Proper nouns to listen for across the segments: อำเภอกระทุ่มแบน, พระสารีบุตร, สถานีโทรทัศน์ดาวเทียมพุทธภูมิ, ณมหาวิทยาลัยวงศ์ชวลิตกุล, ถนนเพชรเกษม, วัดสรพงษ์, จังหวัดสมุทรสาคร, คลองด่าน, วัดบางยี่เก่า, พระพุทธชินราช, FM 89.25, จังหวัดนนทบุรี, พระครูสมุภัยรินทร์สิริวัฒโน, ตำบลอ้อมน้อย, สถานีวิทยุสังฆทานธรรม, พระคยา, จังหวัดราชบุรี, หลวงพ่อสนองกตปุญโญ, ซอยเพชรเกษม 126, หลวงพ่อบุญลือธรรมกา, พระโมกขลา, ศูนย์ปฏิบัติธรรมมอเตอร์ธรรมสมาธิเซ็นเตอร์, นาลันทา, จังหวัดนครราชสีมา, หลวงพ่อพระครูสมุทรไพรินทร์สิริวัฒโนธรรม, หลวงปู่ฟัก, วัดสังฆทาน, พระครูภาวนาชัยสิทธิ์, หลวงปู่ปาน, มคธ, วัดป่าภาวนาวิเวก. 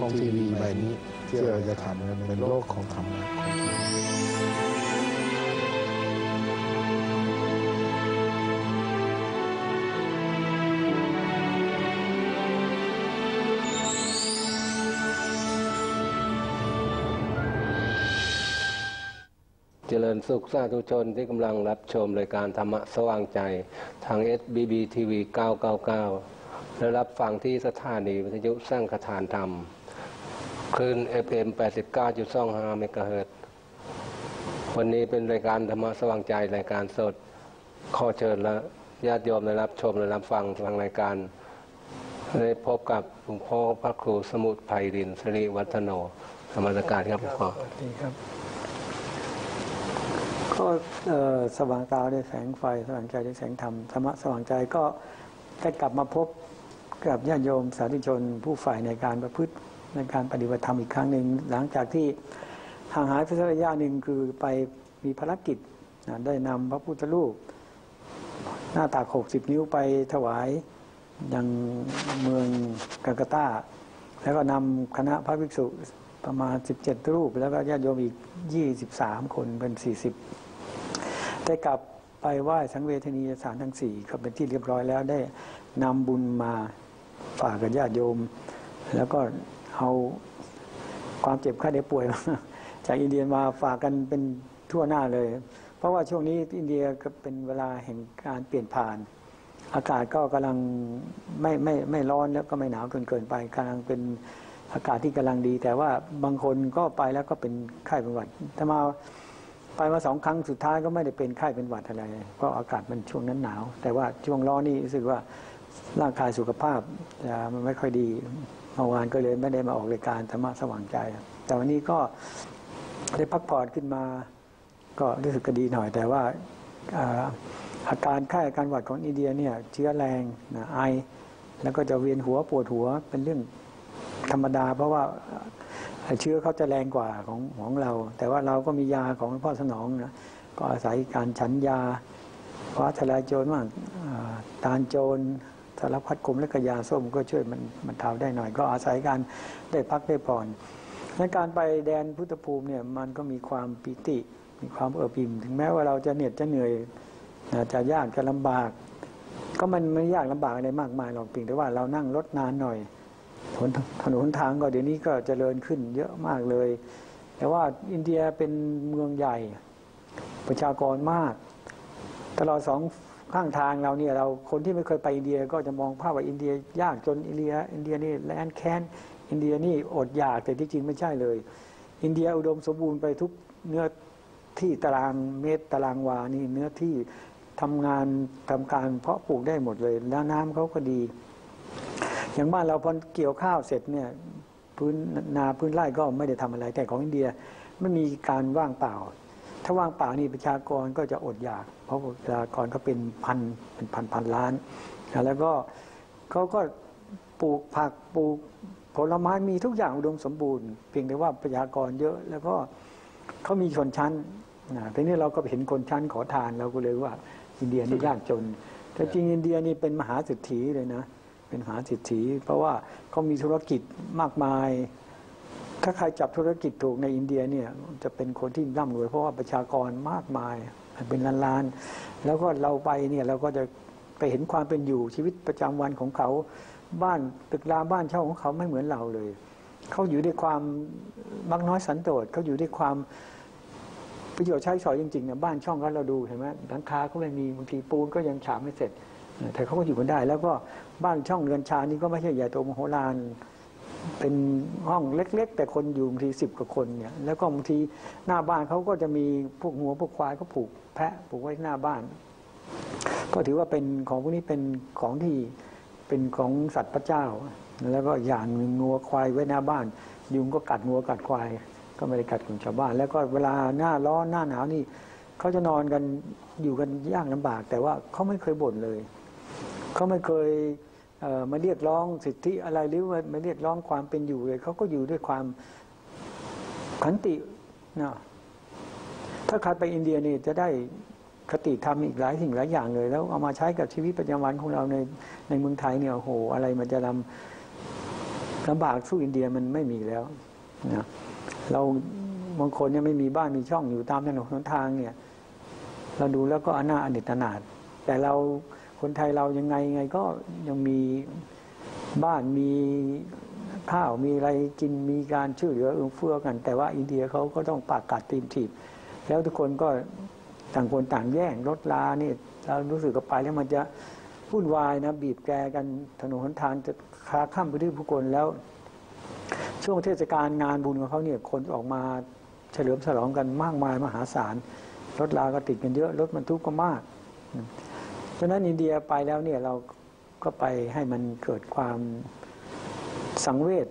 ของทีวีใบนี้ที่เราจะทำกันเป็นโลกของธรรมะเจริญสุขสาธุชนที่กำลังรับชมรายการธรรมะสว่างใจทาง SBB TV 999และรับฟังที่สถานีวิทยุสร้างคถานธรรมคลื่น FM 89.25 เมกะเฮิรตซ์วันนี้เป็นรายการธรรมะสว่างใจรายการสดขอเชิญและญาติโยมได้รับชมและรับฟังทางรายการได้พบกับหลวงพ่อพระครูสมุทรไพรินทร์สิริวัฒโนธรรมสการครับหลวงพ่อสวัสดีครับก็สว่างตาด้วยแสงไฟสว่างใจด้วยแสงธรรมธรรมะสว่างใจก็ได้กลับมาพบกับญาติโยมสาธุชนผู้ฝ่ายในการประพฤติในการปฏิบัติธรรมอีกครั้งหนึ่งหลังจากที่ห่างหายไปสักระยะหนึ่งคือไปมีภารกิจได้นำพระพุทธรูปหน้าตาก60 นิ้วไปถวายยังเมืองกัลกัตตาแล้วก็นำคณะพระภิกษุประมาณ17 รูปแล้วก็ญาติโยมอีก23 คนเป็น40ได้กลับไปไหว้สังเวชนียสถานทั้ง4ก็เป็นที่เรียบร้อยแล้วได้นำบุญมาฝากกับญาติโยมแล้วก็เอาความเจ็บไข้ได้ป่วยจากอินเดียมาฝากกันเป็นทั่วหน้าเลยเพราะว่าช่วงนี้อินเดียก็เป็นเวลาแห่งการเปลี่ยนผ่านอากาศก็กำลังไม่ร้อนแล้วก็ไม่หนาวเกินไปกำลังเป็นอากาศที่กำลังดีแต่ว่าบางคนก็ไปแล้วก็เป็นไข้เป็นหวัดแต่มาไปมา2 ครั้งสุดท้ายก็ไม่ได้เป็นไข้เป็นหวัดอะไรเพราะอากาศมันช่วงนั้นหนาวแต่ว่าช่วงร้อนนี่รู้สึกว่าร่างกายสุขภาพมันไม่ค่อยดีเมื่อวานก็เลยไม่ได้มาออกรายการธรรมะสว่างใจแต่วันนี้ก็ได้พักผ่อนขึ้นมาก็รู้สึกดีหน่อยแต่ว่าอาการไข้อาการหวัดของอินเดียเนี่ยเชื้อแรงไอแล้วก็จะเวียนหัวปวดหัวเป็นเรื่องธรรมดาเพราะว่าเชื้อเขาจะแรงกว่าของเราแต่ว่าเราก็มียาของพ่อสนองนะก็อาศัยการฉันยาฟ้าทลายโจรบ้างตาลโจรสารพัดกลมและกระยาส้มก็ช่วยมันเทาได้หน่อยก็อาศัยการได้พักได้ผ่อนในการไปแดนพุทธภูมิเนี่ยมันก็มีความปิติมีความเอิบอิ่มถึงแม้ว่าเราจะเหน็ดจะเหนื่อยจะยากจะลำบากก็มันไม่ยากลำบากอะไรมากมายหรอกเพียงแต่ว่าเรานั่งรถนานหน่อยถนนทางก็เดี๋ยวนี้ก็เจริญขึ้นเยอะมากเลยแต่ว่าอินเดียเป็นเมืองใหญ่ประชากรมากตลอดสองข้างทางเราเนี่ยเราคนที่ไม่เคยไปอินเดียก็จะมองภาพว่าอินเดียยากจนอินเดียนี่แล้งแค้นอินเดียนี่อดอยากแต่ที่จริงไม่ใช่เลยอินเดียอุดมสมบูรณ์ไปทุกเนื้อที่ตารางเมตรตารางวานี่เนื้อที่ทำงานทำการเพาะปลูกได้หมดเลยแล้วน้ำเขาก็ดีอย่างบ้านเราพอเกี่ยวข้าวเสร็จเนี่ยพื้นนาพื้นไร่ก็ไม่ได้ทำอะไรแต่ของอินเดียไม่มีการว่างเปล่าถ้าว่างเปล่านี่ประชากรก็จะอดอยากเพราะประชากรเขาเป็นพันล้านแล้วก็เขาก็ปลูกผักปลูกผลไม้มีทุกอย่างอุดมสมบูรณ์เพียงแต่ว่าประชากรเยอะแล้วก็เขามีชนชั้นทีนี้เราก็เห็นคนชั้นขอทานเราก็เลยว่าอินเดียนี่ยากจนแต่จริงอินเดียนี่เป็นมหาเศรษฐีเลยนะเป็นมหาเศรษฐีเพราะว่าเขามีธุรกิจมากมายถ้าใครจับธุรกิจถูกในอินเดียเนี่ยจะเป็นคนที่ร่ำรวยเพราะว่าประชากรมากมายเป็นล้านๆแล้วก็เราไปเนี่ยเราก็จะไปเห็นความเป็นอยู่ชีวิตประจำวันของเขาบ้านตึกรามบ้านเช่าของเขาไม่เหมือนเราเลยเขาอยู่ด้วยความมักน้อยสันโดษเขาอยู่ด้วยความประโยชน์ใช้สอยจริงๆเนี่ยบ้านช่องเขาเราดูเห็นไหมหลังคาก็ไม่มีบางทีปูนก็ยังฉาบไม่เสร็จแต่เขาก็อยู่กันได้แล้วก็บ้านช่องเรือนชานี่ก็ไม่ใช่ใหญ่โตมโหฬารเป็นห้องเล็กๆแต่คนอยู่บางที10 กว่าคนเนี่ยแล้วก็บางทีหน้าบ้านเขาก็จะมีพวกงัวพวกควายเขาผูกแพะผูกไว้หน้าบ้านก็ถือว่าเป็นของพวกนี้เป็นของที่เป็นของสัตว์พระเจ้าแล้วก็อย่างงัวควายไว้หน้าบ้านยุงก็กัดงัวกัดควายก็ไม่ได้กัดของชาวบ้านแล้วก็เวลาหน้าร้อนหน้าหนาวนี่เขาจะนอนกันอยู่กันยากลำบากแต่ว่าเขาไม่เคยบ่นเลยเขาไม่เคยมาเรียกร้องสิทธิอะไรหรือมาเรียกร้องความเป็นอยู่เลยเขาก็อยู่ด้วยความขันตินะถ้าใครไปอินเดียนี่จะได้คติธรรมอีกหลายสิ่งหลายอย่างเลยแล้วเอามาใช้กับชีวิตประจำวันของเราในเมืองไทยเนี่ยโอ้โหอะไรมันจะนำ ลำบากสู้อินเดียมันไม่มีแล้วนะเราบางคนเนี่ยไม่มีบ้านมีช่องอยู่ตามถนนหนทางเนี่ยเราดูแล้วก็อนาถอเนจอนาถแต่เราคนไทยเรายังไงก็ยังมีบ้านมีข้าวมีอะไรกินมีการช่วยเหลือเอื้อเฟื้อกันแต่ว่าอินเดียเขาก็ต้องปากกัดตีนถีบแล้วทุกคนก็ต่างคนต่างแย่งรถลานี่เรารู้สึกกับไปแล้วมันจะวุ่นวายนะบีบแกกันถนนหนทางจะคลาข้ามไปด้วยผู้คนแล้วช่วงเทศกาลงานบุญของเขาเนี่ยคนออกมาเฉลิมฉลองกันมากมายมหาศาลรถลาก็ติดกันเยอะรถบรรทุกก็มากฉะนั้นอินเดียไปแล้วเนี่ยเราก็ไปให้มันเกิดความสังเวช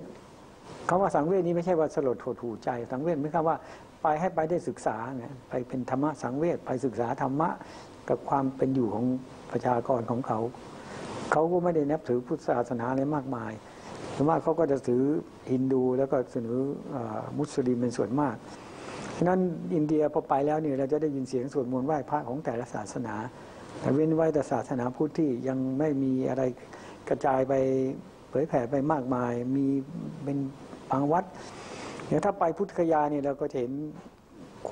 คำว่าสังเวชนี้ไม่ใช่ว่าสลดหดหู่ใจสังเวชไม่ใช่ว่าไปให้ไปได้ศึกษาเนี่ยไปเป็นธรรมะสังเวชไปศึกษาธรรมะกับความเป็นอยู่ของประชากรของเขาเขาก็ไม่ได้นับถือพุทธศาสนาอะไรมากมายส่วนมากเขาก็จะถือฮินดูแล้วก็ถือมุสลิมเป็นส่วนมากฉะนั้นอินเดียพอไปแล้วเนี่ยเราจะได้ยินเสียงสวดมนต์ไหว้พระของแต่ละศาสนาแต่เว้นไว้แต่ศาสนาพุทธที่ยังไม่มีอะไรกระจายไปเผยแผ่ไปมากมายมีเป็นบางวัดเดี๋ยวถ้าไปพุทธคยาเนี่ยเราก็จะเห็น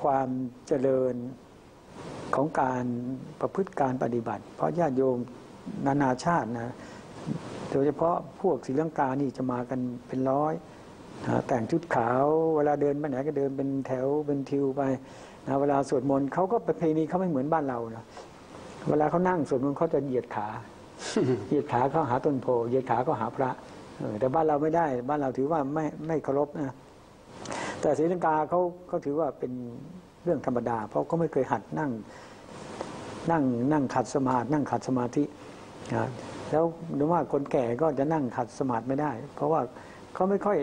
ความเจริญของการประพฤติการปฏิบัติเพราะญาติโยมนานาชาตินะโดยเฉพาะพวกศรีลังกานี่จะมากันเป็นร้อยแต่งชุดขาวเวลาเดินไปไหนก็เดินเป็นแถวเป็นทิวไปนะเวลาสวดมนต์เขาก็ประเพณีเขาไม่เหมือนบ้านเรานะเวลาเขานั่งสวดมนต์เขาจะเหยียดขาเหยียดขาเขาหาต้นโพเหยียดขาเขาหาพระแต่บ้านเราไม่ได้บ้านเราถือว่าไม่เคารพนะแต่ศรีลังกาเขาถือว่าเป็นเรื่องธรรมดาเพราะเขาไม่เคยหัดนั่งขัดสมาธินั่งขัดสมาธิแล้วดูว่าคนแก่ก็จะนั่งขัดสมาธิไม่ได้เพราะว่าเขาไม่ค่อ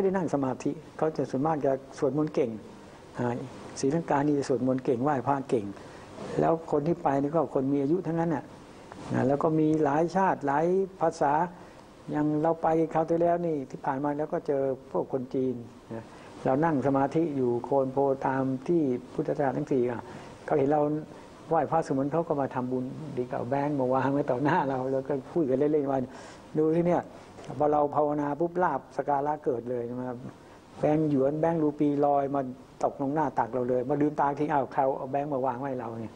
ยได้นั่งสมาธิเขาจะส่วนมากจะสวดมนต์เก่งศรีลังกานี่จะสวดมนต์เก่งไหว้พระเก่งแล้วคนที่ไปนี่ก็คนมีอายุทั้งนั้นน่ะแล้วก็มีหลายชาติหลายภาษาอย่างเราไปคราวที่แล้วนี่ที่ผ่านมาแล้วก็เจอพวกคนจีนเรานั่งสมาธิอยู่โคนโพตามที่พุทธศาสนาทั้งสี่เขาเห็นเราไหว้พระสวดมนต์เขาก็มาทำบุญดีกับแบงค์มาวางไว้ต่อหน้าเราแล้วก็พูดกันเล่นๆว่าดูที่เนี่ยพอเราภาวนาปุ๊บลาภสกาละเกิดเลยมาแบงค์หยวนแบงค์รูปีลอยมาตกลงหน้าตักเราเลยมาลืมตาทิ้งเอาเขาเอาแบงค์มาวางไว้เราเนี่ย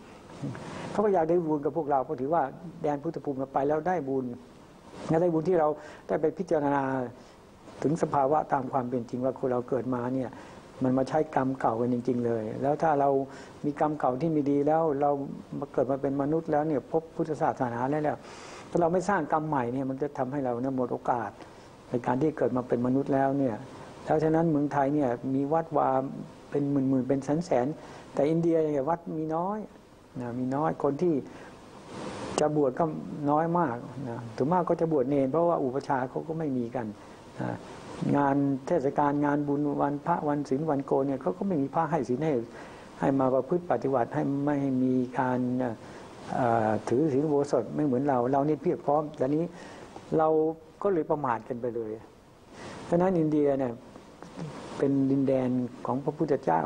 เขาก็อยากได้บุญกับพวกเราเพราะถือว่าแดนพุทธภูมิเราไปแล้วได้บุญที่เราได้ไปพิจารณาถึงสภาวะตามความเป็นจริงว่าคนเราเกิดมาเนี่ยมันมาใช้กรรมเก่ากันจริงๆเลยแล้วถ้าเรามีกรรมเก่าที่มีดีแล้วเราเกิดมาเป็นมนุษย์แล้วเนี่ยพบพุทธศาสนาแล้วถ้าเราไม่สร้างกรรมใหม่เนี่ยมันจะทำให้เราเนี่ยหมดโอกาสในการที่เกิดมาเป็นมนุษย์แล้วเนี่ยแล้วฉะนั้นเมืองไทยเนี่ยมีวัดวาเป็นหมื่นๆเป็นแสนๆแต่อินเดียเนี่ยวัดมีน้อยนะมีน้อยคนที่จะบวชก็น้อยมากนะถึงมากก็จะบวชเนรเพราะว่าอุปชาเขาก็ไม่มีกันงานเทศกาลงานบุญวันพระวันศีลวันโกนเนี่ยเขาก็ไม่มีพระให้ศีลให้มาประพฤติปฏิบัติให้ไม่มีการถือศีลโวสดไม่เหมือนเรานี่เพียบพร้อมแต่นี้เราก็เลยประมาทกันไปเลยฉะนั้นอินเดียเนี่ยเป็นดินแดนของพระพุทธเจ้า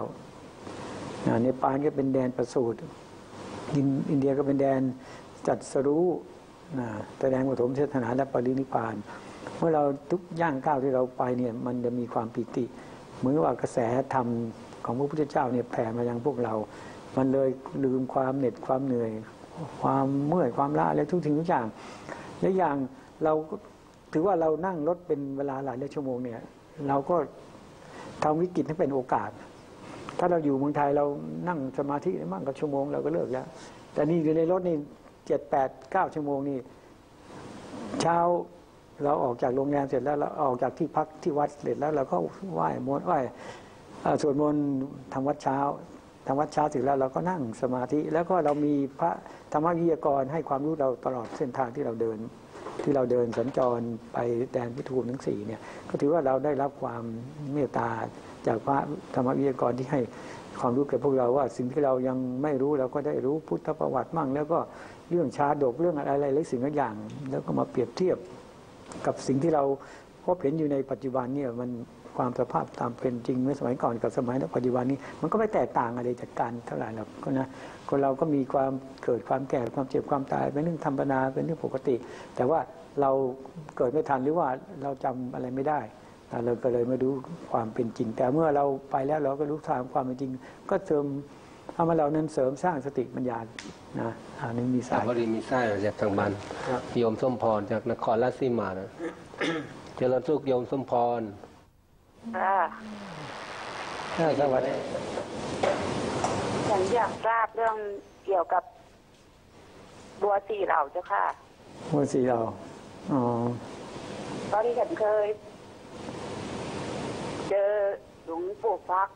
เนปาลก็เป็นแดนประสูติอินเดียก็เป็นแดนจัดสรู้แสดงปฐมเทศนาและปรินิพพานเมื่อเราทุกย่างก้าวที่เราไปเนี่ยมันจะมีความปิติเหมือนว่ากระแสธรรมของพระพุทธเจ้าเนี่ยแผ่มายังพวกเรามันเลยลืมความเหน็ดความเหนื่อยความเมื่อยความล้าและทุกสิ่งทุกอย่างและอย่างเราถือว่าเรานั่งรถเป็นเวลาหลายชั่วโมงเนี่ยเราก็ทำวิกฤตให้เป็นโอกาสถ้าเราอยู่เมืองไทยเรานั่งสมาธิได้มากกว่าชั่วโมงเราก็เลิกแล้วแต่นี่อยู่ในรถนี่7-8-9ชั่วโมงนี่เช้าเราออกจากโรงแรมเสร็จแล้วเราออกจากที่พักที่วัดเสร็จแล้วเราก็ไหว้มนต์ไหว้สวดมนต์ทำวัดเช้าถึงแล้วเราก็นั่งสมาธิแล้วก็เรามีพระธรรมวิทยากรให้ความรู้เราตลอดเส้นทางที่เราเดินสัญจรไปแดนพุทธภูมิทั้งสี่เนี่ยก็ถือว่าเราได้รับความเมตตาจากพระธรรมวิทยากรที่ให้ความรู้แก่พวกเราว่าสิ่งที่เรายังไม่รู้เราก็ได้รู้พุทธประวัติมั่งแล้วก็เรื่องชาดกเรื่องอะไรหลายสิ่งหลายอย่างแล้วก็มาเปรียบเทียบกับสิ่งที่เราพบเห็นอยู่ในปัจจุบันเนี่ยมันความสภาพตามเป็นจริงเมื่อสมัยก่อนกับสมัยปัจจุบันนี้มันก็ไม่แตกต่างอะไรจากการเท่าไหร่หรอกนะคนเราก็มีความเกิดความแก่ความเจ็บความตายเป็นเรื่องธรรมดาเป็นเรื่องปกติแต่ว่า เราเกิดไม่ทันหรือว่าเราจำอะไรไม่ได้เราก็เลยไม่รู้ความเป็นจริงแต่เมื่อเราไปแล้วเราก็รู้ตามความเป็นจริงก็เสริมทำให้เรานั้นเสริมสร้างสติปัญญานะอันนี้มีสายพอดีมีสายจากทางบ้านโยมสมพรจากนครราชสีมานะเจริญสุขโยมสมพรสวัสดีฉันอยากทราบเรื่องเกี่ยวกับบัวสี่เหล่าเจ้าค่ะบัวสี่เหล่าอ๋อตอนที่ฉันเคยเจอหลวงปู่ฟัก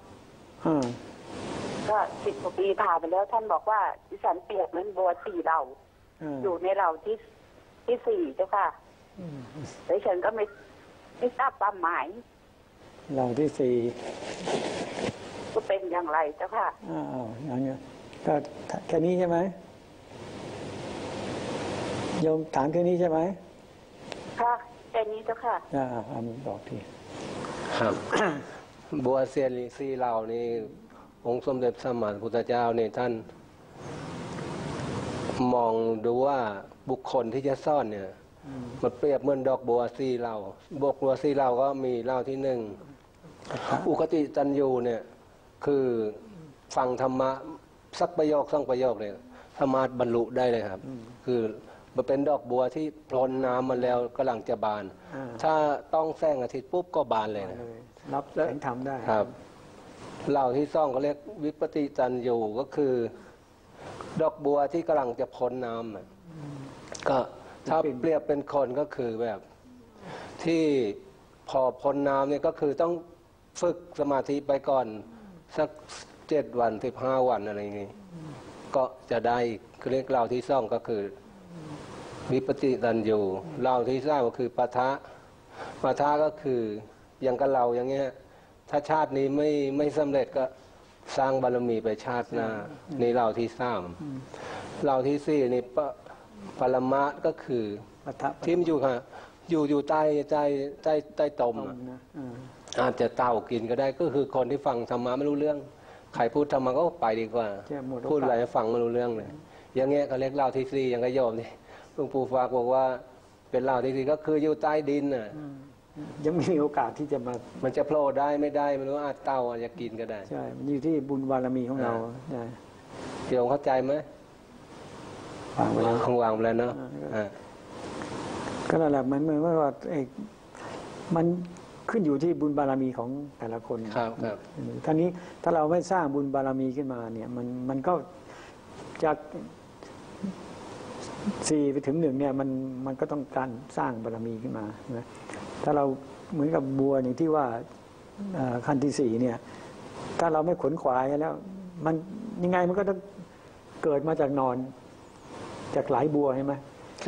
ก็10 กว่าปีผ่านไปแล้วท่านบอกว่าดิฉันเปรียบเหมือนบัวสี่เหล่าอยู่ในเหล่าที่สี่เจ้าค่ะแต่ฉันก็ไม่ทราบความหมายเหล่าที่สี่ก็เป็นอย่างไรเจ้าค่ะอย่างเงี้ยก็แค่นี้ใช่ไหมโยมถามแค่นี้ใช่ไหมค่ะแค่นี้เจ้าค่ะบอกทีครับบัวเซียนสี่เหล่านี่องค์สมเด็จพระสัมมาสัมพุทธเจ้าเนี่ยท่านมองดูว่าบุคคลที่จะซ่อนเนี่ยมันเปรียบเหมือนดอกบัวสี่เหล่าบัวสี่เหล่าก็มีเหล่าที่หนึ่งอุคติตันยูเนี่ยคือฟังธรรมะสักประโยคสองประโยคเนี่ยสามารถบรรลุได้เลยครับคือมันเป็นดอกบัวที่พรนน้ำมันแล้วกำลังจะบานถ้าต้องแสงอาทิตย์ปุ๊บก็บานเลยนะรับแสงธรรมได้ครับเหล่าที่ซ่องก็เรียกวิปติจันอยู่ก็คือดอกบัวที่กำลังจะพ้นน้ำก็ถ้าเปรียบเป็นคนก็คือแบบที่พอพ้นน้ำเนี่ยก็คือต้องฝึกสมาธิไปก่อนสัก7 วัน 15 วันอะไรอย่างนี้ก็จะได้เรียกเหล่าที่ซ่องก็คือวิปติจันอยู่เหล่าที่ซ่าก็คือปะทะก็คืออย่างกับเราอย่างเงี้ยถ้าชาตินี้ไม่สำเร็จก็สร้างบารมีไปชาติหน้านี่เราที่สร้างเราที่สี่นี่ปรมะก็คือทิมอยู่ค่ะอยู่ใต้ตมอาจจะเต่ากินก็ได้ก็คือคนที่ฟังธรรมะไม่รู้เรื่องใครพูดธรรมะก็ไปดีกว่าพูดอะไรฟังไม่รู้เรื่องเลยอย่างเงี้ยเขาเรียกเราที่สี่อย่างกระโยมนี่หลวงปู่ฝากบอกว่าเป็นเราที่สี่ก็คืออยู่ใต้ดินน่ะยังมีโอกาสที่จะมันจะโผล่ได้ไม่ได้มันว่าเต่าอาจจะกินก็ได้ใช่มันอยู่ที่บุญบารมีของเราเดี๋ยวเข้าใจไหมวางไปแล้วคงวางไปแล้วเนาะก็นั่นแหละมันไม่ว่าเอกมันขึ้นอยู่ที่บุญบารมีของแต่ละคนครับท่านี้ถ้าเราไม่สร้างบุญบารมีขึ้นมาเนี่ยมันก็จาก4 ไปถึง 1เนี่ยมันก็ต้องการสร้างบารมีขึ้นมานะถ้าเราเหมือนกับบัวอย่างที่ว่าขั้นที่สี่เนี่ยถ้าเราไม่ขนขวายแล้วมันยังไงมันก็ต้องเกิดมาจากนอนจากหลายบัวใช่ไหม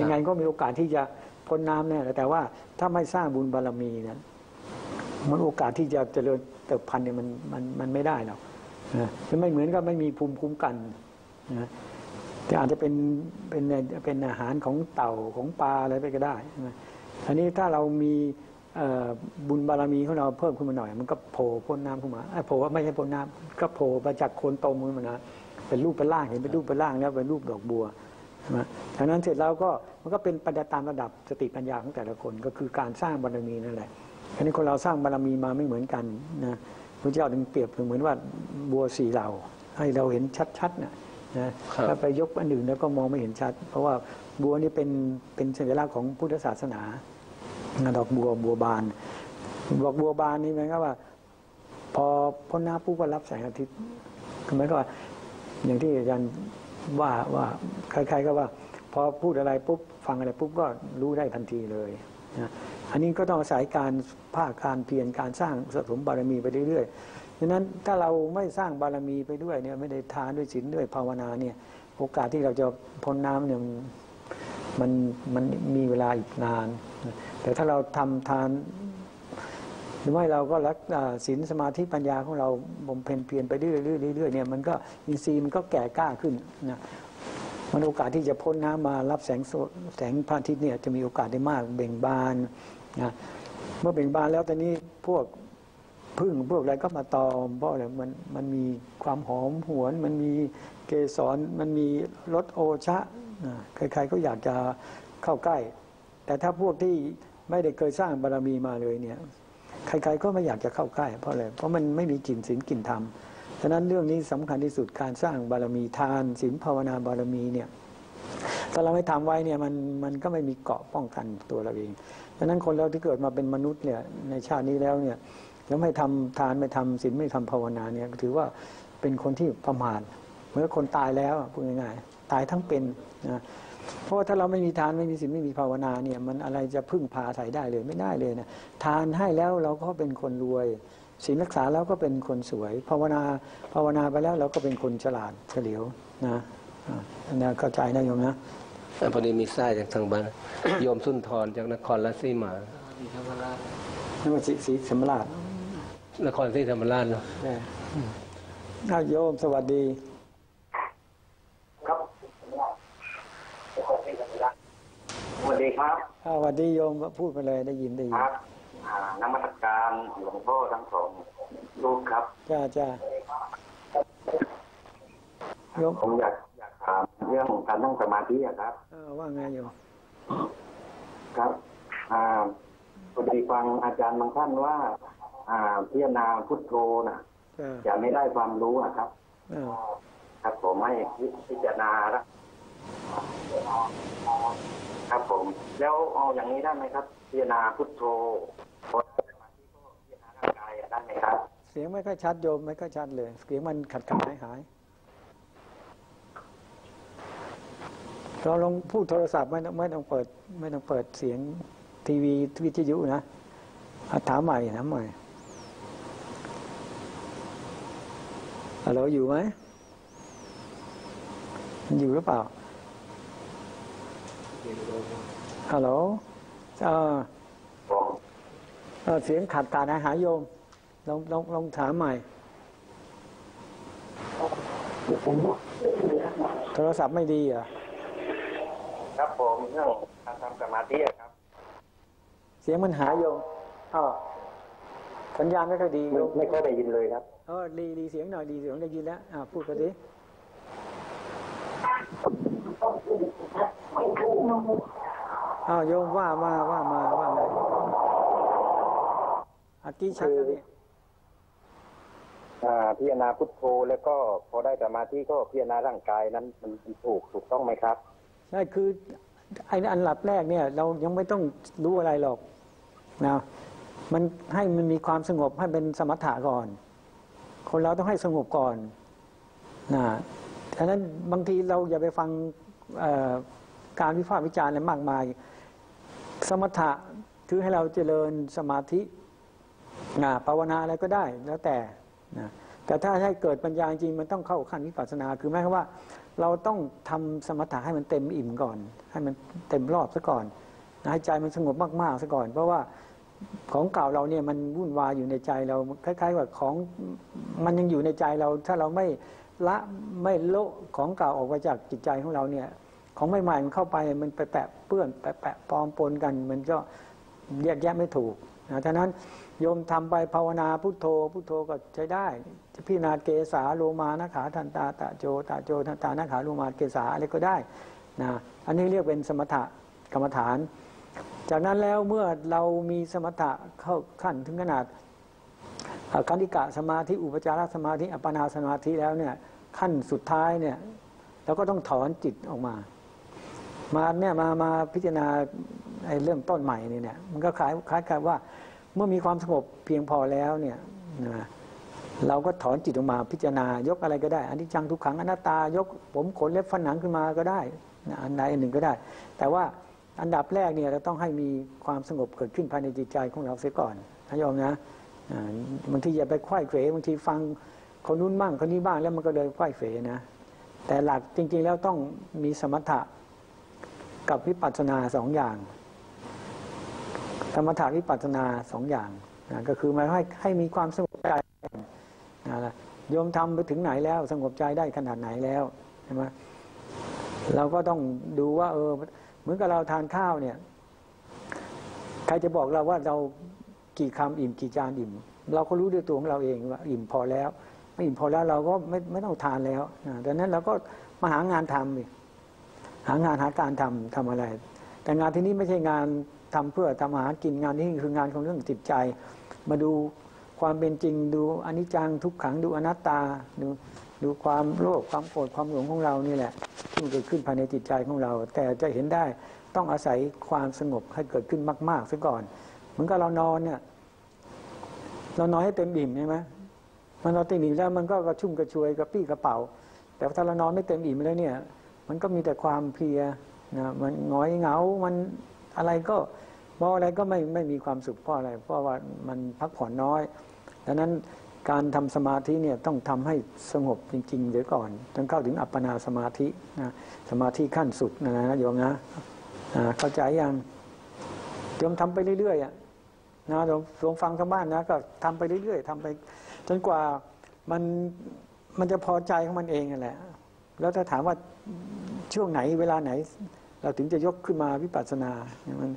ยังไงก็มีโอกาสที่จะพ้นน้ำแน่แต่ว่าถ้าไม่สร้างบุญบารมีเนี่ยมันโอกาสที่จะเจริญเติบพันธุ์เนี่ยมันไม่ได้หรอกมันไม่เหมือนกับไม่มีภูมิคุ้มกันนะแต่อาจจะเป็นอาหารของเต่าของปลาอะไรไปก็ได้อันนี้ถ้าเรามีบุญบารมีของเราเพิ่มขึ้นมาหน่อยมันก็โผล่พ้นน้ำขึ้นมาโผล่ว่าไม่ใช่พ้นน้ำก็โผล่มาจากโคนตมขึ้นมานะเป็นรูปเป็นร่างเห็นเป็นรูปเป็นร่างแล้วเป็นรูปดอกบัวใช่ไหมจากนั้นเสร็จแล้วก็มันก็เป็นปัญญาตามระดับสติปัญญาของแต่ละคนก็คือการสร้างบารมีนั่นแหละอันนี้คนเราสร้างบารมีมาไม่เหมือนกันนะพระเจ้าถึงเปรียบเหมือนว่าบัวสี่เหล่าให้เราเห็นชัดๆนะถ้าไปยกอันอื่นแล้วก็มองไม่เห็นชัดเพราะว่าบัวนี่เป็นสัญลักษณ์ของพุทธศาสนาดอกบัวบานดอกบัวบานนี่หมายความว่าพอพ้นน้ำปุ๊บก็รับแสงอาทิตย์หมายความว่าอย่างที่อาจารย์ว่าใครๆก็ว่าพอพูดอะไรปุ๊บฟังอะไรปุ๊บก็รู้ได้ทันทีเลยอันนี้ก็ต้องอาศัยการภาคการเพียรการสร้างสะสมบารมีไปเรื่อยๆดังนั้นถ้าเราไม่สร้างบารมีไปด้วยเนี่ยไม่ได้ทานด้วยศีลด้วยภาวนาเนี่ยโอกาสที่เราจะพ้นน้ำเนี่ยมันมีเวลาอีกนานแต่ถ้าเราทำทานหรือไม่เราก็รักศีลสมาธิปัญญาของเราบำเพ็ญเพียรไปเรื่อยๆเนี่ยมันก็อินทรีย์มันก็แก่กล้าขึ้นนะมันโอกาสที่จะพ้นน้ำมารับแสงพระอาทิตย์เนี่ยจะมีโอกาสได้มากเบ่งบานนะเมื่อเบ่งบานแล้วตอนนี้พวกพึ่งพวกอะไรก็มาตอมเพราะอะไรมันมีความหอมหวนมันมีเกสรมันมีรสโอชะใครๆก็อยากจะเข้าใกล้ แต่ถ้าพวกที่ไม่ได้เคยสร้างบารมีมาเลยเนี่ยใครๆก็ไม่อยากจะเข้าใกล้เพราะอะไรเพราะมันไม่มีกลิ่นศีลกลิ่นธรรมฉะนั้นเรื่องนี้สำคัญที่สุดการสร้างบารมีทานศีลภาวนาบารมีเนี่ยถ้าเราไม่ทำไว้เนี่ยมันก็ไม่มีเกราะป้องกันตัวเราเองฉะนั้นคนเราที่เกิดมาเป็นมนุษย์เนี่ยในชาตินี้แล้วเนี่ยแล้วไม่ทำทานไม่ทำศีลไม่ทำภาวนาเนี่ยถือว่าเป็นคนที่ประมาทเหมือนคนตายแล้วพูดง่ายๆตายทั้งเป็นนะเพราะว่าถ้าเราไม่มีทานไม่มีศีลไม่มีภาวนาเนี่ยมันอะไรจะพึ่งพาอาศัยได้เลยไม่ได้เลยนะทานให้แล้วเราก็เป็นคนรวยศีลรักษาแล้วก็เป็นคนสวยภาวนาไปแล้วเราก็เป็นคนฉลาดเฉลียวนะเข้าใจนะโยมนะพอดีมีสายจากทางบ้านโยมสุนทรจากนครราชสีมานครศรีธรรมราชนครศรีธรรมราชเนาะโยมสวัสดีครับสวัสดีครับสวัสดีโยมพูดไปเลยได้ยินครับนมัสการหลวงพ่อทั้งสองลูกครับจ้าผมอยากถามเรื่องการนั่งสมาธิครับว่าไงโยมครับพอดีฟังอาจารย์บางท่านว่าพิจารณาพุทโธนะจะไม่ได้ความรู้นะครับครับผมให้พิจารณาละครับผมแล้วเอาอย่างนี้ได้ไหมครับพิจารณาพุทโธพอได้สมาธิก็พิจารณาร่างกายได้ไหมครับเสียงไม่ค่อยชัดโยมไม่ค่อยชัดเลยเสียงมันขัดหายเราลองพูดโทรศัพท์ไม่ต้องเปิดเสียงทีวีวิทยุนะถามใหม่ฮัลโหลอยู่ไหมอยู่หรือเปล่าฮัลโหลเสียงขาดการหาโยมลองถามใหม่โทรศัพท์ไม่ดีอ่ะครับผมเรื่องการทำสมาธิครับเสียงมันหายโยมสัญญาณไม่ค่อยดีไม่ค่อยได้ยินเลยครับดีเสียงหน่อยดีเสียงได้ยินแล้วพูดไปดิโยมว่ามาอากี้ชักแล้วนี่พิจารณาพุทโธแล้วก็พอได้สมาธิก็พิจารณาร่างกายนั้นมันถูกต้องไหมครับใช่คือไอ้อันหลับแรกเนี่ยเรายังไม่ต้องรู้อะไรหรอกนะมันให้มันมีความสงบให้เป็นสมถะก่อนคนเราต้องให้สงบก่อนนะฉะนั้นบางทีเราอย่าไปฟังการวิพากษ์วิจารณ์อะไรมากมายสมถะคือให้เราเจริญสมาธิภาวนาอะไรก็ได้แล้วแต่นะแต่ถ้าให้เกิดปัญญาจริงมันต้องเข้าขั้นวิปัสสนาคือหมายความว่าเราต้องทำสมถะให้มันเต็มอิ่มก่อนให้มันเต็มรอบซะก่อนให้ใจมันสงบมากๆซะก่อนเพราะว่าของเก่าเราเนี่ยมันวุ่นวายอยู่ในใจเราคล้ายๆกับของมันยังอยู่ในใจเราถ้าเราไม่ละไม่โละของเก่าออกไปจากจิตใจของเราเนี่ยของใหม่ๆมันเข้าไปมันไปแปะเปื้อนไปแปะปลอมปนกันมันก็แยกแยะไม่ถูกนะฉะนั้นโยมทำไปภาวนาพุทโธพุทโธก็ใช้ได้พิจารณาเกสาโลมานะขาทันตาตะโจตะโจทันตานะขาโลมาเกสาอะไรก็ได้นะอันนี้เรียกเป็นสมถะกรรมฐานจากนั้นแล้วเมื่อเรามีสมถะเข้าขั้นถึงขนาดขันธิกะสมาธิอุปจารสมาธิอัปปนาสมาธิแล้วเนี่ยขั้นสุดท้ายเนี่ยเราก็ต้องถอนจิตออกมาพิจารณาเริ่มต้นใหม่เนี่ยมันก็คล้ายว่าเมื่อมีความสงบเพียงพอแล้วเนี่ยเราก็ถอนจิตออกมาพิจารณายกอะไรก็ได้อนิจจังทุกขังอนัตตายกผมขนเล็บฟันหนังขึ้นมาก็ได้อันใดอันหนึ่งก็ได้แต่ว่าอันดับแรกเนี่ยเราต้องให้มีความสงบเกิดขึ้นภายในจิตใจของเราเสียก่อนนะโยมนะบางทีอย่าไปไขว้เขวบางทีฟังคนนู้นบ้างคนนี้บ้างแล้วมันก็เลยไขว้เขวนะแต่หลักจริงๆแล้วต้องมีสมถะกับวิปัสสนาสองอย่างสมถะวิปัสสนาสองอย่างนะก็คือมาให้มีความสงบใจนะโยมทำไปถึงไหนแล้วสงบใจได้ขนาดไหนแล้วใช่ไหมเราก็ต้องดูว่าเหมือนกับเราทานข้าวเนี่ยใครจะบอกเราว่าเรากี่คำอิ่มกี่จานอิ่มเราก็รู้ด้วยตัวของเราเองว่าอิ่มพอแล้วไม่อิ่มพอแล้วเราก็ไม่ต้องทานแล้วดังนั้นเราก็มาหางานทำหางานหาการทำอะไร แต่งานที่นี่ไม่ใช่งานทำเพื่อทำอาหารกินงานที่คืองานของเรื่องจิตใจมาดูความเป็นจริงดูอนิจจังทุกขังดูอนัตตาดูความโลภความโกรธความหลงของเรานี่แหละที่เกิดขึ้นภายในจิตใจของเราแต่จะเห็นได้ต้องอาศัยความสงบให้เกิดขึ้นมากๆซะก่อนเหมือนกับเรานอนเนี่ยเรานอนให้เต็มอิ่มใช่ไหมมันนอนเต็มอิ่มแล้วมันก็กระชุ่มกระชวยกระปี้กระเป๋าแต่ถ้าเรานอนไม่เต็มอิ่มแล้วเนี่ยมันก็มีแต่ความเพลียนะมันง่อยเหงามันอะไรก็เพราะอะไรก็ไม่มีความสุขเพราะอะไรเพราะว่ามันพักผ่อนน้อยดังนั้นการทำสมาธิเนี่ยต้องทำให้สงบจริงๆเดี๋ยวก่อนจนเข้าถึงอัปปนาสมาธินะสมาธิขั้นสุดนะโยมนะเข้าใจยังโยมทำไปเรื่อยๆอ่ะนะหลวงฟังทางบ้านนะก็ทำไปเรื่อยๆทำไปจนกว่ามันจะพอใจของมันเองนั่นแหละแล้วถ้าถามว่าช่วงไหนเวลาไหนเราถึงจะยกขึ้นมาวิปัสสนามัน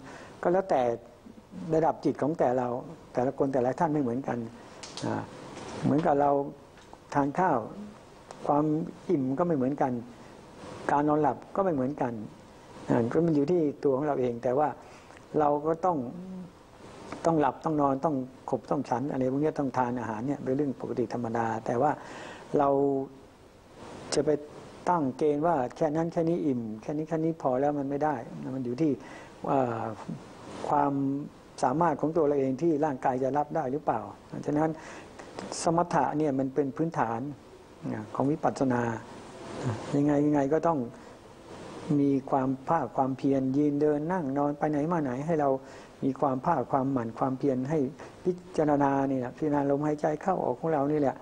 ก็แล้วแต่ระดับจิตของแต่ละคนแต่ละท่านไม่เหมือนกันเหมือนกับเราทานข้าวความอิ่มก็ไม่เหมือนกันการนอนหลับก็ไม่เหมือนกันก็มันอยู่ที่ตัวของเราเองแต่ว่าเราก็ต้องหลับต้องนอนต้องขบต้องฉันอะไรพวกนี้ต้องทานอาหารเนี่ยเป็นเรื่องปกติธรรมดาแต่ว่าเราจะไปตั้งเกณฑ์ว่าแค่นั้นแค่นี้อิ่มแค่นี้พอแล้วมันไม่ได้มันอยู่ที่ความสามารถของตัวเราเองที่ร่างกายจะรับได้หรือเปล่าฉะนั้นสมถะเนี่ยมันเป็นพื้นฐานของวิปัสสนายังไงก็ต้องมีความภาคความเพียรยืนเดินนั่งนอนไปไหนมาไหนให้เรามีความภาคความหมั่นความเพียรให้พิจารณาเนี่ยพิจารณาลมหายใจเข้าออกของเรานี่แหละ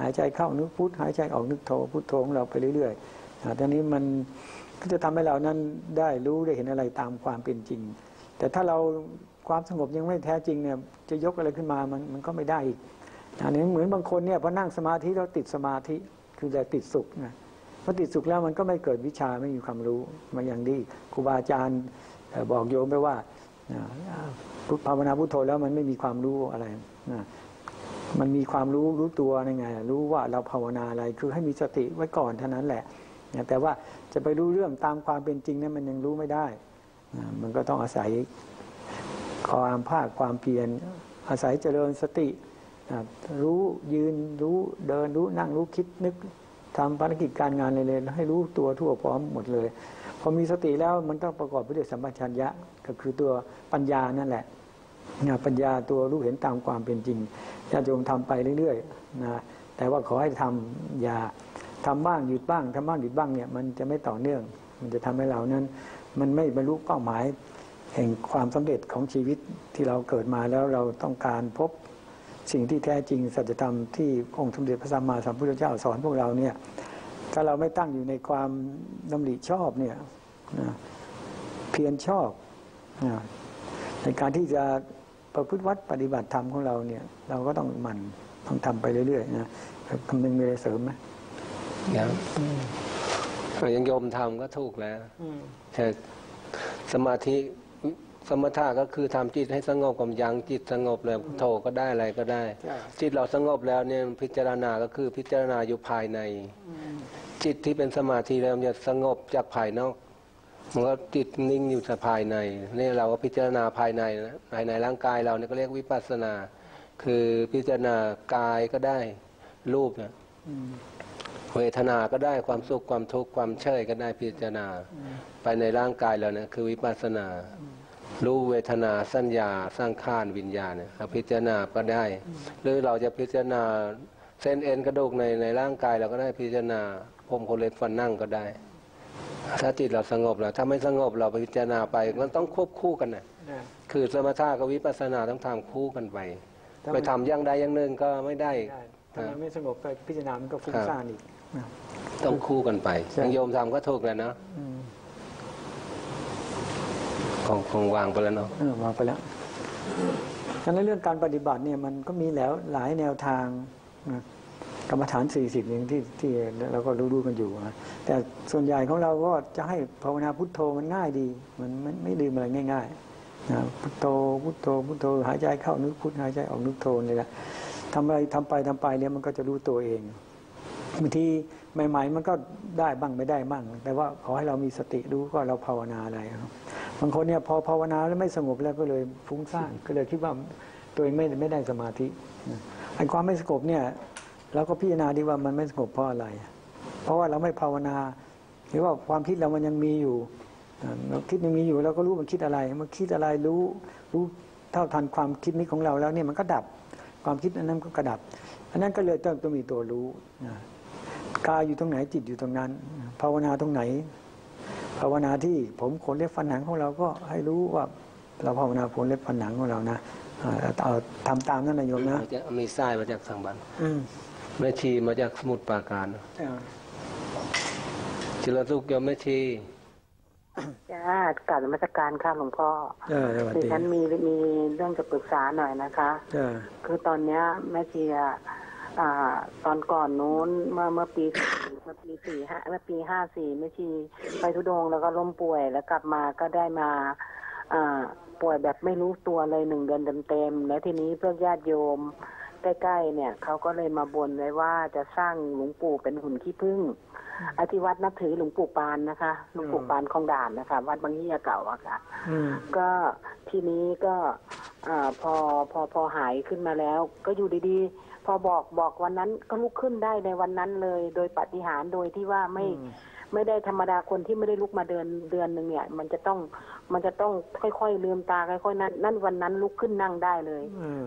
หายใจเข้านึกพุทหายใจออกนึกโธพุทโธของเราไปเรื่อยๆตอนนี้มันก็จะทำให้เรานั้นได้รู้ได้เห็นอะไรตามความเป็นจริงแต่ถ้าเราความสงบยังไม่แท้จริงเนี่ยจะยกอะไรขึ้นมามันก็ไม่ได้อีกอันนี้เหมือนบางคนเนี่ยพอนั่งสมาธิเราติดสมาธิคือจะติดสุขนะพอติดสุขแล้วมันก็ไม่เกิดวิชาไม่มีความรู้มาอย่างดีครูบาอาจารย์บอกโยมไปว่าภาวนาพุทโธแล้วมันไม่มีความรู้อะไรมันมีความรู้ตัวยังไงรู้ว่าเราภาวนาอะไรคือให้มีสติไว้ก่อนเท่านั้นแหละแต่ว่าจะไปรู้เรื่องตามความเป็นจริงนั้นมันยังรู้ไม่ได้มันก็ต้องอาศัยความภาคความเพียรอาศัยเจริญสติรู้ยืนรู้เดินรู้นั่งรู้คิดนึกทำภารกิจการงานเลยให้รู้ตัวทั่วพร้อมหมดเลยพอมีสติแล้วมันต้องประกอบไปด้วยสัมปชัญญะก็คือตัวปัญญานั่นแหละปัญญาตัวรู้เห็นตามความเป็นจริงญาติโยมทำไปเรื่อยๆนะแต่ว่าขอให้ทำอย่าทำบ้างหยุดบ้างทำบ้างหยุดบ้างเนี่ยมันจะไม่ต่อเนื่องมันจะทำให้เรานั้นมันไม่บรรลุเป้าหมายแห่งความสำเร็จของชีวิตที่เราเกิดมาแล้วเราต้องการพบสิ่งที่แท้จริงสัจธรรมที่องค์สมเด็จพระสัมมาสัมพุทธเจ้าสอนพวกเราเนี่ยถ้าเราไม่ตั้งอยู่ในความดำริชอบเนี่ยเพียรชอบในการที่จะประพฤติวัดปฏิบัติธรรมของเราเนี่ยเราก็ต้องหมั่นต้องทำไปเรื่อยๆนะคำนึงมีอะไรเสริมไหมครับยังโยมทำก็ถูกแล้วใช่สมาธิสมถะก็คือทำจิตให้สงบกำยังจิตสงบเลยพุทโธก็ได้อะไรก็ได้จิตเราสงบแล้วเนี่ยพิจารณาก็คือพิจารณาอยู่ภายในจิตที่เป็นสมาธิแล้วจะสงบจากภายนอกมันก็จิตนิ่งอยู่แต่ภายในนี่เราก็พิจารณาภายในนะภายในร่างกายเราเนี่ยก็เรียกวิปัสสนาคือพิจารณากายก็ได้รูปนะเวทนาก็ได้ความสุขความทุกข์ความเฉยก็ได้พิจารณาภายในร่างกายเราเนี่ยคือวิปัสสนารู้เวทนาสัญญาสร้างข้านวิญญาณเนี่ยพิจารณาก็ได้หรือเราจะพิจารณาเส้นเอ็นกระดูกในร่างกายเราก็ได้พิจารณาผมขนเล็บฟันหนังก็ได้ถ้าจิตเราสงบแล้วถ้าไม่สงบเราพิจารณาไปมันต้องควบคู่กันนะคือสมถะกับวิปัสสนาต้องทำคู่กันไปทำอย่างใดอย่างหนึ่งก็ไม่ได้ถ้ามันไม่สงบไปพิจารณามันก็ฟุ้งซ่านอีกต้องคู่กันไปโยมทำก็ถูกแล้วเนาะคงวางไปแล้วเนาะวางไปแล้วฉะนั้นเรื่องการปฏิบัติเนี่ยมันก็มีแล้วหลายแนวทางกรรมฐาน40อย่างที่เราก็รู้ๆกันอยู่นะแต่ส่วนใหญ่ของเราก็จะให้ภาวนาพุทโธมันง่ายดีมันไม่ลืมอะไรง่ายๆนะพุทโธพุทโธพุทโธหายใจเข้านึกพุทหายใจออกนึกโธนี่แหละทำอะไรทำไปเนี่ยมันก็จะรู้ตัวเองบางทีใหม่ๆมันก็ได้บ้างไม่ได้บ้างแต่ว่าขอให้เรามีสติรู้ว่าเราภาวนาอะไร างคนเนี่ยพอภาวนาแล้วไม่สงบแล้วก็เลยฟุ้งซ่านก็เลยคิดว่าตัวเองไม่ได้สมาธิไอ้ความไม่สงบเนี่ยเราก็พิจารณาดีว่ามันไม่สงบเพราะอะไรเพราะว่าเราไม่ภาวนาหรือว่าความคิดเรามันยังมีอยู่เราคิดยังมีอยู่เราก็รู้มันคิดอะไรมันคิดอะไรรู้เท่าทันความคิดนี้ของเราแล้วเนี่ยมันก็ดับความคิดอันนั้นก็กระดับอันนั้นก็เลยต้องมีตัวรู้กายอยู่ตรงไหนจิตอยู่ตรงนั้นภาวนาตรงไหนภาวนาที่ผมขนเล็บฟันหนังของเราก็ให้รู้ว่าเราภาวนาขนเล็บฟันหนังของเรานะเอาทำตามนั่นนายโยมนะมีทรายมาจากสังบันแม่ชีมาจากสมุทรปราการจิรสุขโยมแม่ชีญาติกราบนมัสการค่ะหลวงพ่อดิฉันมีเรื่องจะปรึกษาหน่อยนะคะคือตอนเนี้ยแม่ชีตอนก่อนนู้นเมื่อปี 54แม่ชีไปทุดงแล้วก็ล้มป่วยแล้วกลับมาก็ได้มาป่วยแบบไม่รู้ตัวเลย1 เดือนเต็มๆแล้วทีนี้เพื่อนญาติโยมใกล้ๆเนี่ยเขาก็เลยมาบนไว้ว่าจะสร้างหลวงปู่เป็นหุ่นขี้ผึ้งที่วัดนับถือหลวงปู่ปานนะคะหลวงปู่ปานคลองด่านนะคะวัดบางยี่เก่าอะค่ะก็ทีนี้ก็พอหายขึ้นมาแล้วก็อยู่ดีๆพอบอกวันนั้นก็ลุกขึ้นได้ในวันนั้นเลยโดยปาฏิหาริย์โดยที่ว่าไม่ได้ธรรมดาคนที่ไม่ได้ลุกมาเดินเดือนหนึ่งเนี่ยมันจะต้องค่อยๆลืมตาค่อยๆนั่นวันนั้นลุกขึ้นนั่งได้เลย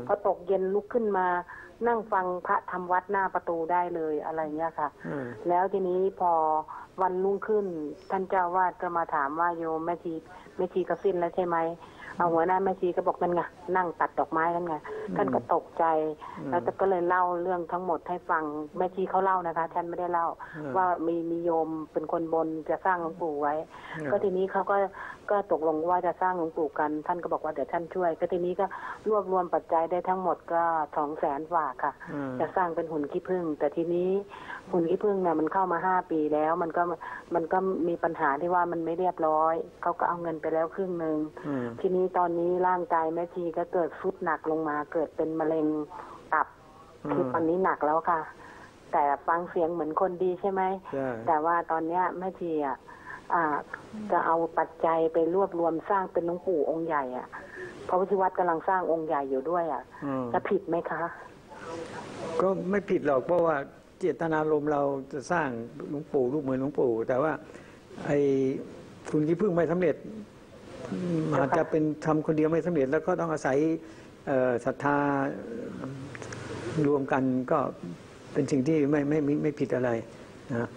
พอตกเย็นลุกขึ้นมานั่งฟังพระทำวัดหน้าประตูได้เลยอะไรเงี้ยค่ะแล้วทีนี้พอวันรุ่งขึ้นท่านเจ้าวาดก็มาถามว่าโยมแม่ชีก็สิ้นแล้วใช่ไหมเอาหัวหน้าแม่ชีก็บอกนั่นไงนั่งตัดดอกไม้นั่นไงท่านก็ตกใจแล้วก็เลยเล่าเรื่องทั้งหมดให้ฟังแม่ชีเขาเล่านะคะฉันไม่ได้เล่าว่ามีโยมเป็นคนบนจะสร้างหลวงปู่ไว้ก็ทีนี้เขาก็ตกลงว่าจะสร้างหลวงปู่กันท่านก็บอกว่าเดี๋ยวท่านช่วยก็ทีนี้ก็รวบรวมปัจจัยได้ทั้งหมดก็200,000 บาทค่ะจะสร้างเป็นหุ่นขี้ผึ้งแต่ทีนี้หุ่นขี้ผึ้งเนี่ยมันเข้ามา5 ปีแล้วมันก็มีปัญหาที่ว่ามันไม่เรียบร้อยเขาก็เอาเงินไปแล้วครึ่งนึงทีนี้ตอนนี้ร่างกายแม่ชีก็เกิดสุดหนักลงมาเกิดเป็นมะเร็งตับคือตอนนี้หนักแล้วค่ะแต่ฟังเสียงเหมือนคนดีใช่ไหมแต่ว่าตอนนี้แม่ชีจะเอาปัจจัยไปรวบรวมสร้างเป็นหลวงปู่องค์ใหญ่เพราะที่วัดกำลังสร้างองค์ใหญ่อยู่ด้วยจะผิดไหมคะก็ไม่ผิดหรอกเพราะว่าเจตนารมณ์เราจะสร้างหลวงปู่รูปเหมือนหลวงปู่แต่ว่าไอ้ทุนที่พึ่งไม่สำเร็จอาจจะเป็นทำคนเดียวไม่สำเร็จแล้วก็ต้องอาศัยศรัทธารวมกันก็เป็นสิ่งที่ไม่ผิดอะไรนะ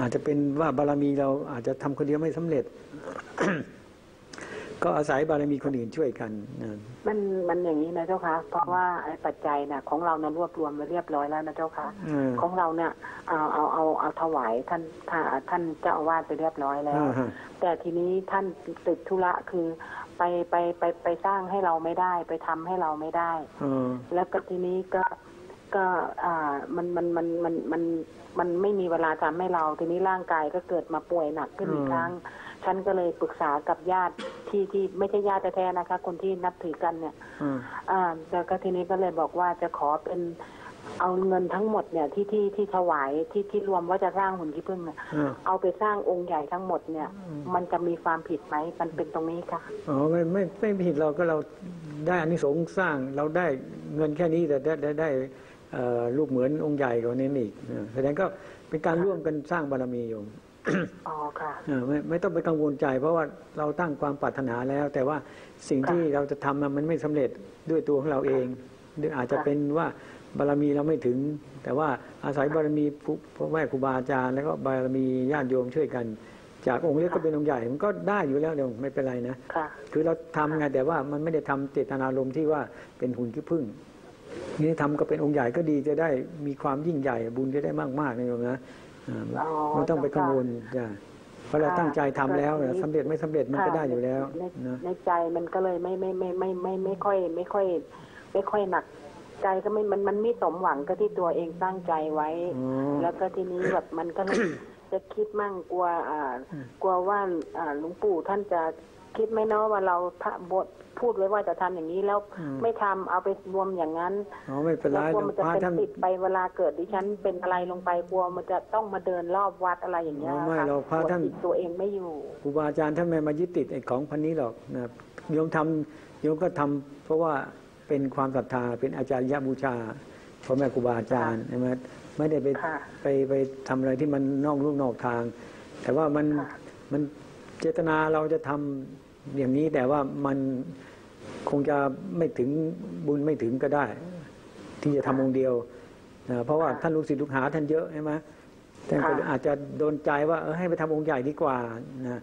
อาจจะเป็นว่าบารมีเราอาจจะทำคนเดียวไม่สำเร็จ ก็อาศัยบารมีคนอื่นช่วยกันมันอย่างนี้นะเจ้าค่ะเพราะว่าปัจจัยนะของเราเนี่ยรวบรวมมาเรียบร้อยแล้วนะเจ้าค่ะของเราเนี่ยเอาถวายท่านเจ้าอาวาสไปเรียบร้อยแล้วแต่ทีนี้ท่านติดธุระคือไปสร้างให้เราไม่ได้ไปทำให้เราไม่ได้แล้วก็ทีนี้ก็มันไม่มีเวลาทำให้เราทีนี้ร่างกายก็เกิดมาป่วยหนักขึ้นอีกครั้งฉันก็เลยปรึกษากับญาติที่ไม่ใช่ญาติแท้ๆนะคะคนที่นับถือกันเนี่ยแล้วก็ทีนี้ก็เลยบอกว่าจะขอเป็นเอาเงินทั้งหมดเนี่ยที่ถวายที่รวมว่าจะสร้างหุ่นขี้ผึ้งเนี่ยเอาไปสร้างองค์ใหญ่ทั้งหมดเนี่ยมันจะมีความผิดไหมมันเป็นตรงนี้ค่ะอ๋อไม่ผิดเราก็เราได้อานิสงส์สร้างเราได้เงินแค่นี้แต่ได้รูปเหมือนองค์ใหญ่กว่านี้อีกแสดงก็เป็นการร่วมกันสร้างบารมีโยมอ๋อค่ะไม่ต้องไปกังวลใจเพราะว่าเราตั้งความปรารถนาแล้วแต่ว่าสิ่งที่เราจะทำมันไม่สำเร็จด้วยตัวของเราเองอาจจะเป็นว่าบารมีเราไม่ถึงแต่ว่าอาศัยบารมีพ่อแม่ครูบาอาจารย์แล้วก็บารมีญาติโยมช่วยกันจากองค์เล็กก็เป็นองค์ใหญ่มันก็ได้อยู่แล้วเดี๋ยวไม่เป็นไรนะคือเราทำไงแต่ว่ามันไม่ได้ทำเจตนารมณ์ที่ว่าเป็นหุ่นขี้ผึ้งนี่ทำก็เป็นองค์ใหญ่ก็ดีจะได้มีความยิ่งใหญ่บุญจะได้มากๆนะโยมนะไม่ต้องไปกังวลจ้ะเพราะเราตั้งใจทำแล้วสำเร็จไม่สำเร็จมันก็ได้อยู่แล้วในใจมันก็เลยไม่ค่อยหนักใจก็ไม่มันไม่สมหวังก็ที่ตัวเองตั้งใจไว้แล้วก็ทีนี้แบบมันก็จะคิดมั่งกลัวว่าหลวงปู่ท่านจะ คิดไหมเนาะว่าเราบทพูดไว้ว่าจะทำอย่างนี้แล้วไม่ทำเอาไปรวมอย่างนั้นไม่เป็นไรกลัวมันจะเป็นติดไปเวลาเกิดดิฉันเป็นอะไรลงไปกลัวมันจะต้องมาเดินรอบวัดอะไรอย่างเงี้ยไม่เราพระท่านติดตัวเองไม่อยู่ครูบาอาจารย์ท่านไม่มายึดติดไอ้ของพันนี้หรอกนะโยมทำโยมก็ทำเพราะว่าเป็นความศรัทธาเป็นอาจารย์ยะบูชาพ่อแม่ครูบาอาจารย์ใช่ไหมไม่ได้ไปทำอะไรที่มันนอกลูกนอกทางแต่ว่ามันเจตนาเราจะทำอย่างนี้แต่ว่ามันคงจะไม่ถึงบุญไม่ถึงก็ได้ที่จะทำองค์เดียวนะเพราะว่าท่านลูกศิษย์ลูกหาท่านเยอะใช่ไหมท่านอาจจะโดนใจว่าให้ไปทำองค์ใหญ่ดีกว่านะ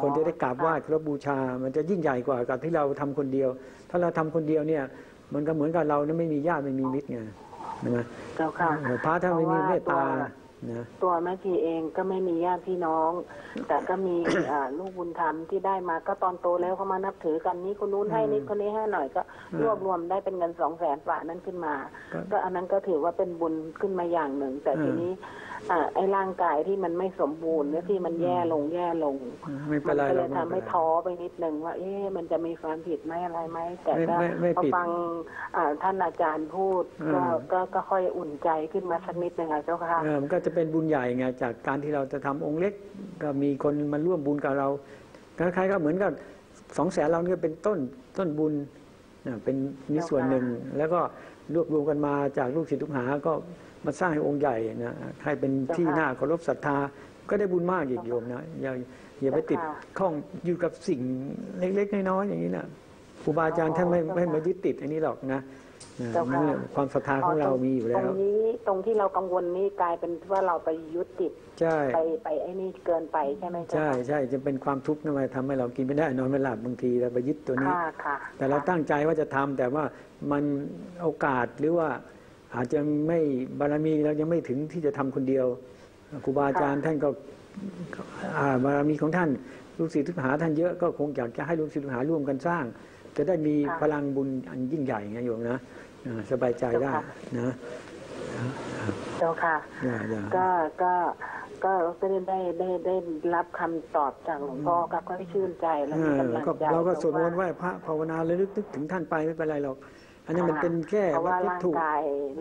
คนจะได้กราบไหว้เคารพบูชามันจะยิ่งใหญ่กว่ากับที่เราทำคนเดียวถ้าเราทำคนเดียวเนี่ยมันก็เหมือนกับเราไม่มีญาติไม่มีมิตรไงนะเจ้าค่ะพระท่านไม่มีเมตตาตัวแม่ชีเองก็ไม่มีญาติพี่น้องแต่ก็มีลูกบุญธรรมที่ได้มาก็ตอนโตแล้วเขามานับถือกันนี้คนนู้นให้นิดคนนี้ให้หน่อยก็รวบรวมได้เป็นเงิน200,000 บาทนั้นขึ้นมาก็อันนั้นก็ถือว่าเป็นบุญขึ้นมาอย่างหนึ่งแต่ทีนี้ไอ้ร่างกายที่มันไม่สมบูรณ์ที่มันแย่ลงมันก็เลยทำให้ท้อไปนิดนึงว่ามันจะมีความผิดไหมอะไรไหมแต่ก็พอฟังท่านอาจารย์พูดก็ค่อยอุ่นใจขึ้นมาสักนิดนึงค่ะเจ้าค่ะมันก็จะเป็นบุญใหญ่ไงจากการที่เราจะทำองค์เล็กก็มีคนมาร่วมบุญกับเราคล้ายๆก็เหมือนกับ200,000เราเนี่ยเป็นต้นบุญเป็นนิส่วนหนึ่งแล้วก็รวบรวมกันมาจากลูกศิษย์ลูกหาก็มาสร้างองค์ใหญ่นะให้เป็นที่น่าเคารพศรัทธาก็ได้บุญมากอีกโยมนะอย่าไปติดข้องอยู่กับสิ่งเล็กๆน้อยๆอย่างนี้นะครูบาอาจารย์ท่านไม่มายึดติดอันนี้หรอกนะความศรัทธาของเรามีอยู่แล้วตรงที่เรากังวลนี่กลายเป็นว่าเราไปยึดติดไปไอ้นี่เกินไปใช่ไหมใช่ใช่จะเป็นความทุกข์นะมันทำให้เรากินไม่ได้นอนไม่หลับบางทีเราไปยึดตัวนี้แต่เราตั้งใจว่าจะทำแต่ว่ามันโอกาสหรือว่าอาจจะไม่บารมีเรายังไม่ถึงที่จะทำคนเดียวครูบาอาจารย์ท่านก็บารมีของท่านลูกศิษย์ลูกหาท่านเยอะก็คงอยากจะให้ลูกศิษย์ลูกหาร่วมกันสร้างจะได้มีพลังบุญอันยิ่งใหญ่ไงโยมนะสบายใจได้นะเจ้าค่ะก็ได้รับคำตอบจากหลวงพ่อก็ชื่นใจแล้วมีกำลังใจเราก็สวดมนต์ไหว้พระภาวนาระลึกถึงท่านไปไม่เป็นไรหรอกอันนี้มันเป็นแค่เพราะว่า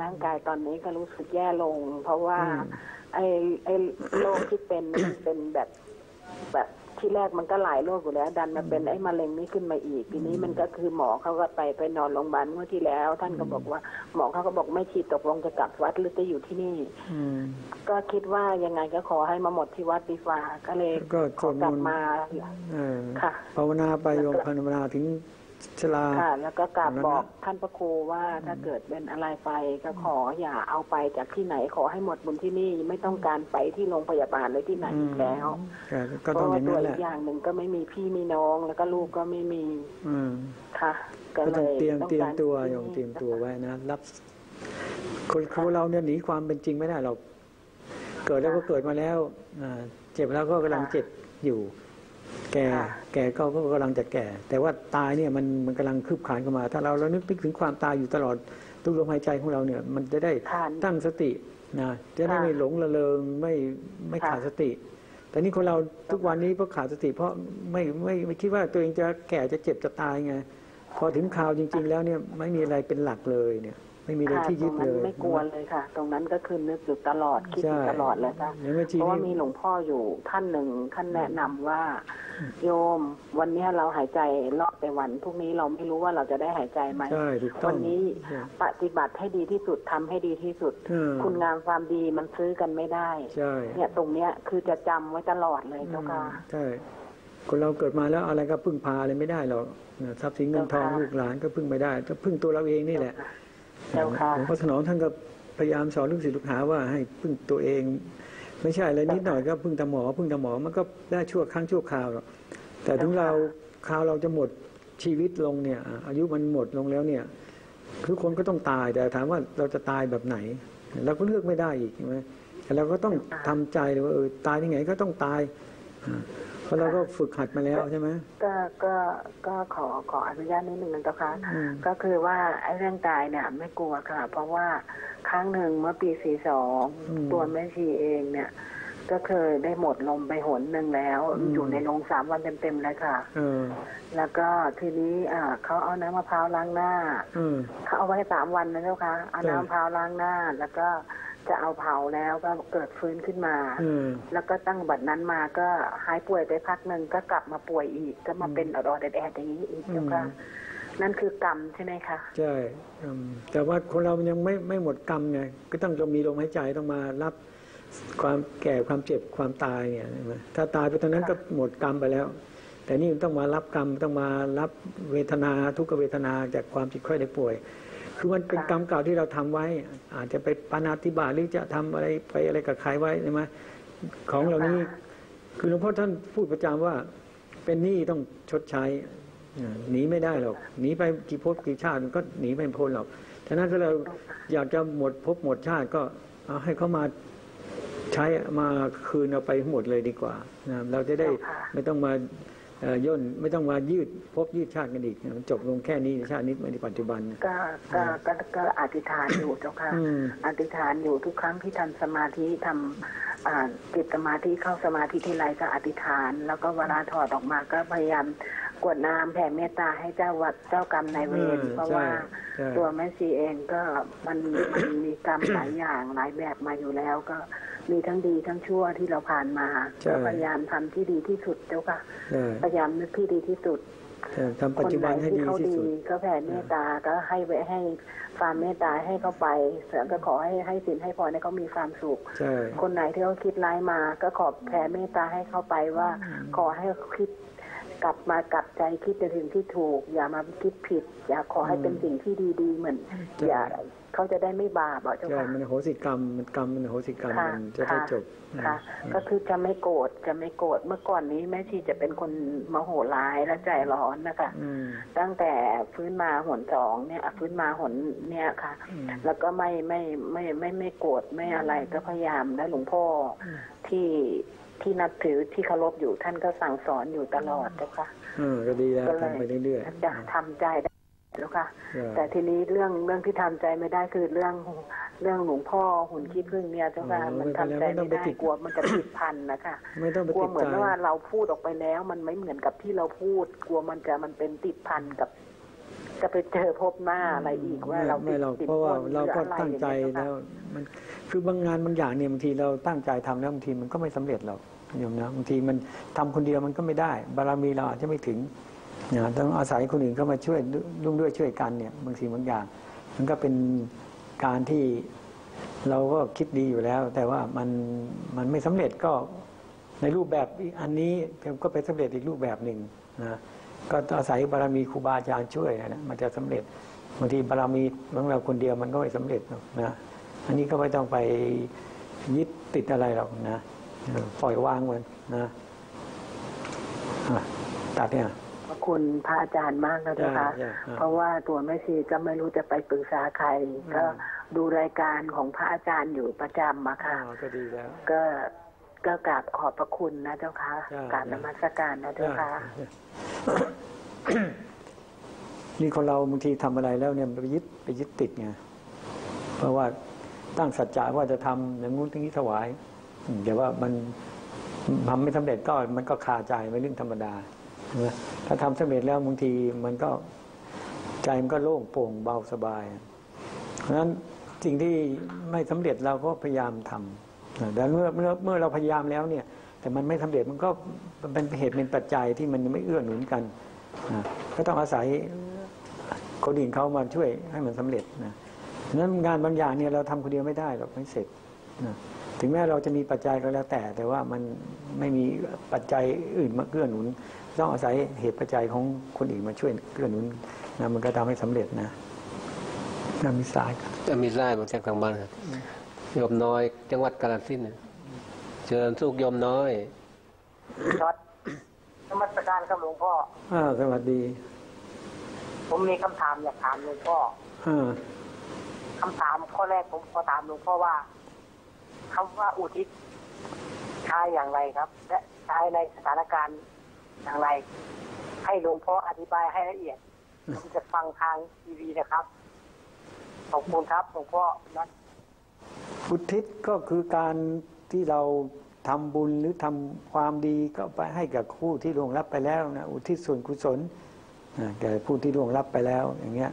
ร่างกายตอนนี้ก็รู้สึกแย่ลงเพราะว่าไอ้โรคที่เป็นแบบที่แรกมันก็หลายโรคอยู่แล้วดันมาเป็นไอ้มะเร็งนี้ขึ้นมาอีกทีนี้มันก็คือหมอเขาก็ไปนอนโรงพยาบาลเมื่อที่แล้วท่านก็บอกว่าหมอเขาก็บอกไม่ฉีดตกลงจะกลับวัดหรือจะอยู่ที่นี่ก็คิดว่ายังไงก็ขอให้มาหมดที่วัดดีกว่าก็เลยขอกลับมาค่ะภาวนาไปโยมภาวนาถึงค่ะแล้วก็กราบบอกท่านพระครูว่าถ้าเกิดเป็นอะไรไปก็ขออย่าเอาไปจากที่ไหนขอให้หมดบุญที่นี่ไม่ต้องการไปที่โรงพยาบาลหรือที่ไหนอีกแล้วเพราะว่าตัวอีกอย่างหนึ่งก็ไม่มีพี่มีน้องแล้วก็ลูกก็ไม่มีค่ะก็เลยเตรียมตัวอย่างเตรียมตัวไว้นะรับคนเราเนี่ยหนีความเป็นจริงไม่ได้เราเกิดแล้วก็เกิดมาแล้วเจ็บแล้วก็กำลังเจ็บอยู่แก่ก็กำลังจะแก่แต่ว่าตายเนี่ยมันกำลังคืบคลานเข้ามาถ้าเรานึกถึงความตายอยู่ตลอดทุกลมหายใจของเราเนี่ยมันจะได้ตั้งสตินะจะได้ไม่หลงระเริงไม่ขาดสติแต่นี่คนเราทุกวันนี้เพราะขาดสติเพราะไม่คิดว่าตัวเองจะแก่จะเจ็บจะตายไงพอถึงคราวจริงๆแล้วเนี่ยไม่มีอะไรเป็นหลักเลยเนี่ยไม่มีอะไรที่ยึดเลยไม่กลัวเลยค่ะตรงนั้นก็คือนึกอยู่ตลอดคิดอยู่ตลอดเลยค่ะเพราะว่ามีหลวงพ่ออยู่ท่านหนึ่งท่านแนะนำว่าโยมวันนี้เราหายใจรอบไปวันพรุ่งนี้เราไม่รู้ว่าเราจะได้หายใจไหมวันนี้ปฏิบัติให้ดีที่สุดทำให้ดีที่สุดคุณงามความดีมันซื้อกันไม่ได้เนี่ยตรงเนี้ยคือจะจำไว้ตลอดเลยเจ้าค่ะใช่คนเราเกิดมาแล้วอะไรก็พึ่งพาอะไรไม่ได้หรอกทรัพย์สินเงินทองลูกหลานก็พึ่งไม่ได้ก็พึ่งตัวเราเองนี่แหละหลวงพ่อสนองท่านก็พยายามสอนลูกศิษย์ลูกหาว่าให้พึ่งตัวเองไม่ใช่อะไรนิดหน่อยก็พึ่งตาหมอมันก็ได้ชั่วครั้งชั่วคราวแต่ถึงเราคราวเราจะหมดชีวิตลงเนี่ยอายุมันหมดลงแล้วเนี่ยทุกคนก็ต้องตายแต่ถามว่าเราจะตายแบบไหนเราก็เลือกไม่ได้อีกใช่ไหมเราก็ต้องทำใจเลยว่าตายยังไงก็ต้องตายเพราะเราก็ฝึกหัดมาแล้วใช่ไหมก็ขออนุญาตนิดหนึ่งนะคะก็คือว่าไอ้เรื่องตายเนี่ยไม่กลัวค่ะเพราะว่าครั้งหนึ่งเมื่อปี 42ตัวแม่ชีเองเนี่ย ก็เคยได้หมดลมไปหนหนึ่งแล้ว อยู่ในโรง3 วันเต็มๆเลยค่ะแล้วก็ทีนี้เขาเอาน้ำมะพร้าวล้างหน้าเขาเอาไว้3 วันนะเจ้าค่ะเอาน้ำมะพร้าวล้างหน้าแล้วก็จะเอาเผาแล้วก็เกิดฟื้นขึ้นมาแล้วก็ตั้งบัดนั้นมาก็หายป่วยไปพักหนึ่งก็กลับมาป่วยอีกก็มาเป็นอดอดแอดแอดอย่างนี้อีกเจ้าค่ะนั่นคือกรรมใช่ไหมคะใช่แต่ว่าคนเรายังไม่หมดกรรมไงก็ต้องมีลมหายใจต้องมารับความแก่ความเจ็บความตายเนี่ยถ้าตายไปตอนนั้นก็หมดกรรมไปแล้วแต่นี่ต้องมารับกรรมต้องมารับเวทนาทุกขเวทนาจากความเจ็บไข้ได้ป่วยคือมันเป็นกรรมเก่าที่เราทำไว้อาจจะไปปาณาติบาตหรือจะทำอะไรไปอะไรกับใครไว้ใช่ไหมของเหล่านี้คือหลวงพ่อท่านพูดประจำว่าเป็นหนี้ต้องชดใช้หนีไม่ได้หรอกหนีไปกี่ภพกี่ชาติมันก็หนีไม่พ้นหรอกฉะนั้นถ้าเราอยากจะหมดภพหมดชาติก็เอาให้เขามาใช้มาคืนเอาไปหมดเลยดีกว่าเราจะได้ไม่ต้องมาย่นไม่ต้องมายืดพบยืดชาติกันอีกมันจบลงแค่นี้ชาตินี้ในปัจจุบันก็อธิษฐานอยู่เจ้าค่ะอธิษฐานอยู่ทุกครั้งที่ทำสมาธิทำจิตสมาธิเข้าสมาธิที่ไรก็อธิษฐานแล้วก็เวลาถอดออกมาก็พยายามกวดน้ำแผ่เมตตาให้เจ้าวัดเจ้ากรรมนายเวรเพราะว่าตัวแม่ชีเองก็มันมีกรรมหลายอย่างหลายแบบมาอยู่แล้วก็มีทั้งดีทั้งชั่วที่เราผ่านมาพยายามทำที่ดีที่สุดเจ้าค่ะพยายามนึกที่ดีที่สุดทำปัจจุบันให้ดีที่สุดก็แผ่เมตตาก็ให้ความเมตตาให้เขาไปเสริมก็ขอให้ศีลให้พรให้เขามีความสุขคนไหนที่เขาคิดร้ายมาก็ขอแผ่เมตตาให้เขาไปว่าขอให้คิดกลับมากลับใจคิดในสิ่งที่ถูกอย่ามาคิดผิดอย่าขอให้เป็นสิ่งที่ดีๆเหมือนอย่าเขาจะได้ไม่บาปเจ้าค่ะมันโหสิกรรมมันกรรมมันโหสิกรรมมันจะได้จบค่ะก็คือจะไม่โกรธจะไม่โกรธเมื่อก่อนนี้แม่ชีจะเป็นคนโมโหร้ายและใจร้อนนะคะตั้งแต่ฟื้นมาหน 2เนี่ยฟื้นมาหน เนี่ยค่ะแล้วก็ไม่โกรธไม่อะไรก็พยายามและหลวงพ่อที่นับถือที่เคารพอยู่ท่านก็สั่งสอนอยู่ตลอดเจ้าค่ะก็ดีแล้วทำไปเรื่อยๆจะทำใจได้แล้วค่ะแต่ทีนี้เรื่องที่ทำใจไม่ได้คือเรื่องหลวงพ่อหุ่นขี้ผึ้งเนี่ยเจ้าค่ะมันทำใจไม่ได้กลัวมันจะติดพันนะคะกลัวเหมือนว่าเราพูดออกไปแล้วมันไม่เหมือนกับที่เราพูดกลัวมันเป็นติดพันกับจะไปเจอพบหน้าอะไรอีกว่าเราไม่หรอกเพราะว่าเราก็ตั้งใจแล้วมันคือบางงานบางอย่างเนี่ยบางทีเราตั้งใจทำแล้วบางทีมันก็ไม่สำเร็จหรอกโยมนะบางทีมันทำคนเดียวมันก็ไม่ได้บารมีเราอาจจะไม่ถึงต้องอาศัยคนอื่นเข้ามาช่วยร่วมด้วยช่วยกันเนี่ยบางสิ่งบางอย่างมันก็เป็นการที่เราก็คิดดีอยู่แล้วแต่ว่ามันไม่สำเร็จก็ในรูปแบบอันนี้ก็เป็นสำเร็จอีกรูปแบบหนึ่งนะก็อาศัยบารมีครูบาอาจารย์ช่วยนะมันจะสำเร็จบางทีบารมีของเราคนเดียวมันก็ไม่สำเร็จนะอันนี้ก็ไม่ต้องไปยึดติดอะไรหรอกนะปล่อยวางมันนะตัดเนี่ยขอบคุณพระอาจารย์มากนะคะเพราะว่าตัวแม่ชีก็ไม่รู้จะไปปรึกษาใครก็ดูรายการของพระอาจารย์อยู่ประจำมาค่ะก็ดีแล้วก็กราบขอบพระคุณนะเจ้าค่ะกราบนมัสการนะเจ้าค่ะนี่คนเราบางทีทำอะไรแล้วเนี่ยไปยึดติดไงเพราะว่าตั้งสัจจะว่าจะทำอย่างงู้นอย่างนี้ถวายแต่ว่ามันทำไม่สำเร็จก็มันก็คาใจเป็นเรื่องธรรมดาถ้าทำสำเร็จแล้วบางทีมันก็ใจมันก็โล่งโปร่งเบาสบายเพราะฉะนั้นสิ่งที่ไม่สำเร็จเราก็พยายามทำแต่เมื่อเราพยายามแล้วเนี่ยแต่มันไม่สำเร็จมันก็เป็นเหตุเป็นปัจจัยที่มันไม่เอื้อหนุนกันก็ต้องอาศัยคนอื่นเขามาช่วยให้มันสำเร็จนะเพราะฉะนั้นงานบางอย่างเนี่ยเราทำคนเดียวไม่ได้หรอกไม่เสร็จถึงแม้เราจะมีปัจจัยก็แล้วแต่ว่ามันไม่มีปัจจัยอื่นมาเกื้อหนุนต้องอาศัยเหตุปัจจัยของคนอื่นมาช่วยเกื้อหนุนนะมันก็ทำให้สำเร็จนะมีสายจะมีสายมาจากทางบ้านครับโยมน้อยจังหวัดกาฬสินธุ์เชิญสุขโยมน้อยครับนมัสการครับหลวงพ่อสวัสดีผมมีคำถามอยากถามหลวงพ่อคำถามข้อแรกผมขอถามหลวงพ่อว่าคำว่าอุทิศใช้อย่างไรครับและใช้ในสถานการณ์อย่างไรให้หลวงพ่ออธิบายให้ละเอียดผมจะฟังทางทีวีนะครับขอบคุณครับหลวงพ่อนะอุทิศก็คือการที่เรา ทำบุญหรือทำความดีก็ไปให้กับผู้ที่ล่วงลับไปแล้วนะอุทิศส่วนกุศลแก่ผู้ที่ล่วงลับไปแล้วอย่างเงี้ย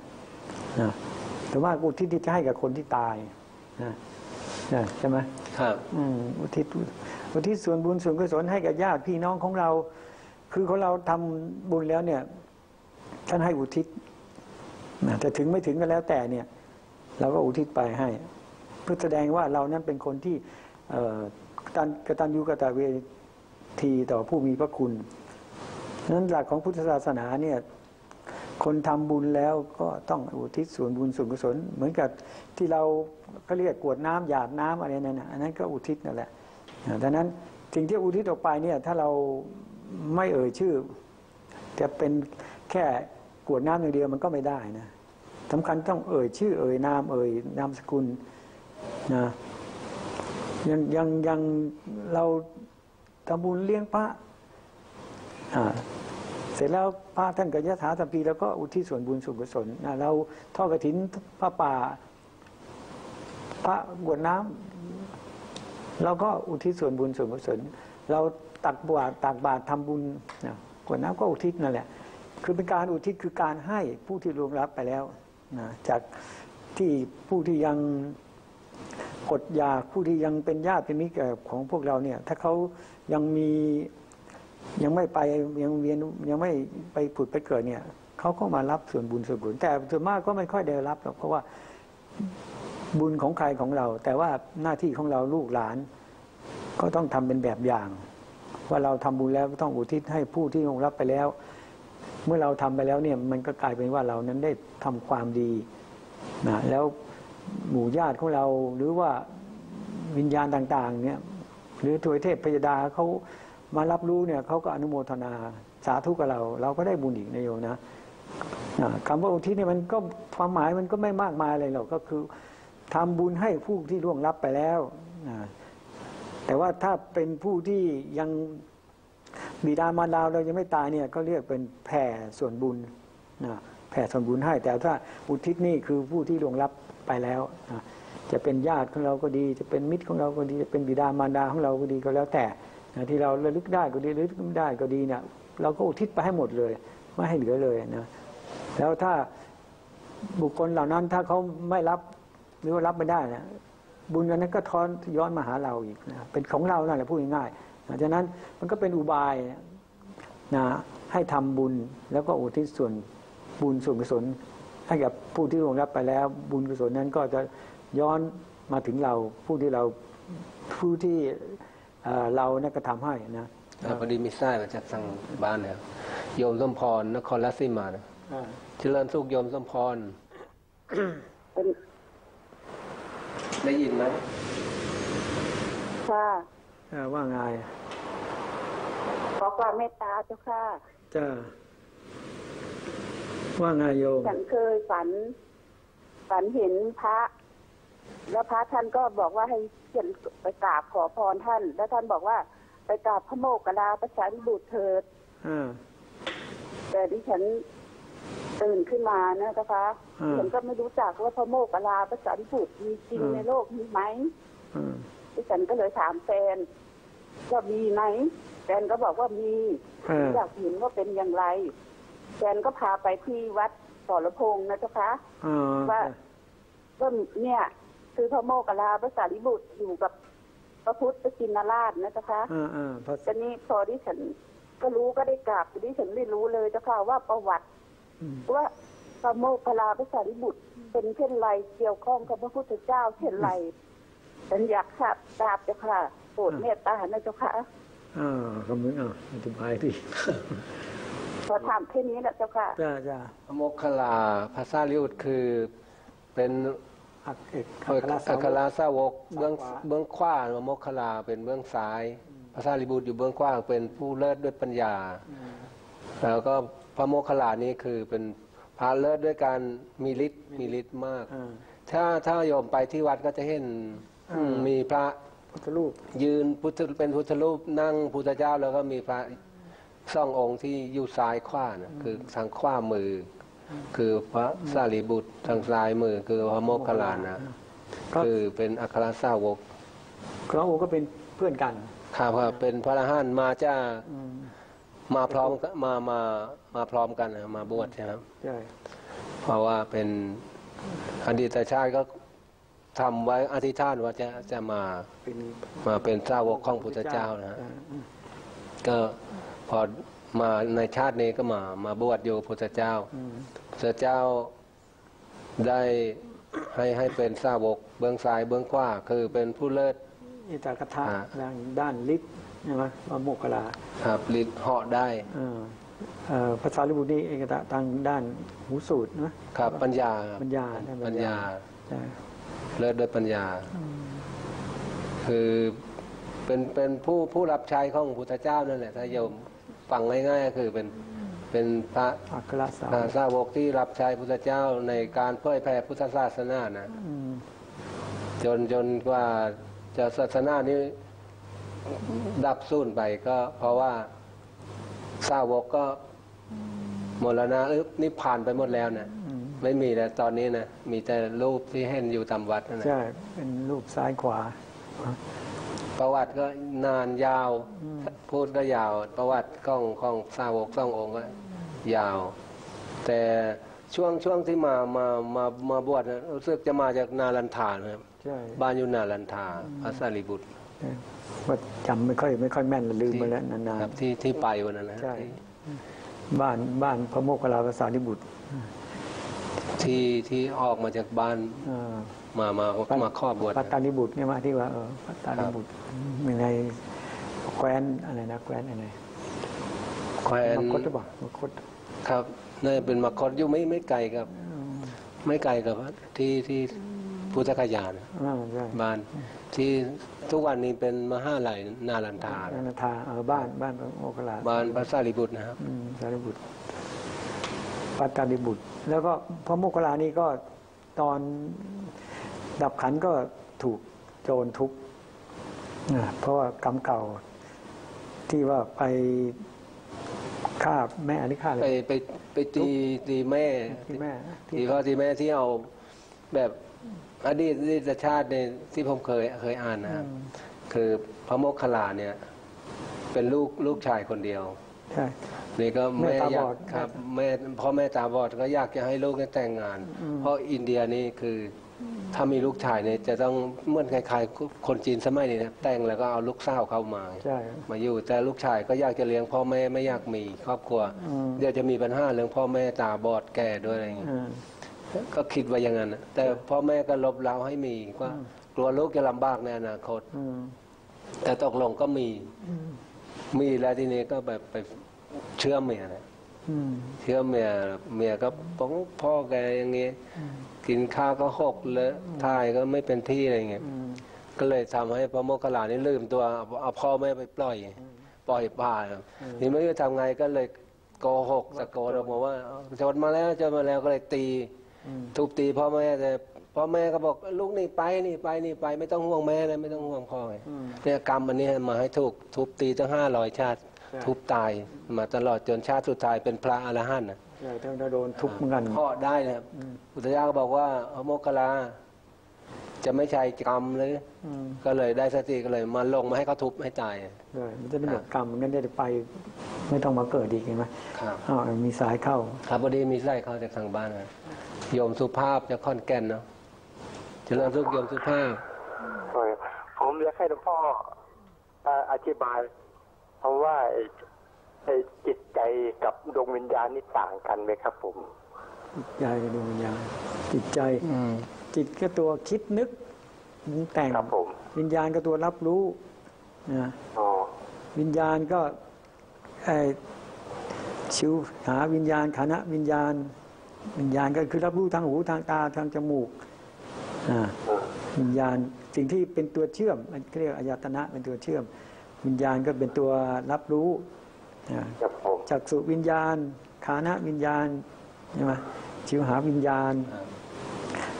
แต่ว่าอุทิศที่จะให้กับคนที่ตายนะใช่ไหมครับอุทิศส่วนบุญส่วนกุศลให้กับญาติพี่น้องของเราคือของเราทำบุญแล้วเนี่ยท่านให้อุทิศแต่ถึงไม่ถึงก็แล้วแต่เนี่ยเราก็อุทิศไปให้เพื่อแสดงว่าเรานั้นเป็นคนที่กตัญญูกตเวทีต่อผู้มีพระคุณนั้นหลักของพุทธศาสนาเนี่ยคนทำบุญแล้วก็ต้องอุทิศส่วนบุญส่วนกุศลเหมือนกับที่เราก็เรียกกวดน้ำหยาดน้ำอะไรนั่นอันนั้นก็อุทิศนั่นแหละดังนั้นสิ่งที่อุทิศออกไปเนี่ยถ้าเราไม่เอ่ยชื่อจะเป็นแค่กวดน้ำอย่างเดียวมันก็ไม่ได้นะสำคัญต้องเอ่ยชื่อเอ่ยนามเอ่ยนามสกุลนะยังเราทำบุญเลี้ยงพระเสร็จแล้วพระท่านก็ยถาสัมปีแล้วก็อุทิศส่วนบุญส่วนกุศลนะเราทอดกฐินพระป่าพระกวดน้ำเราก็อุทิศส่วนบุญส่วนกุศลเราตักบาตรทำบุญนะกวดน้ำก็อุทิศนั่นแหละคือเป็นการอุทิศคือการให้ผู้ที่ล่วงลับไปแล้วนะจากที่ผู้ที่ยังอดอยากผู้ที่ยังเป็นญาติเป็นมิตรของพวกเราเนี่ยถ้าเขายังไม่ไปผุดไปเกิดเนี่ยเขาก็มารับส่วนบุญส่วนกุศลแต่ส่วนมากก็ไม่ค่อยได้รับหรอกเพราะว่าบุญของใครของเราแต่ว่าหน้าที่ของเราลูกหลานก็ต้องทำเป็นแบบอย่างว่าเราทำบุญแล้วก็ต้องอุทิศให้ผู้ที่ล่วงลับไปแล้วเมื่อเราทำไปแล้วเนี่ยมันก็กลายเป็นว่าเรานั้นได้ทำความดีนะแล้วหมู่ญาติของเราหรือว่าวิญญาณต่างๆเนี่ยหรือถวยเทพพยดาเขามารับรู้เนี่ยเขาก็อนุโมทนาสาธุกับเราเราก็ได้บุญอีกนะโยมนะคำว่าอุทิศเนี่ยมันก็ความหมายมันก็ไม่มากมายเลยหรอกก็คือทำบุญให้ผู้ที่ล่วงลับไปแล้วแต่ว่าถ้าเป็นผู้ที่ยังบิดามารดาเรายังไม่ตายเนี่ยก็เรียกเป็นแผ่ส่วนบุญนะแผ่ส่วนบุญให้แต่ถ้าอุทิศนี่คือผู้ที่ล่วงลับไปแล้วนะจะเป็นญาติของเราก็ดีจะเป็นมิตรของเราก็ดีจะเป็นบิดามารดาของเราก็ดีก็แล้วแต่นะที่เราระลึกได้ก็ดีระลึกไม่ได้ก็ดีเนี่ยเราก็อุทิศไปให้หมดเลยไม่ให้เหลือเลยนะแล้วถ้าบุคคลเหล่านั้นถ้าเขาไม่รับหรือว่ารับไม่ได้นะบุญนั้นก็ย้อนมาหาเราอีกนะเป็นของเรานั่นแหละพูดง่ายๆฉะนั้นมันก็เป็นอุบายนะให้ทำบุญแล้วก็อุทิศส่วนบุญส่วนกุศลให้กับผู้ที่ล่วงลับไปแล้วบุญกุศลนั้นก็จะย้อนมาถึงเราผู้ที่เราเนี่ยกระทำให้นะพอดีมีไส้มาจากทางบ้านเนี่ยโยมสมพรนครราชสีมาเนี่ยเจริญสุขโยมสมพรได้ยินไหมค่ะว่าไงขอความเมตตาเจ้าค่ะจ้าว่าไงโยมฉันเคยฝันเห็นพระแล้วพระท่านก็บอกว่าให้ฉันไปกราบขอพรท่านแล้วท่านบอกว่าไปกราบพระโมกขลาพระสารีบุตรเถิดแต่ดิฉันตื่นขึ้นมานะเจ้าค่ะฉันก็ไม่รู้จักว่าพระโมกขลาพระสารีบุตรมีจริงในโลกนี้ไหมดิฉันก็เลยถามแฟนว่ามีไหมแฟนก็บอกว่ามีอยากเห็นว่าเป็นอย่างไรแฟนก็พาไปที่วัดสรพงษ์นะเจ้าค่ะว่าเนี่ยคือพระโมกขลาพระสารีบุตรอยู่กับพระพุทธชินราชนะเจ้าค่ะตอนนี้พอดิฉันก็รู้ก็ได้กราบดิฉันไม่รู้เลยเจ้าค่ะว่าประวัติว่าพระโมกขลาพระสารีบุตรเป็นเช่นไรเกี่ยวข้องกับพระพุทธเจ้าเช่นไรฉันอยากทราบเจ้าค่ะโปรดเมตตานะเจ้าค่ะคำนึงอธิบายดิขอถามแค่นี้แหละเจ้าค่ะจ้าพระโมคคัลลาพระสารีบุตรคือเป็นอัคราสาวกเบื้องขวาพระโมคคัลลาเป็นเบื้องซ้ายพระสารีบุตรอยู่เบื้องขวาเป็นผู้เลิศด้วยปัญญาแล้วก็พระโมคคัลลานี้คือเป็นพระเลิศด้วยการมีฤทธิ์มากถ้าโยมไปที่วัดก็จะเห็นมีพระพุทธรูปยืนเป็นพุทธรูปนั่งพุทธเจ้าแล้วก็มีพระสององค์ที่อยู่ซ้ายขวานะคือทางขวามือคือพระสารีบุตรทางซ้ายมือคือพระโมคคัลลานะคือเป็นอัครสาวกพระองค์ก็เป็นเพื่อนกัน ครับครับเป็นพระอรหันต์มาจ้ามาพร้อมมาพร้อมกันมาบวชใช่ไหมใช่เพราะว่าเป็นอดีตชาติก็ทำไว้อธิษฐานว่าจะมาเป็นสาวกของพุทธเจ้านะฮะก็พอมาในชาตินี้ก็มาบวชอยู่พุทธเจ้าพุทธเจ้าได้ให้เป็นสาวกเบื้องซ้ายเบื้องขวาคือเป็นผู้เลิศอิตากถะด้านฤทธิ์ใช่ไหมโมกขลาครับฤทธิ์เหาะได้ภาษาลิบุนีเอกตะทางด้านหูสูตรนะครับปัญญาเลิศด้วยปัญญาคือเป็นผู้รับใช้ของพุทธเจ้านั่นแหละถ้าโยมฟังง่ายๆคือเป็นพระสาวกที่รับใช้พุทธเจ้าในการเผยแผ่พุทธศาสนานะจนกว่าจะศาสนานี้ดับสูญไปก็เพราะว่าสาวกก็หมดแล้วนะนิพพานไปหมดแล้วนะไม่มีแล้วตอนนี้นะมีแต่รูปที่เห็นอยู่ตามวัดนะใช่เป็นรูปซ้ายขวาประวัติก็นานยาวพูดก็ยาวประวัติของสาวกสององค์ก็ยาวแต่ช่วงที่มาบวชนะรู้สึกจะมาจากนาลันทาครับบ้านอยู่นาลันทาพระสารีบุตรว่าจำไม่ค่อยแม่นลืมไปแล้วนานๆที่ไปวันนั้นนะบ้านพระโมคคัลลาพระสารีบุตรที่ออกมาจากบ้านมาครอบบวชปัตตานีบุตรเนี่ยมาที่ว่าปัตตานีบุตรในแคว้นอะไรนะแคว้นอะไรแคว้นมคธบ่มคธครับนี่เป็นมคธอยู่ไม่ไกลครับไม่ไกลกับที่พุทธคยาบ้านที่ทุกวันนี้เป็นมหาลัยนาลันทาบ้านโมคคัลลาบ้านพระสารีบุตรนะครับสารีบุตรปัตตานีบุตรแล้วก็พระโมคคัลลานี่ก็ตอนดับขันก็ถูกโจรทุบเพราะว่ากรรมเก่าที่ว่าไปฆ่าแม่อันนี้ฆ่าอะไรไปตีแม่ตีพ่อตีแม่ที่เอาแบบอดีตชาติในที่ผมเคยอ่านนะครับคือพระโมคคัลลาเนี่ยเป็นลูกชายคนเดียวนี่ก็แม่อยากครับแม่พ่อแม่ตาบอดก็อยากจะให้ลูกได้แต่งงานเพราะอินเดียนี่คือถ้ามีลูกชายเนี่ยจะต้องเหมือนคล้ายๆคนจีนสมัยนี้นะแต่งแล้วก็เอาลูกสาวเข้ามาอยู่แต่ลูกชายก็อยากจะเลี้ยงพ่อแม่ไม่อยากมีครอบครัวเดี๋ยวจะมีปัญหาเรื่องพ่อแม่ตาบอดแก่ด้วยอะไรอย่างเงี้ยก็คิดไว้อย่างนั้นแต่พ่อแม่ก็ลบเล้าให้มีว่ากลัวลูกจะลำบากในอนาคตแต่ตกลงก็มีแล้วทีนี้ก็แบบไปเชื่อเมียนะเชื่อเมียก็ป้องพ่อแกอย่างเงี้ยกินข้าวก็หกแล้วทายก็ไม่เป็นที่อะไรเงี้ยก็เลยทำให้พระโมคคัลลานี่ลืมตัวเอาพ่อแม่ไปปล่อยป่านี่ไม่รู้ทำไงก็เลยโกหกตะโกนออกมาว่าโจรมาแล้วโจรมาแล้วก็เลยทุบตีพ่อแม่แต่พ่อแม่ก็บอกลูกนี่ไปไม่ต้องห่วงแม่นะไม่ต้องห่วงพ่อเนี่ยกรรมอันนี้มาให้ถูกทุบตีตั้ง500ชาติทุบตายมาตลอดจนชาติสุดท้ายเป็นพระอรหันต์นะถ้าโดนทุบเงินพ่อได้นะครับพุทธเจ้าก็บอกว่าโมคคัลลาจะไม่ใช่กรรมเลยก็เลยได้สติก็เลยมาลงมาให้เขาทุบให้ตายมันจะไม่หมดกรรมงั้นได้ไปไม่ต้องมาเกิดอีกเห็นไหมมีสายเข้าครับพอดีมีสายเข้าจากทางบ้านนะโยมสุภาพจะค่อนแก่นเนาะจะเริ่มทุกโยมสุภาพผมอยากให้หลวงพ่ออธิบายเพราะว่าจิตใจกับดวงวิญญาณนี่ต่างกันไหมครับผมจิตใจกับดวงวิญญาณจิตใจจิตก็ตัวคิดนึกแต่งวิญญาณก็ตัวรับรู้นะวิญญาณก็ชิวหาวิญญาณขณะวิญญาณก็คือรับรู้ทางหูทางตาทางจมูกวิญญาณสิ่งที่เป็นตัวเชื่อมมันเรียกอายตนะเป็นตัวเชื่อมวิญญาณก็เป็นตัวรับรู้จักษุวิญญาณฆานะวิญญาณใช่ไหมชิวหาวิญญาณ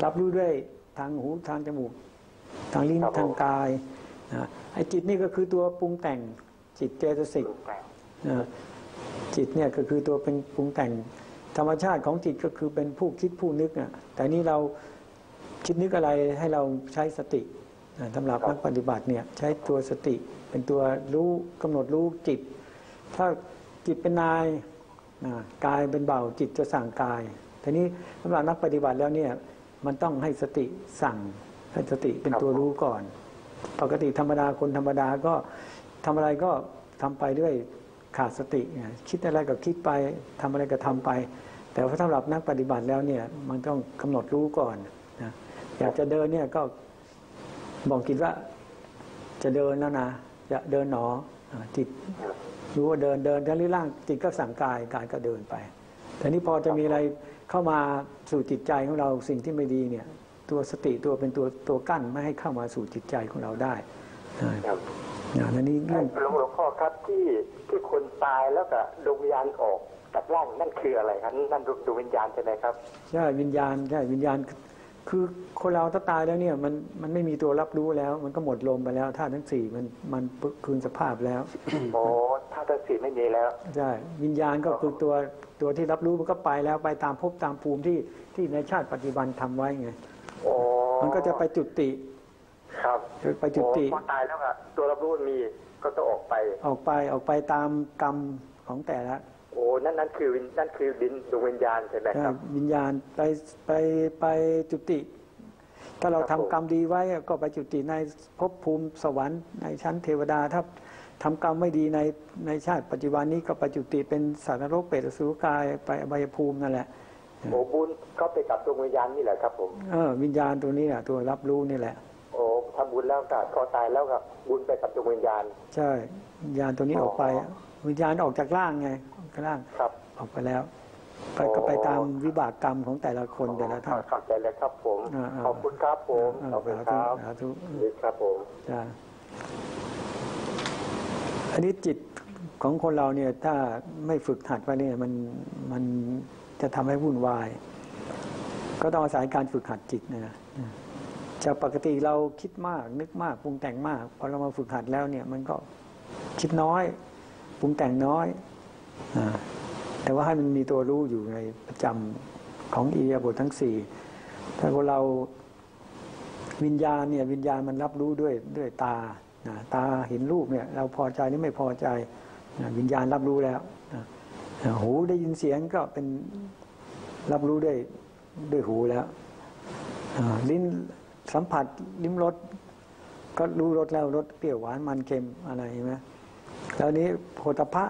รับรู้ด้วยทางหูทางจมูกทางลิ้นทางกายไอ้จิตนี่ก็คือตัวปรุงแต่งจิตเจตสิกจิตเนี่ยก็คือตัวเป็นปรุงแต่งธรรมชาติของจิตก็คือเป็นผู้คิดผู้นึกนะแต่นี่เราคิดนึกอะไรให้เราใช้สติสำหรับนักปฏิบัติเนี่ยใช้ตัวสติ เป็นตัวรู้กำหนดรู้จิตถ้าจิตเป็นนายกายเป็นเบาจิตจะสั่งกายทีนี้สำหรับนักปฏิบัติแล้วเนี่ยมันต้องให้สติสั่งให้สติเป็นตัวรู้ก่อนปกติธรรมดาคนธรรมดาก็ทำอะไรก็ทำไปด้วยขาดสติคิดอะไรก็คิดไปทำอะไรก็ทำไปแต่ว่าสำหรับนักปฏิบัติแล้วเนี่ยมันต้องกำหนดรู้ก่อนนะอยากจะเดินเนี่ยก็บอกจิตว่าจะเดินแล้วนะจะเดินหนอจิตรู้ว่าเดินเดินทั้งร่างจิตก็สั่งกายกายก็เดินไปแต่นี้พอจะมีอะไรเข้ามาสู่จิตใจของเราสิ่งที่ไม่ดีเนี่ยตัวสติตัวเป็นตัวกั้นไม่ให้เข้ามาสู่จิตใจของเราได้ครับอันนี้หลวงพ่อครับที่คนตายแล้วก็ดวงวิญญาณออกจากร่างนั่นคืออะไรครับนั่นดวงวิญญาณใช่ไหมครับใช่วิญญาณใช่วิญญาณคือคนเราถ้าตายแล้วเนี่ยมันไม่มีตัวรับรู้แล้วมันก็หมดลมไปแล้วธาตุทั้งสี่มันคืนสภาพแล้วโอ้ธาตุทั้งสี่ไม่มีแล้วใช่วิญญาณก็คือตัวที่รับรู้มันก็ไปแล้วไปตามภพตามภูมิที่ในชาติปัจจุบันทำไว้ไงโอ้มันก็จะไปจุติครับไปจุติพอตายแล้วอะตัวรับรู้มีก็จะออกไปตามกรรมของแต่ละโอ้นั่นคือดินดวงวิญญาณใช่ไหมครับวิญญาณไปจุติถ้าเราทำกรรมดีไว้ก็ไปจุติในภพภูมิสวรรค์ในชั้นเทวดาถ้าทำกรรมไม่ดีในชาติปัจจุบันนี้ก็ไปจุติเป็นสัตว์นรกเปรตอสุรกายไปอบายภูมินั่นแหละโอ้บุญก็ไปกับดวงวิญญาณนี่แหละครับผมวิญญาณตัวนี้แหละตัวรับรู้นี่แหละโอ้ทำบุญแล้วก็พอตายแล้วก็บุญไปกับดวงวิญญาณใช่วิญญาณตัวนี้ออกไปวิญญาณออกจากร่างไงร่างออกไปแล้วไปก็ไปตามวิบากกรรมของแต่ละคนแต่ละท่านขอบใจเลยครับผมขอบคุณครับผมขอบคุณครับครับผมอันนี้จิตของคนเราเนี่ยถ้าไม่ฝึกหัดไว้เนี่ยมันจะทำให้วุ่นวายก็ต้องอาศัยการฝึกหัดจิตนะจากปกติเราคิดมากนึกมากปรุงแต่งมากพอเรามาฝึกหัดแล้วเนี่ยมันก็คิดน้อยปรุงแต่งน้อยแต่ว่าให้มันมีตัวรู้อยู่ในประจำของอิริยาบถทั้งสี่ถ้าเราวิญญาณเนี่ยวิญญาณมันรับรู้ด้วยตาตาเห็นรูปเนี่ยเราพอใจหรือไม่พอใจวิญญาณรับรู้แล้วหูได้ยินเสียงก็เป็นรับรู้ด้วยหูแล้วลิ้นสัมผัสลิ้มรสก็รู้รสแล้วรสเปรี้ยวหวานมันเค็มอะไรใช่ไหมแล้วนี้โผฏฐัพพะ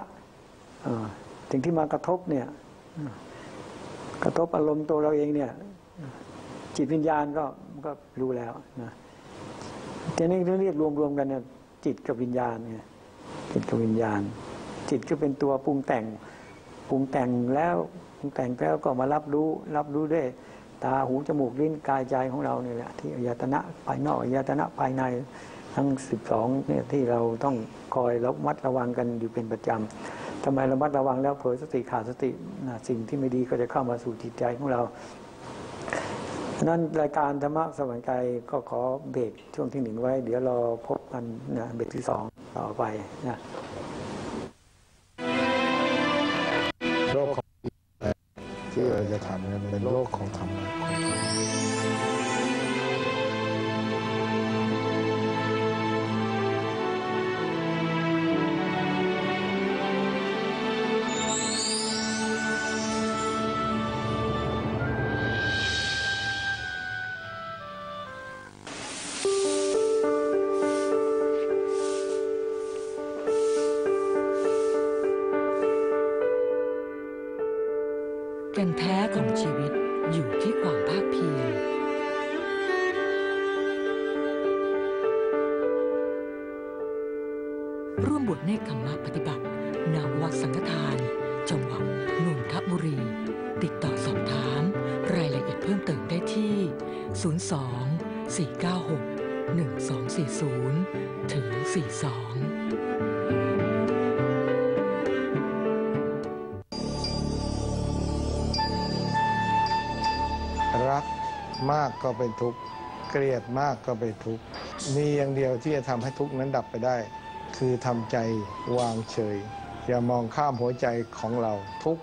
สิ่งที่มากระทบเนี่ยกระทบอารมณ์ตัวเราเองเนี่ยจิตวิญญาณก็รู้แล้วนะแต่นี่เรียกรวมกันเนี่ยจิตกับวิญญาณเนี่ยจิตกับวิญญาณจิตก็เป็นตัวปรุงแต่งแล้วก็มารับรู้ด้วยตาหูจมูกลิ้นกายใจของเราเนี่ยแหละที่อายตนะภายนอกอายตนะภายในทั้ง12เนี่ยที่เราต้องคอยระมัดระวังกันอยู่เป็นประจำทำไมระมัดระวังแล้วเผลอสติขาดสติสิ่งที่ไม่ดีก็จะเข้ามาสู่จิตใจของเราฉะนั้นรายการธรรมะสวรรค์ไกลก็ขอเบรกช่วงที่1ไว้เดี๋ยวรอพบกันเบรกที่2ต่อไปนะโลกของที่เราจะทำกันเป็นโลกของธรรมแท้ของชีวิตอยู่ที่ความภาคเพียรร่วมบทเนกขมมะปฏิบัตินามวัดสังฆทานจังหวัดนนทบุรีติดต่อสอบถามรายละเอียดเพิ่มเติมได้ที่02-496-1240 ถึง 42รักมากก็เป็นทุกข์เกลียดมากก็เป็นทุกข์มีอย่างเดียวที่จะทำให้ทุกข์นั้นดับไปได้คือทำใจวางเฉยอย่ามองข้ามหัวใจของเราทุก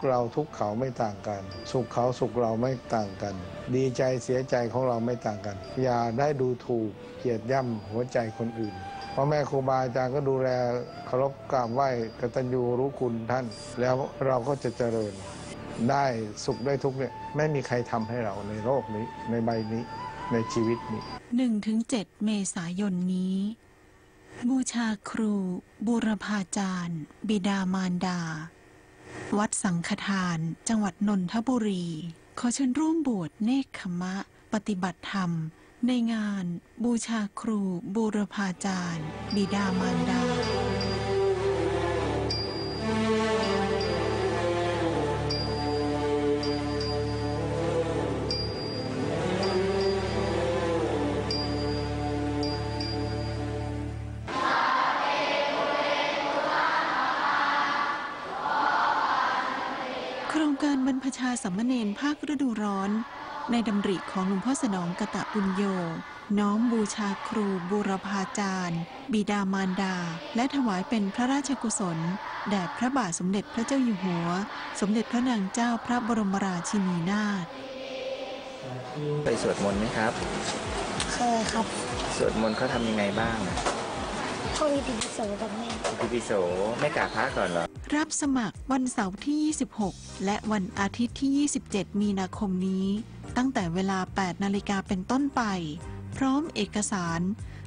เขาไม่ต่างกันสุขเขาสุขเราไม่ต่างกันดีใจเสียใจของเราไม่ต่างกันอย่าได้ดูถูกเหยียดย่ำหัวใจคนอื่น พ่อแม่ครูบาอาจารย์ก็ดูแลเคารพกราบไหว้กตัญญูรู้คุณท่านแล้วเราก็จะเจริญได้สุขได้ทุกข์เนี่ยไม่มีใครทำให้เราในโลกนี้ในใบนี้ในชีวิตนี้ 1-7 เมษายนนี้บูชาครูบูรพาจารย์บิดามารดาวัดสังฆทานจังหวัดนนทบุรีขอเชิญร่วมบวชเนกขมะปฏิบัติธรรมในงานบูชาครูบูรพาจารย์บิดามารดาบรรพชาสามเณรภาคฤดูร้อนในดำริของหลวงพ่อสนองกตปุญโญน้อมบูชาครูบูรพาจารย์บิดามารดาและถวายเป็นพระราชกุศลแด่พระบาทสมเด็จพระเจ้าอยู่หัวสมเด็จพระนางเจ้าพระบรมราชินีนาถไปสวดมนต์ไหมครับเคยครับสวดมนต์เขาทำยังไงบ้างท่องอิติปิโสกับแม่อิติปิโสไม่กราบพระก่อนเหรอรับสมัครวันเสาร์ที่26และวันอาทิตย์ที่27มีนาคมนี้ตั้งแต่เวลา 8 นาฬิกาเป็นต้นไปพร้อมเอกสาร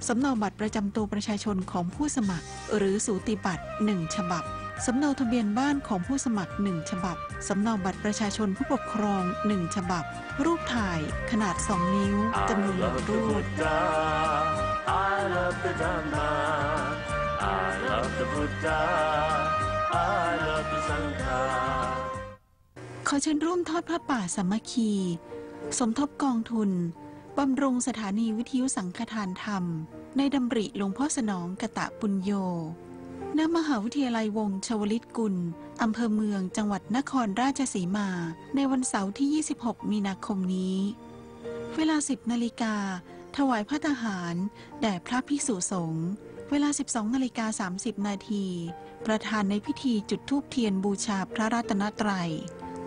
สำเนาบัตรประจำตัวประชาชนของผู้สมัครหรือสูติบัตร1ฉบับสำเนาทะเบียนบ้านของผู้สมัคร1ฉบับสำเนาบัตรประชาชนผู้ปกครอง1ฉบับรูปถ่ายขนาด2นิ้วจำนวน1รูปI love the Dhamma, I love the Buddha, I love the Sangha. ขอเชิญร่วมทอดพระป่าสามัคคีสมทบกองทุนบำรุงสถานีวิทยุสังฆทานธรรมในดำริหลวงพ่อสนองกตปุญโญณมหาวิทยาลัยวงศ์ชวลิตกุลอำเภอเมืองจังหวัดนครราชสีมาในวันเสาร์ที่26มีนาคมนี้เวลา 10 นาฬิกาถวายพระทหารแด่พระภิกษุสงฆ์เวลา 12 นาฬิกา 30 นาทีประธานในพิธีจุดธูปเทียนบูชาพระรัตนตรัย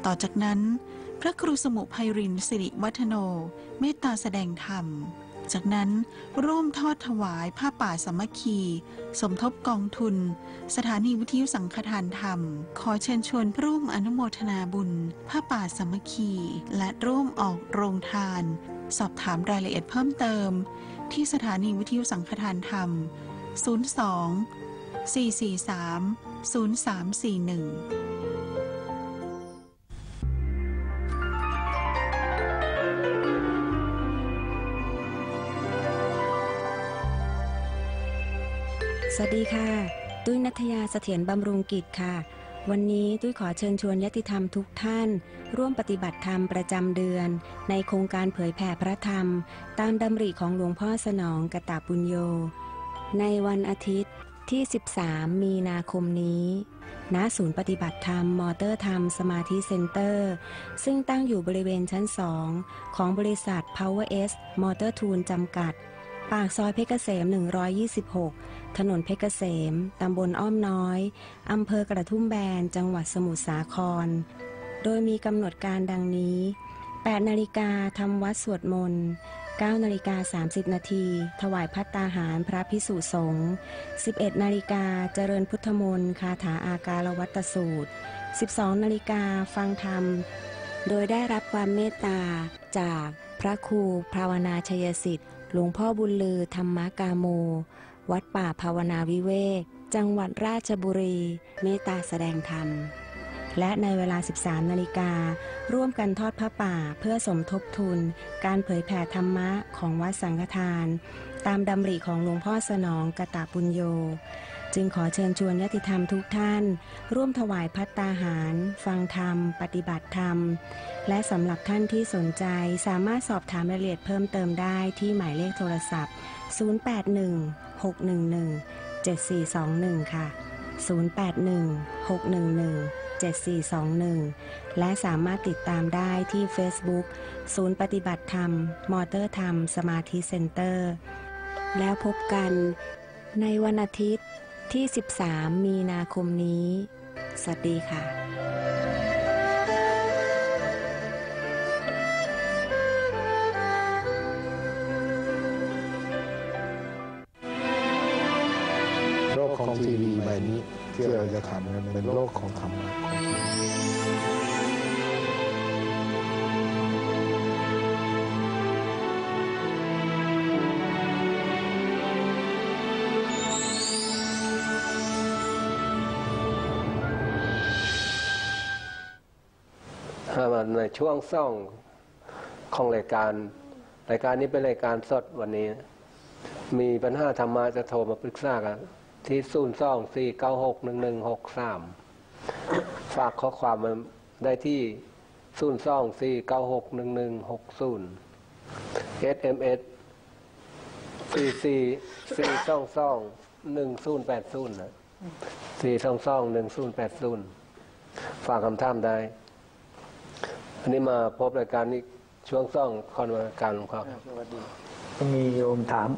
ต่อจากนั้นพระครูสมุภัยรินทร์สิริวัฒโนเมตตาแสดงธรรมจากนั้นร่วมทอดถวายผ้าป่าสามัคคีสมทบกองทุนสถานีวิทยุสังฆทานธรรมขอเชิญชวนร่วมอนุโมทนาบุญผ้าป่าสามัคคีและร่วมออกโรงทานสอบถามรายละเอียดเพิ่มเติมที่สถานีวิทยุสังฆทานธรรม 02-443-0341สวัสดีค่ะตุ้ยณัฐยาเสถียรบำรุงกิจค่ะวันนี้ตุ้ยขอเชิญชวนญาติธรรมทุกท่านร่วมปฏิบัติธรรมประจำเดือนในโครงการเผยแผ่พระธรรมตามดำริของหลวงพ่อสนองกตปุญโญในวันอาทิตย์ที่13มีนาคมนี้ณศูนย์ปฏิบัติธรรมมอเตอร์ธรรมสมาธิเซ็นเตอร์ซึ่งตั้งอยู่บริเวณชั้น2ของบริษัท Power S Motor Tool จำกัดปากซอยเพชรเกษม126ถนนเพชรเกษมตำบลอ้อมน้อยอำเภอกระทุ่มแบนจังหวัดสมุทรสาครโดยมีกำหนดการดังนี้8นาฬิกาทำวัดสวดมนต์9นาฬิกา30นาทีถวายภัตตาหารพระภิกษุสงฆ์11นาฬิกาเจริญพุทธมนต์คาถาอาการวัตสูตร12นาฬิกาฟังธรรมโดยได้รับความเมตตาจากพระครูภาวนาชัยสิทธิ์หลวงพ่อบุญลือธรรมกาโมวัดป่าภาวนาวิเวกจังหวัดราชบุรีเมตตาแสดงธรรมและในเวลา 13 นาฬิการ่วมกันทอดผ้าป่าเพื่อสมทบทุนการเผยแผ่ธรรมะของวัดสังฆทานตามดำริของหลวงพ่อสนองกตปุญโญจึงขอเชิญชวนญาติธรรมทุกท่านร่วมถวายภัตตาหารฟังธรรมปฏิบัติธรรมและสำหรับท่านที่สนใจสามารถสอบถามรายละเอียดเพิ่มเติมได้ที่หมายเลขโทรศัพท์081-611-7421ค่ะ081-611-7421และสามารถติดตามได้ที่ Facebook ศูนย์ปฏิบัติธรรมมอเตอร์ธรรมสมาธิเซ็นเตอร์แล้วพบกันในวันอาทิตย์ที่13มีนาคมนี้สวัสดีค่ะ ของทีวีใบนี้ที่เราจะทำเป็นโลกของธรรมะในช่วงซ่องของรายการนี้เป็นรายการสดวันนี้มีปัญหาธรรมะจะโทรมาปรึกษากันที่024961163ฝากข้อความมาได้ที่024961160 SMS 44422180นะ4221080ฝากคำถามได้อันนี้มาพบรายการนี้ช่วงซ่องคอนมาการครับก็มีโยมถาม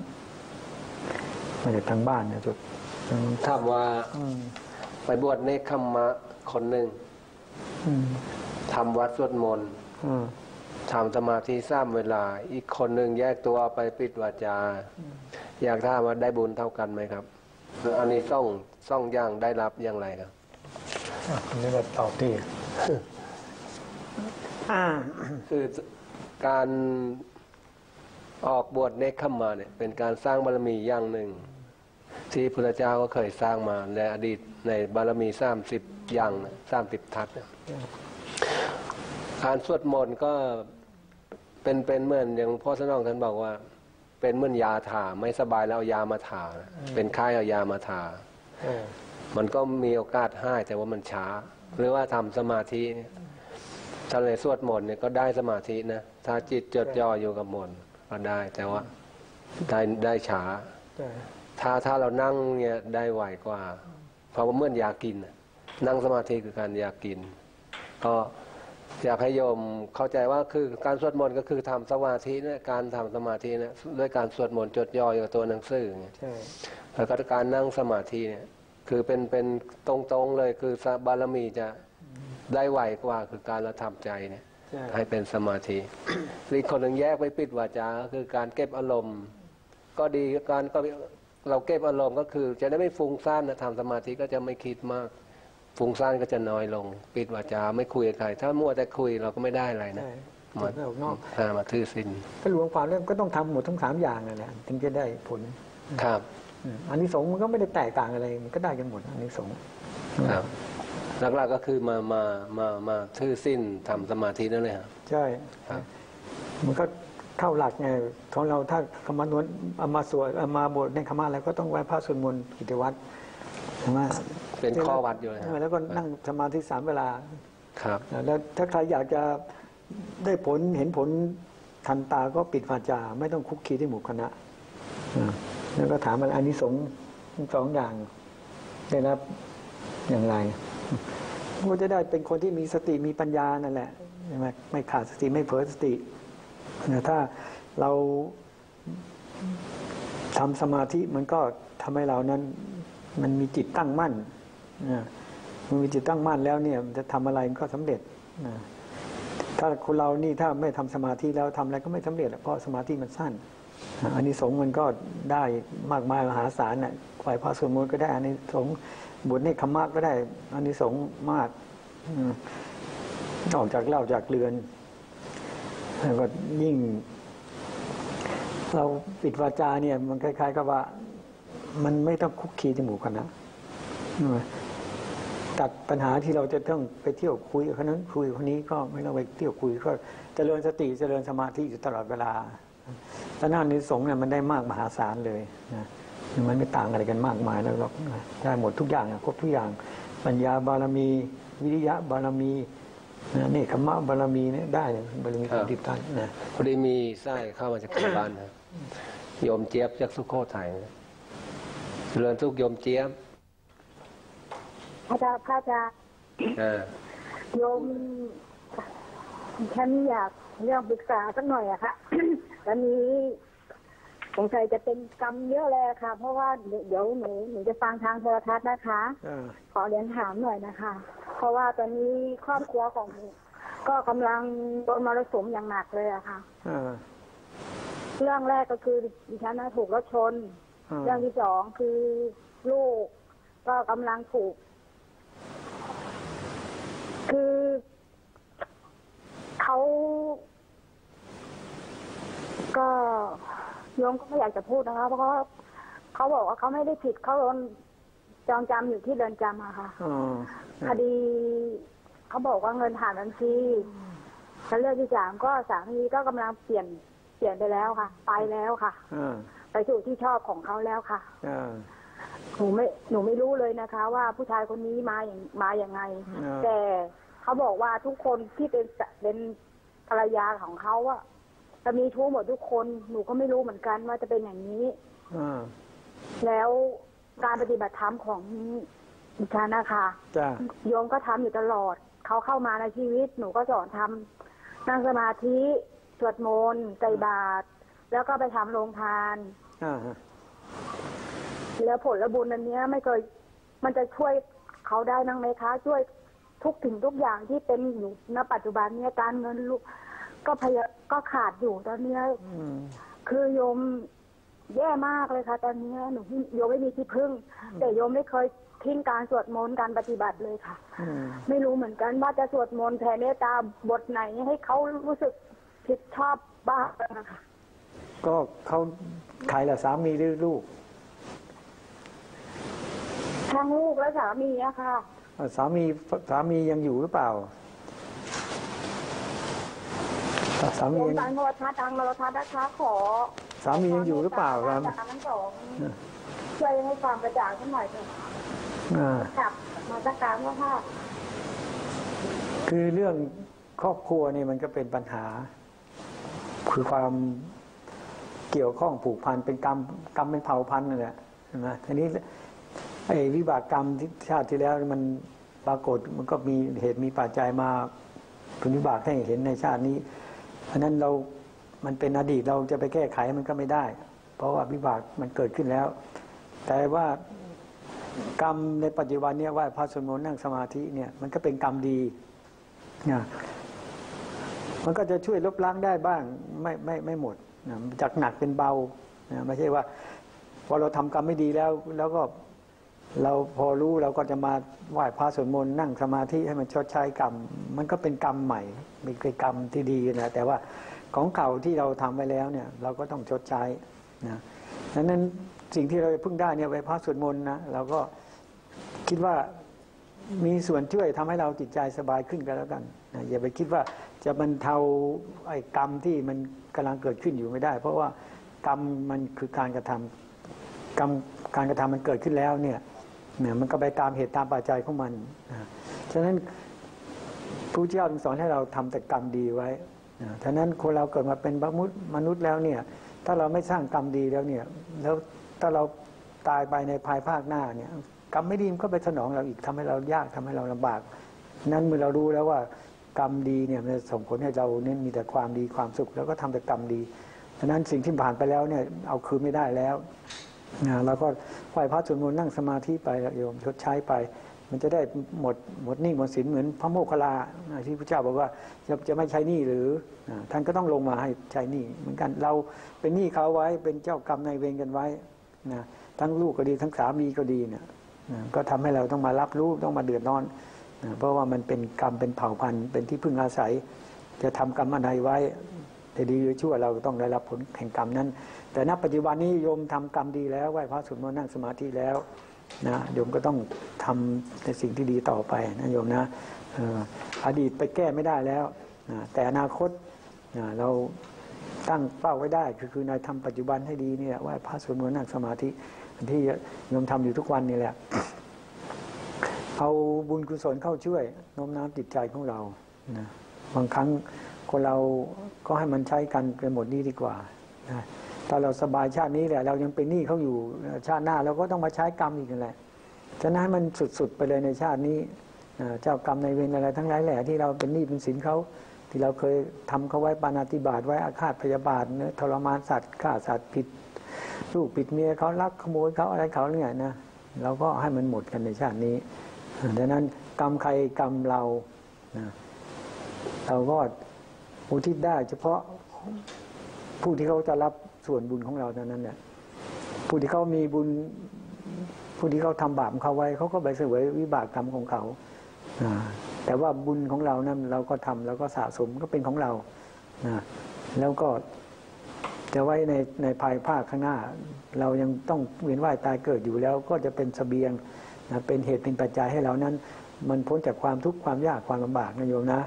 มาจากทางบ้านนะจุดถามว่าไปบวชเนกขมะคนหนึ่งทำวัดสวดมนต์ทำสมาธิสร้างเวลาอีกคนหนึ่งแยกตัวไปปิดวาจาอยากถามว่าได้บุญเท่ากันไหมครับอันนี้ซ่องย่างได้รับอย่างไรครับอันนี้แบบตอบที่คือการออกบวชเนกขมะเนี่ยเป็นการสร้างบารมีอย่างหนึ่งที่พระพุทธเจ้าก็เคยสร้างมาในอดีตในบารมี30อย่าง30ทัศน์การสวดมนต์ก็เป็นเหมือนอย่างพ่อสนองท่านบอกว่าเป็นเหมือนยาทาไม่สบายแล้วเอายามาทาเป็นไข้เอายามาทามันก็มีโอกาสหายแต่ว่ามันช้าหรือว่าทำสมาธิถ้าเลยสวดมนต์เนี่ยก็ได้สมาธินะถ้าจิตจดจ่ออยู่กับมนต์ก็ได้แต่ว่าได้ช้าถ้าเรานั่งเนี่ยได้ไวกว่าเพราะว่าเมื่ออยากกินนั่งสมาธิคือการอยากกินก็อยากให้โยมเข้าใจว่าคือการสวดมนต์ก็คือทำสมาธิเนี่ยการทำสมาธิเนี่ยด้วยการสวดมนต์จดจ่ออยู่กับตัวหนังสือเนี่ยแล้วก็การนั่งสมาธิเนี่ยคือเป็นตรงเลยคือบารมีจะได้ไวกว่าคือการเราทำใจเนี่ยให้เป็นสมาธิอีกคนหนึ่งแยกไปปิดวาจาคือการเก็บอารมณ์ก็ดีการก็เราเก็บอารมณ์ก็คือจะได้ไม่ฟุ้งซ่านนะทำสมาธิก็จะไม่คิดมากฟุ้งซ่านก็จะน้อยลงปิดวาจาไม่คุยกับใครถ้ามัวแต่คุยเราก็ไม่ได้อะไรนะมาทื่อสิ้นก็รวมความแล้วก็ต้องทำหมดทั้ง3อย่างนะถึงจะได้ผลครับอานิสงส์มันก็ไม่ได้แตกต่างอะไรมันก็ได้กันหมดอานิสงส์ครับหลักๆก็คือมาทื่อสิ้นทำสมาธินั่นเลยครับใช่ครับมันก็เข้าหลักไงของเราถ้าคำนวณมาสวดมาบทในคำอะไรก็ต้องไหว้พระสวดมนต์กิจวัตรใช่ไหมเป็นข้อวัดอยู่เลยแล้วก็นั่งสมาธิ3เวลาครับแล้วถ้าใครอยากจะได้ผลเห็นผลทันตาก็ปิดวาจาไม่ต้องคุกคีที่หมู่คณะแล้วก็ถามมันอานิสงส์2อย่างได้รับอย่างไรก็จะได้เป็นคนที่มีสติมีปัญญานั่นแหละใช่ไหมไม่ขาดสติไม่เผลอสติถ้าเราทำสมาธิมันก็ทำให้เรานั้นมันมีจิตตั้งมั่นมันมีจิตตั้งมั่นแล้วเนี่ยจะทำอะไรก็สำเร็จถ้าคนเรานี่ถ้าไม่ทำสมาธิแล้วทำอะไรก็ไม่สำเร็จเพราะสมาธิมันสั้นอานิสงส์มันก็ได้มากมายมหาศาลน่ะฝ่ายพระสวดมนต์ก็ได้อานิสงส์บวชเนกขมะก็ได้อานิสงส์มากออกจากเล่าจากเรือนแล้วก็ยิ่งเราปิดวาจาเนี่ยมันคล้ายๆกับว่ามันไม่ต้องคุกคีจมูกกันนะตัดปัญหาที่เราจะต้องไปเที่ยวคุยกับคนนั้นคุยคนนี้ก็ไม่ต้องไปเที่ยวคุยก็เจริญสติเจริญสมาธิอยู่ตลอดเวลาแล้วอานิสงส์เนี่ยมันได้มากมหาศาลเลยนะมันไม่ต่างอะไรกันมากมายแล้วเราได้หมดทุกอย่างครบทุกอย่างปัญญาบารมีวิริยะบารมีเนกขมะบารมีเนี่ยได้บารมีของดิบท่านนะพอดีมีไส้เข้ามาจากบ้านนะโยมเจี๊ยบจากสุโขทัยเจริญทุกโยมเจี๊ยบพระอาจารย์โยมฉันอยากเรื่องปรึกษาสักหน่อยอะค่ะตอนนี้สงสัยจะเป็นกรรมเยอะเลยค่ะเพราะว่าเดี๋ยวหนูจะฟังทางโทรทัศน์นะคะขอเรียนถามหน่อยนะคะเพราะว่าตอนนี้ครอบครัวของหนูก็กำลังโดนมรสุมอย่างหนักเลยอะค่ะเรื่องแรกก็คือดิฉันถูกรถชนเรื่องที่ 2คือลูก ก็กำลังถูกคือเขาก็โยมก็ไม่อยากจะพูดนะคะเพราะเขาบอกว่าเขาไม่ได้ผิดเขาโดนจองจำอยู่ที่เรือนจำอะค่ะคดีเขาบอกว่าเงินผ่านบัญชีแล้วเรื่องที่สามก็สามีก็กำลังเปลี่ยนไปแล้วค่ะไปแล้วค่ะไปสู่ที่ชอบของเขาแล้วค่ะหนูไม่รู้เลยนะคะว่าผู้ชายคนนี้มาอย่างไงแต่เขาบอกว่าทุกคนที่เป็นภรรยาของเขาอะจะมีชู้หมดทุกคนหนูก็ไม่รู้เหมือนกันว่าจะเป็นอย่างนี้แล้วการปฏิบัติธรรมของดิฉันนะคะโยมก็ทำอยู่ตลอดเขาเข้ามาในชีวิตหนูก็สอนทำนั่งสมาธิสวดมนต์ใจบาตรแล้วก็ไปทำโรงทานแล้วผลและบุญอันนี้ไม่เคยมันจะช่วยเขาได้นั่งไหมคะช่วยทุกถึงทุกอย่างที่เป็นอยู่ณปัจจุบันนี้การเงินลูกก็ขาดอยู่ตอนนี้คือโยมแย่มากเลยค่ะตอนนี้หนูโยมไม่มีที่พึ่งแต่โยมไม่เคยทิ้งการสวดมนต์การปฏิบัติเลยค่ะไม่รู้เหมือนกันว่าจะสวดมนต์แผ่เมตตาบทไหนให้เขารู้สึกผิดชอบบ้างนะคะก็เขาใครล่ะสามีหรือลูกทั้งลูกและสามีอะค่ะสามียังอยู่หรือเปล่าสามียังอยู่หรือเปล่าครับช่วยให้ความกระจ่างขึ้นหน่อยเถอะจับมาจัดการว่าค่ะคือเรื่องครอบครัวนี่มันก็เป็นปัญหาคือความเกี่ยวข้องผูกพันเป็นกรรมเป็นเผ่าพันธุ์นั่นแหละนะทีนี้ไอ้วิบากกรรมที่ชาติที่แล้วมันปรากฏมันก็มีเหตุมีปัจจัยมาเป็นวิบากให้เห็นในชาตินี้เพราะฉะนั้นเรามันเป็นอดีตเราจะไปแก้ไขมันก็ไม่ได้เพราะว่าวิบากมันเกิดขึ้นแล้วแต่ว่ากรรมในปัจจุบันเนี่ยว่าพระสวดมนต์นั่งสมาธิเนี่ยมันก็เป็นกรรมดีนะมันก็จะช่วยลบล้างได้บ้างไม่หมดนะจากหนักเป็นเบานะไม่ใช่ว่าพอเราทำกรรมไม่ดีแล้วก็เราพอรู้เราก็จะมาไหว้พระสวดมนต์นั่งสมาธิให้มันชดใช้กรรมมันก็เป็นกรรมใหม่เป็นกรรมที่ดีนะแต่ว่าของเก่าที่เราทำไว้แล้วเนี่ยเราก็ต้องชดใช้นะดังนั้นสิ่งที่เราเพิ่งได้เนี่ยไหว้พระสวดมนต์นะเราก็คิดว่ามีส่วนช่วยทำให้เราจิตใจสบายขึ้นกันแล้วกันนะอย่าไปคิดว่าจะบรรเทาไอ้กรรมที่มันกำลังเกิดขึ้นอยู่ไม่ได้เพราะว่ากรรมมันคือการกระทำกรรมการกระทำมันเกิดขึ้นแล้วเนี่ยมันก็ไปตามเหตุตามปัจจัยของมันฉะนั้นพระพุทธเจ้าสอนให้เราทำแต่กรรมดีไว้ฉะนั้นคนเราเกิดมาเป็นมนุษย์แล้วเนี่ยถ้าเราไม่สร้างกรรมดีแล้วเนี่ยแล้วถ้าเราตายไปในภายภาคหน้าเนี่ยกรรมไม่ดีมันก็ไปสนองเราอีกทำให้เรายากทำให้เราลำบากนั้นเมื่อเรารู้แล้วว่ากรรมดีเนี่ยมันส่งผลให้เราเนี่ยมีแต่ความดีความสุขแล้วก็ทำแต่กรรมดีฉะนั้นสิ่งที่ผ่านไปแล้วเนี่ยเอาคืนไม่ได้แล้วเราก็ไหว้พระสวดมนต์นั่งสมาธิไปโยมชดใช้ไปมันจะได้หมดหนี้หมดสินเหมือนพระโมคคัลลาที่พระเจ้าบอกว่าจะไม่ใช้หนี้หรือท่านก็ต้องลงมาให้ใช้หนี้เหมือนกันเราเป็นหนี้เขาไว้เป็นเจ้ากรรมนายเวรกันไว้นะทั้งลูกก็ดีทั้งสามีก็ดีเนี่ยก็ทำให้เราต้องมารับรู้ต้องมาเดือดร้อนเพราะว่ามันเป็นกรรมเป็นเผ่าพันธุ์เป็นที่พึ่งอาศัยจะทำกรรมอะไรไว้แต่ดีหรือชั่วเราต้องได้รับผลแห่งกรรมนั้นแต่ณปัจจุบันนี้โยมทำกรรมดีแล้วไหว้พระสวดมนต์นั่งสมาธิแล้วนะโยมก็ต้องทำในสิ่งที่ดีต่อไปนะโยมนะอดีตไปแก้ไม่ได้แล้วนะแต่อนาคตนะเราตั้งเป้าไว้ได้คือในทำปัจจุบันให้ดีนี่แหละไหว้พระสวดมนต์นั่งสมาธิที่โยมทำอยู่ทุกวันนี่แหละเอาบุญกุศลเข้าช่วยโน้มน้าวจิตใจของเรานะบางครั้งคนเราก็ให้มันใช้กันไปหมดนี้ดีกว่านะถ้าเราสบายชาตินี้แหละเรายังเป็นหนี้เขาอยู่ชาติหน้าเราก็ต้องมาใช้กรรมอีกนั่นแหละฉะนั้นให้มันสุดๆไปเลยในชาตินี้เจ้ากรรมนายเวรอะไรทั้งหลายแหละที่เราเป็นหนี้เป็นสินเขาที่เราเคยทำเขาไว้ปาณาติบาตไว้อาฆาตพยาบาททรมานสัตว์ฆ่าสัตว์ผิดลูกผิดเมียเขาลักขโมยเขาอะไรเขาเนี่ยนะเราก็ให้มันหมดกันในชาตินี้ดังนั้นกรรมใครกรรมเรานะเราก็อุทิศได้เฉพาะผู้ที่เขาจะรับส่วนบุญของเราเท่านั้นเนี่ยผู้ที่เขามีบุญ ผู้ที่เขาทำบาปเขาไว้เขาก็ไปเสวยวิบากกรรมของเขาแต่ว่าบุญของเรานั้นเราก็ทำแล้วก็สะสมก็เป็นของเราแล้วก็จะไว้ในภายภาคข้างหน้าเรายังต้องเวียนว่ายตายเกิดอยู่แล้วก็จะเป็นเสบียงเป็นเหตุเป็นปัจจัยให้เรานั้นมันพ้นจากความทุกข์ความยากความลำบากนะโยมนะ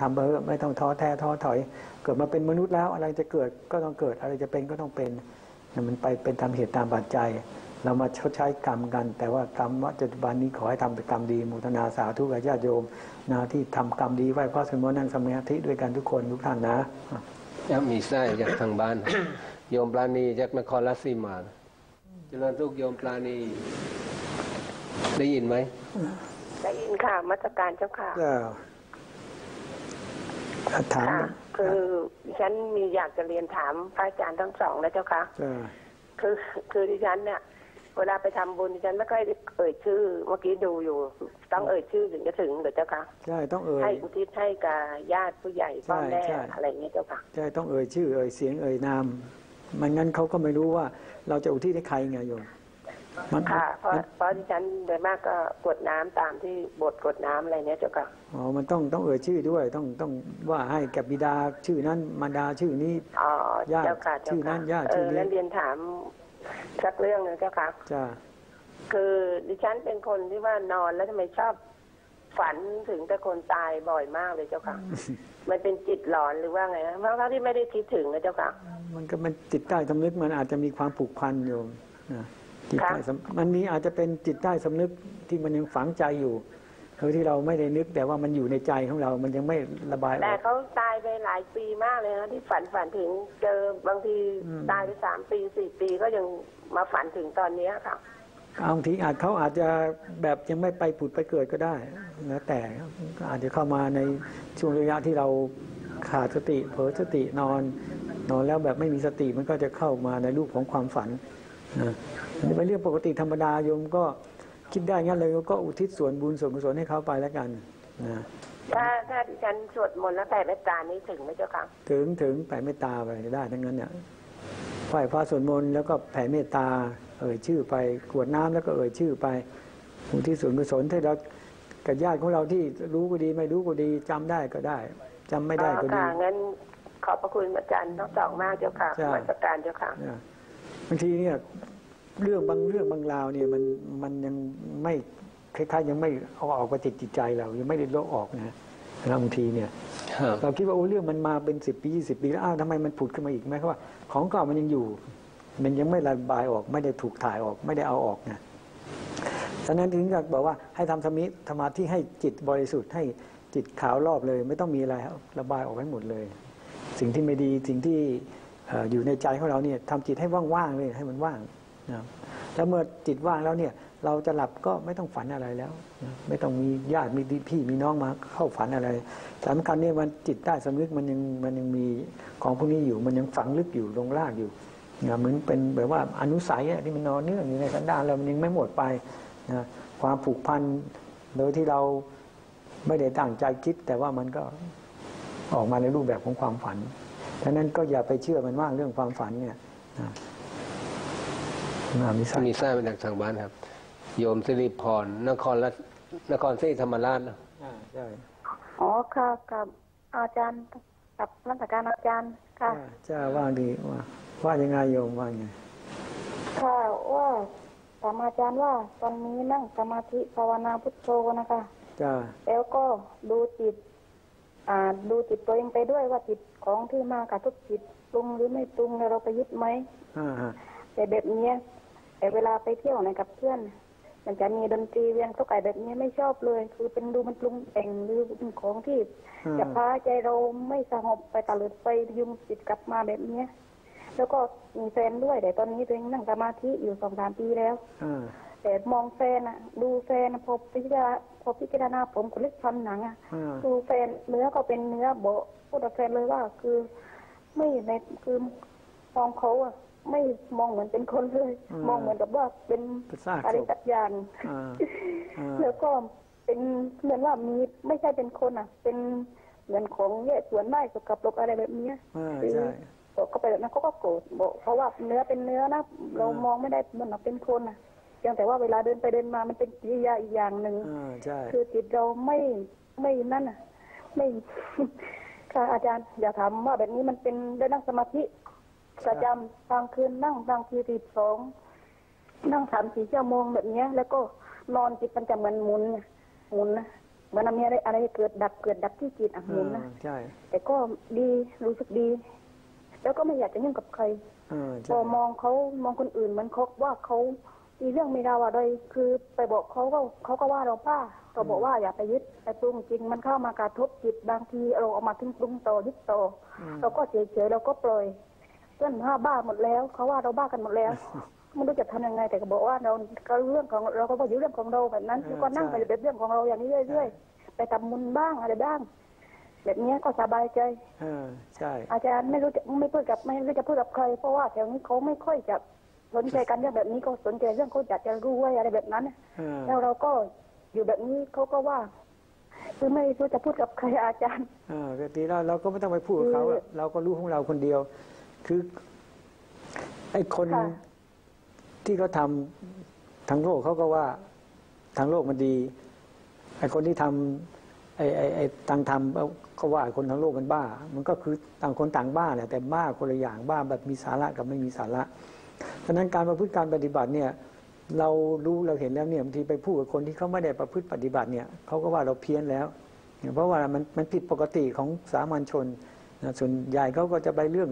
ทำไปไม่ต้องท้อแท้ท้อถอยเกิดมาเป็นมนุษย์แล้วอะไรจะเกิดก็ต้องเกิดอะไรจะเป็นก็ต้องเป็นมันไปเป็นตามเหตุตามปัจจัยเรามาชดใช้กรรมกันแต่ว่ากรรมวัฏจักรบาลนี้ขอให้ทำเป็นกรรมดีมุทนาสาธุญาติโยมนะที่ทำกรรมดีไว้พระสมณนั่งสมาธิด้วยกันทุกคนทุกท่านนะยักมีไส้จากทางบ้านโยมปราณีจากนครราชสีมาเจริญทุกโยมปราณีได้ยินไหมได้ยินค่ะมาตรการเจ้าค่ะถามคือฉันมีอยากจะเรียนถามพระอาจารย์ทั้งสองนะเจ้าค่ะคือดิฉันเนี่ยเวลาไปทำบุญดิฉันไม่ค่อยเอ่ยชื่อเมื่อกี้ดูอยู่ต้องเอ่ยชื่อถึงจะถึงเหรอเจ้าค่ะใช่ต้องเอ่ยให้อุทิศให้กับญาติผู้ใหญ่พ่อแม่อะไรเงี้ยเจ้าค่ะใช่ต้องเอ่ยชื่อเอ่ยเสียงเอ่ยนามมันงั้นเขาก็ไม่รู้ว่าเราจะอุทิศให้ใครไงโยมค่ะเพราะดิฉันโดยมากก็กดน้ำตามที่บทกดน้ำอะไรเนี้ยเจ้าค่ะอ๋อมันต้องเอ่ยชื่อด้วยต้องว่าให้กับบิดาชื่อนั้นมารดาชื่อนี้อ๋อเจ้าค่ะชื่อนั้นญาติชื่อนี้แล้วเรียนถามสักเรื่องหนึ่งเจ้าค่ะคือดิฉันเป็นคนที่ว่านอนแล้วทำไมชอบฝันถึงแต่คนตายบ่อยมากเลยเจ้าค่ะมันเป็นจิตหลอนหรือว่าไงนะเพราะเขาที่ไม่ได้คิดถึงนะเจ้าค่ะมันก็มันจิตใต้สำนึกมันอาจจะมีความผูกพันอยู่จิตใต้มันมีอาจจะเป็นจิตใต้สำนึกที่มันยังฝังใจอยู่โดยที่เราไม่ได้นึกแต่ว่ามันอยู่ในใจของเรามันยังไม่ระบายออกแต่เขาตายไปหลายปีมากเลยนะที่ฝันถึงเจอบางทีตายไป3 ปี 4 ปีก็ยังมาฝันถึงตอนนี้ค่ะบางทีอาจเขาอาจจะแบบยังไม่ไปผุดไปเกิดก็ได้แล้วแต่อาจจะเข้ามาในช่วงระยะที่เราขาดสติเผลอสตินอนแล้วแบบไม่มีสติมันก็จะเข้ามาในรูปของความฝันนี่เป็นเรื่องปกติธรรมดาโยมก็คิดได้งั้นเลยก็อุทิศส่วนบุญส่วนกุศลให้เขาไปแล้วกันนะถ้าดิฉันสวดมนต์แล้วแผ่เมตตานี้ถึงไหมเจ้าค่ะถึงแผ่เมตตาไปได้ทั้งนั้นเนี่ยไหว้พระสวดมนต์แล้วก็แผ่เมตตาเอ่ยชื่อไปกรวดน้ำแล้วก็เอ่ยชื่อไปอุทิศส่วนกุศลให้เรากับญาติของเราที่รู้ก็ดีไม่รู้ก็ดีจำได้ก็ได้จำไม่ได้ก็ดีงั้นขอบพระคุณอาจารย์ทั้งสองมากเจ้าค่ะมาตรการเจ้าค่ะบางทีเนี่ยเรื่องบางเรื่องบางราวเนี่ยมันยังไม่คล้ายๆยังไม่เอาออกไปจิตใจเรายังไม่ได้ลบออกนะบางทีเนี่ยเราคิดว่าโอ้เรื่องมันมาเป็น10 ปี 20 ปีแล้วอ้าวทำไมมันผุดขึ้นมาอีกไหมเพราะว่าของเก่ามันยังอยู่มันยังไม่ระบายออกไม่ได้ถูกถ่ายออกไม่ได้เอาออกนะฉะนั้นถึงจะบอกว่าให้ทำสมาธิให้จิตบริสุทธิ์ให้จิตขาวรอบเลยไม่ต้องมีอะไรระบายออกให้หมดเลยสิ่งที่ไม่ดีสิ่งที่อยู่ในใจของเราเนี่ยทำจิตให้ว่างๆเลยให้มันว่างแล้วเมื่อจิตว่างแล้วเนี่ยเราจะหลับก็ไม่ต้องฝันอะไรแล้วไม่ต้องมีญาติมีพี่มีน้องมาเข้าฝันอะไรสำคัญเนี่ยมันจิตใต้สำนึกมันยังมีของพวกนี้อยู่มันยังฝังลึกอยู่ลงรากอยู่เหมือนเป็นแบบว่าอนุสัยที่มันนอนเนื่องอยู่ในสันดานเรามันยังไม่หมดไปนะความผูกพันโดยที่เราไม่ได้ตั้งใจคิดแต่ว่ามันก็ออกมาในรูปแบบของความฝันดังนั้นก็อย่าไปเชื่อมันมากเรื่องความฝันเนี่ยนะมีไส้มาจากทางบ้านครับโยมสิริพรนครศรีธรรมราชนะใช่อ๋อค่ะกับอาจารย์กับรัฐการอาจารย์ค่ะจะว่าดีว่ายังไงโยมว่าไงค่ะว่าถามอาจารย์ว่าตอนนี้นั่งสมาธิภาวนาพุทโธนะคะจะแล้วก็ดูจิตตัวเองไปด้วยว่าจิตของที่มากระทบจิตปรุงหรือไม่ปรุงเราไปยึดไหมแต่แบบนี้แต่เวลาไปเที่ยวไหนกับเพื่อนมันจะมีดนตรีเวียนเข้าไก่แบบนี้ไม่ชอบเลยคือเป็นดูมันปรุงแต่งหรือเป็นของที่จะพาใจเราไม่สงบไปตะลึงไปยุ่งจิตกลับมาแบบนี้แล้วก็มีแฟนด้วยแต่ตอนนี้ตัวเองนั่งสมาธิอยู่2-3 ปีแล้วแต่มองแฟนอะดูแฟนพอพิจารณาผมคนเล็กทำหนังอะดูแฟนเนื้อก็เป็นเนื้อโบพูดกับแฟนเลยว่าคือไม่ในคือมองเขาอะไม่มองเหมือนเป็นคนเลยมองเหมือนกับว่าเป็นอะไรสักอย่างแล้วก็เป็นเหมือนว่ามีไม่ใช่เป็นคนอ่ะเป็นเหมือนของแย่ส่วนไม้สกับลกอะไรแบบนี้ก็ไปแบบนั้นเขาก็โกรธบอกเพราะว่าเนื้อเป็นเนื้อนะเรามองไม่ได้มันเป็นคนอ่ะ ยังแต่ว่าเวลาเดินไปเดินมามันเป็นกิริยาอีกอย่างหนึ่งคือจิตเราไม่นั่นไม่ค่ะอาจารย์อย่าถามว่าแบบนี้มันเป็นได้นั่งสมาธิประจำกลางคืนนั่งกลางคืน12นั่ง3-4 ชั่วโมงแบบนี้แล้วก็นอนจิตมันจะเหมือนหมุนนะเหมือนอะไรเกิดดับที่จิตหมุนนะใช่แต่ก็ดีรู้สึกดีแล้วก็ไม่อยากจะยุ่งกับใครพอมองคนอื่นเหมือนเขาว่าเขามีเรื่องไม่ได้ว่าโดยคือไปบอกเขาก็ว่าเราป้าเราบอกว่าอย่าไปยึดไปปรุงจริงมันเข้ามากระทบจิตบางทีเราเอามาทิ้งปรุงต่อยึดต่อเราก็เฉยเราก็ปล่อยเพื่อนบ้าหมดแล้วเขาว่าเราบ้ากันหมดแล้วไม่รู้จะทำยังไงแต่ก็บอกว่าเราเรื่องของเราก็บอกอยู่เรื่องของเราแบบนั้นก็นั่งไปแบบเรื่องของเราอย่างนี้เรื่อยๆไปทำบุญบ้างอะไรบ้างแบบนี้ก็สบายใจใช่อาจารย์ไม่รู้จะพูดกับใครเพราะว่าแถวนี้เขาไม่ค่อยจะสนใจกันเรื่องแบบนี้ก็สนใจเรื่องเขาอยากจะรู้ไว้อะไรแบบนั้นแล้วเราก็อยู่แบบนี้เขาก็ว่าคือไม่รู้จะพูดกับใครอาจารย์แบบนี้เราก็ไม่ต้องไปพูดกับเขาเราก็รู้ของเราคนเดียวคือไอ้คนที่เขาทำทางโลกเขาก็ว่าทางโลกมันดีไอ้คนที่ทำไอ้ทางธรรมก็ว่าคนทางโลกมันบ้ามันก็คือต่างคนต่างบ้าแหละแต่บ้าคนละอย่างบ้าแบบมีสาระกับไม่มีสาระฉะนั้นการประพฤติการปฏิบัติเนี่ยเรารู้เราเห็นแล้วเนี่ยบางทีไปพูดกับคนที่เขาไม่ได้ประพฤติปฏิบัติเนี่ยเขาก็ว่าเราเพี้ยนแล้วเพราะว่ามันผิดปกติของสามัญชนนะส่วนใหญ่เขาก็จะไปเรื่อง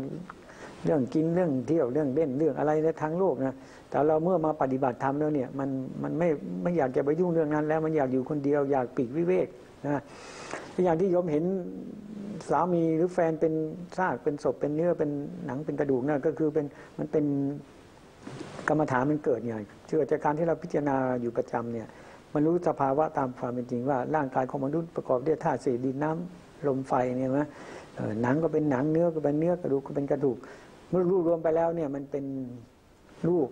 กินเรื่องเที่ยวเรื่องเล่นเรื่องอะไรในทางโลกนะแต่เราเมื่อมาปฏิบัติธรรมแล้วเนี่ยมันไม่อยากจะไปยุ่งเรื่องนั้นแล้วมันอยากอยู่คนเดียวอยากปีกวิเวกนะอย่างที่โยมเห็นสามีหรือแฟนเป็นซากเป็นศพเป็นเนื้อเป็นหนังเป็นกระดูกนั่นก็คือมันเป็นกรรมฐานมันเกิดไงเกิดจากการที่เราพิจารณาอยู่ประจำเนี่ยมันรู้สภาวะตามความเป็นจริงว่าร่างกายของมนุษย์ประกอบด้วยธาตุสี่ดินน้ำลมไฟเนี่ยนะหนังก็เป็นหนังเนื้อก็เป็นเนื้อกระดูกก็เป็นกระดูกเมื่อรวมไปแล้วเนี่ยมันเป็นรูป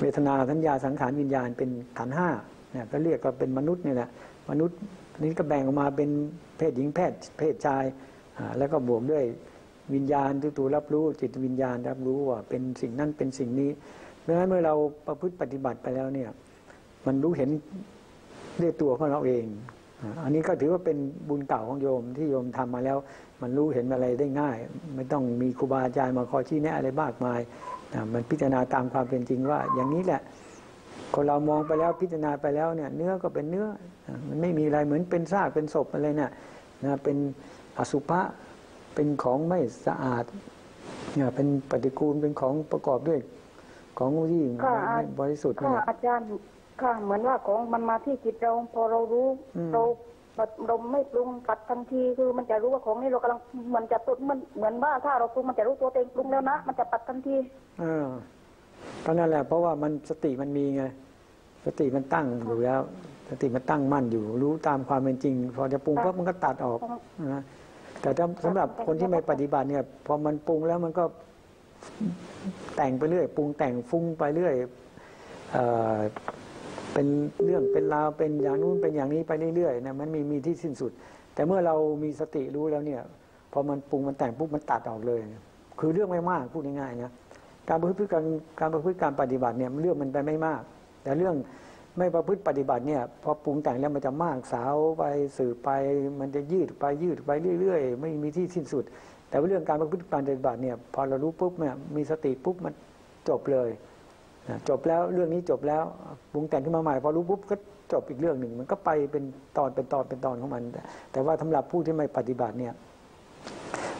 เวทนาสัญญาสังขารวิญญาณเป็นขันธ์ 5เนี่ยก็เรียกว่าเป็นมนุษย์นี่แหละมนุษย์นี้ก็แบ่งออกมาเป็นเพศหญิงเพศชายแล้วก็บวกด้วยวิญญาณที่ตัวรับรู้จิตวิญญาณรับรู้ว่าเป็นสิ่งนั้นเป็นสิ่งนี้เพราะฉะนั้นเมื่อเราประพฤติปฏิบัติไปแล้วเนี่ยมันรู้เห็นด้วยตัวของเราเองอันนี้ก็ถือว่าเป็นบุญเก่าของโยมที่โยมทำมาแล้วมันรู้เห็นอะไรได้ง่ายไม่ต้องมีครูบาอาจารย์มาคอยชี้แนะอะไรมากมายมันพิจารณาตามความเป็นจริงว่าอย่างนี้แหละคนเรามองไปแล้วพิจารณาไปแล้วเนี่ยเนื้อก็เป็นเนื้อมันไม่มีอะไรเหมือนเป็นซากเป็นศพอะไรเนี่ยนะเป็นอสุภะเป็นของไม่สะอาดเนี่ยเป็นปฏิกูลเป็นของประกอบด้วยของที่ไม่บริสุทธิ์เนี่ยอาจารย์ค่ะเหมือนว่าของมันมาที่จิตเราพอเรารู้เราไม่ปรุงตัดทันทีคือมันจะรู้ว่าของนี่เรากำลังมันจะตุดมันเหมือนว่าถ้าเราปรุงมันจะรู้ตัวเองปรุงแล้วนะมันจะปัดทันทีก็นั่นแหละเพราะว่ามันสติมันมีไงสติมันตั้งอยู่แล้วสติมันตั้งมั่นอยู่รู้ตามความเป็นจริงพอจะปรุงก็มันก็ตัดออกนะแต่สำหรับคนที่ไม่ปฏิบัติเนี่ยพอมันปรุงแล้วมันก็แต่งไปเรื่อยปรุงแต่งฟุ้งไปเรื่อยเป็นเรื่องเป็นราวเป็นอย่างนู้นเป็นอย่างนี้ไปเรื่อยๆนะมันมีที่สิ้นสุดแต่เมื่อเรามีสติรู้แล้วเนี่ยพอมันปรุงมันแต่งปุ๊บมันตัดออกเลยคือเรื่องไม่มากพูดง่ายๆนะการประพฤติการปฏิบัติเนี่ยเรื่องมันไปไม่มากแต่เรื่องไม่ประพฤติปฏิบัติเนี่ยพอปรุงแต่งแล้วมันจะมากสาวไปสืบไปมันจะยืดไปเรื่อยๆไม่มีที่สิ้นสุดแต่ว่าเรื่องการประพฤติการปฏิบัติเนี่ยพอเรารู้ปุ๊บเนี่ยมีสติปุ๊บมันจบเลยจบแล้วเรื่องนี้จบแล้วปรุงแต่งขึ้นมาใหม่พอรู้ปุ๊บก็จบอีกเรื่องหนึ่งมันก็ไปเป็นตอนของมันแต่ว่าสำหรับผู้ที่ไม่ปฏิบัติเนี่ย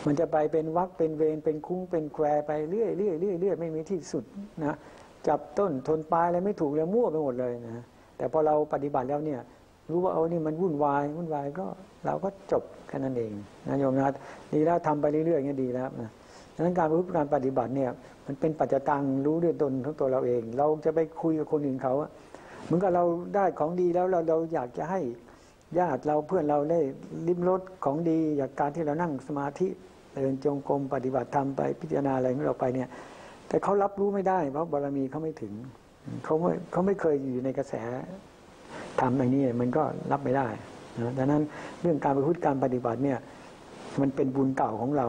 มันจะไปเป็นวรรคเป็นเวรเป็นคุ้งเป็นแควไปเรื่อยๆไม่มีที่สุดนะจับต้นทนปลายอะไรไม่ถูกเลยมั่วไปหมดเลยนะแต่พอเราปฏิบัติแล้วเนี่ยรู้ว่าเอานี่มันวุ่นวายก็เราก็จบแค่นั้นเองนะโยมนะดีแล้วทำไปเรื่อยๆอย่างนี้ดีแล้วนะดังนั้นการประพฤติการปฏิบัติเนี่ยมันเป็นปัจจตังรู้ด้วยตนของตัวเราเองเราจะไปคุยกับคนอื่นเขาเหมือนกับเราได้ของดีแล้วเราอยากจะให้ญาติเราเพื่อนเราได้ลิ้มรสของดีจากการที่เรานั่งสมาธิเดินจงกรมปฏิบัติธรรมไปพิจารณาอะไรของเราไปเนี่ยแต่เขารับรู้ไม่ได้เพราะบารมีเขาไม่ถึงเขาไม่เคยอยู่ในกระแสทำอย่างนี้มันก็รับไม่ได้นะดังนั้นเรื่องการประพฤติการปฏิบัติเนี่ยมันเป็นบุญเก่าของเรา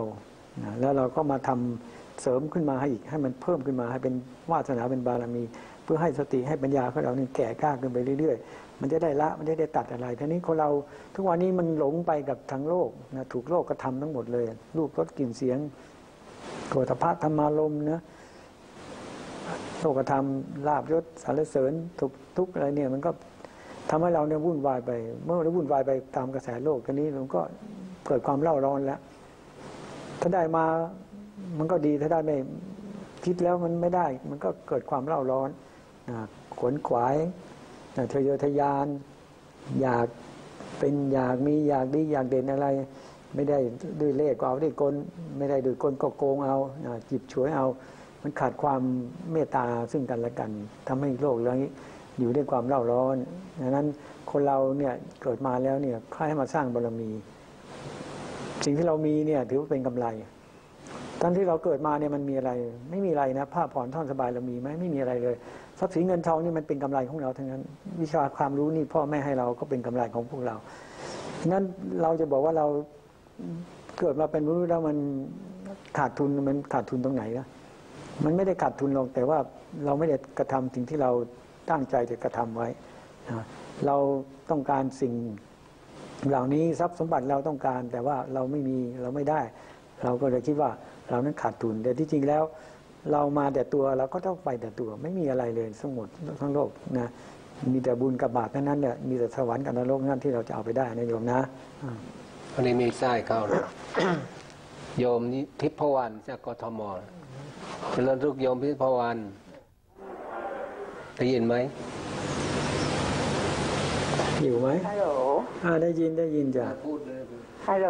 นะแล้วเราก็มาทำเสริมขึ้นมาให้อีกให้มันเพิ่มขึ้นมาให้เป็นวาสนาเป็นบารมี เพื่อให้สติให้ปัญญาของเราเนี่ยแก่กล้าขึ้นไปเรื่อยๆมันจะได้ละมันจะได้ตัดอะไรทีนี้คนเราทุกวันนี้มันหลงไปกับทางโลกนะถูกโลกกระทำทั้งหมดเลยรูปรสกลิ่นเสียงโผฏฐัพพะธรรมารมณ์นะโลกธรรมลาภยศสรรเสริญทุกอะไรเนี่ยมันก็ทำให้เราเนี่ยวุ่นวายไปเมื่อเราวุ่นวายไปตามกระแสโลกทีนี้มันก็เกิดความเล่าร้อนแล้วถ้าได้มามันก็ดีถ้าได้ไม่คิดแล้วมันไม่ได้มันก็เกิดความเล่าร้อนขวนขวายทะเยอทะยานอยากเป็นอยากมีอยากดีอยากเด่นอะไรไม่ได้ด้วยเล่ห์ก็เอาด้วยกลไม่ได้ด้วยกลก็โกงเอาจิบฉวยเอามันขาดความเมตตาซึ่งกันและกันทำให้โลกเรื่องนี้อยู่ด้วยความเล่าร้อนดังนั้นคนเราเนี่ยเกิดมาแล้วเนี่ยค่อยให้มาสร้างบารมีสิ่งที่เรามีเนี่ยถือว่าเป็นกำไรทั้งที่เราเกิดมาเนี่ยมันมีอะไรไม่มีอะไรนะผ้าผ่อนท่อนสบายเรามีไหมไม่มีอะไรเลยทรัพย์สินเงินทองนี่มันเป็นกำไรของเราทั้งนั้นวิชาความรู้นี่พ่อแม่ให้เราก็เป็นกำไรของพวกเราดังนั้นเราจะบอกว่าเราเกิดมาเป็นมนุษย์แล้วมันขาดทุนมันขาดทุนตรงไหนนะมันไม่ได้ขาดทุนลงแต่ว่าเราไม่ได้กระทำสิ่งที่เราตั้งใจจะกระทำไว้เราต้องการสิ่งเหล่านี้ทรัพย์สมบัติเราต้องการแต่ว่าเราไม่มีเราไม่ได้เราก็เลยคิดว่าเรานั้นขาดทุนแต่ที่จริงแล้วเรามาแต่ตัวเราก็ต้องไปแต่ตัวไม่มีอะไรเลยทั้งหมดทั้งโลกนะมีแต่บุญกับบาปนั้นเนี่ยมีแต่สวรรค์กับนรกนั่นที่เราจะเอาไปได้นะโยมนะวันนี้มีสายเข้านะโยมทิพวรรณจากกทมเจริญทุกโยมทิพวรรณได้ยินไหมอยู่ไหมฮัลโหลได้ยินจ้ะพูดเลยฮัลโหล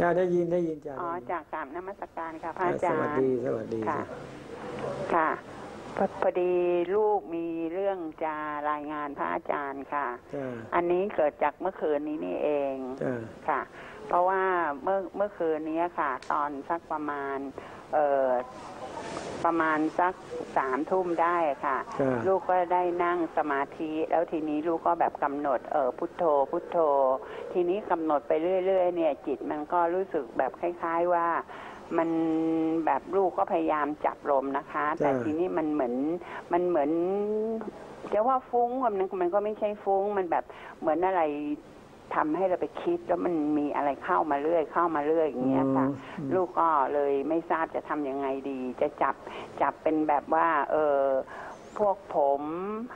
จ้าได้ยินจ้ะอ๋อจากกราบนมัสการค่ะพระอาจารย์สวัสดีค่ะค่ะพอดีลูกมีเรื่องจะรายงานพระอาจารย์ค่ะอันนี้เกิดจากเมื่อคืนนี้นี่เองค่ะเพราะว่าเมื่อคืนนี้ค่ะตอนสักประมาณสัก3 ทุ่มได้ค่ะลูกก็ได้นั่งสมาธิแล้วทีนี้ลูกก็แบบกำหนดพุทโธพุทโธทีนี้กำหนดไปเรื่อยๆเนี่ยจิตมันก็รู้สึกแบบคล้ายๆว่ามันแบบลูกก็พยายามจับลมนะคะแต่ทีนี้มันเหมือนจะว่าฟุ้งมันก็ไม่ใช่ฟุ้งมันแบบเหมือนอะไรทำให้เราไปคิดแล้วมันมีอะไรเข้ามาเรื่อยอย่างเงี้ยค่ะลูกก็เลยไม่ทราบจะทํำยังไงดีจะจับเป็นแบบว่าพวกผม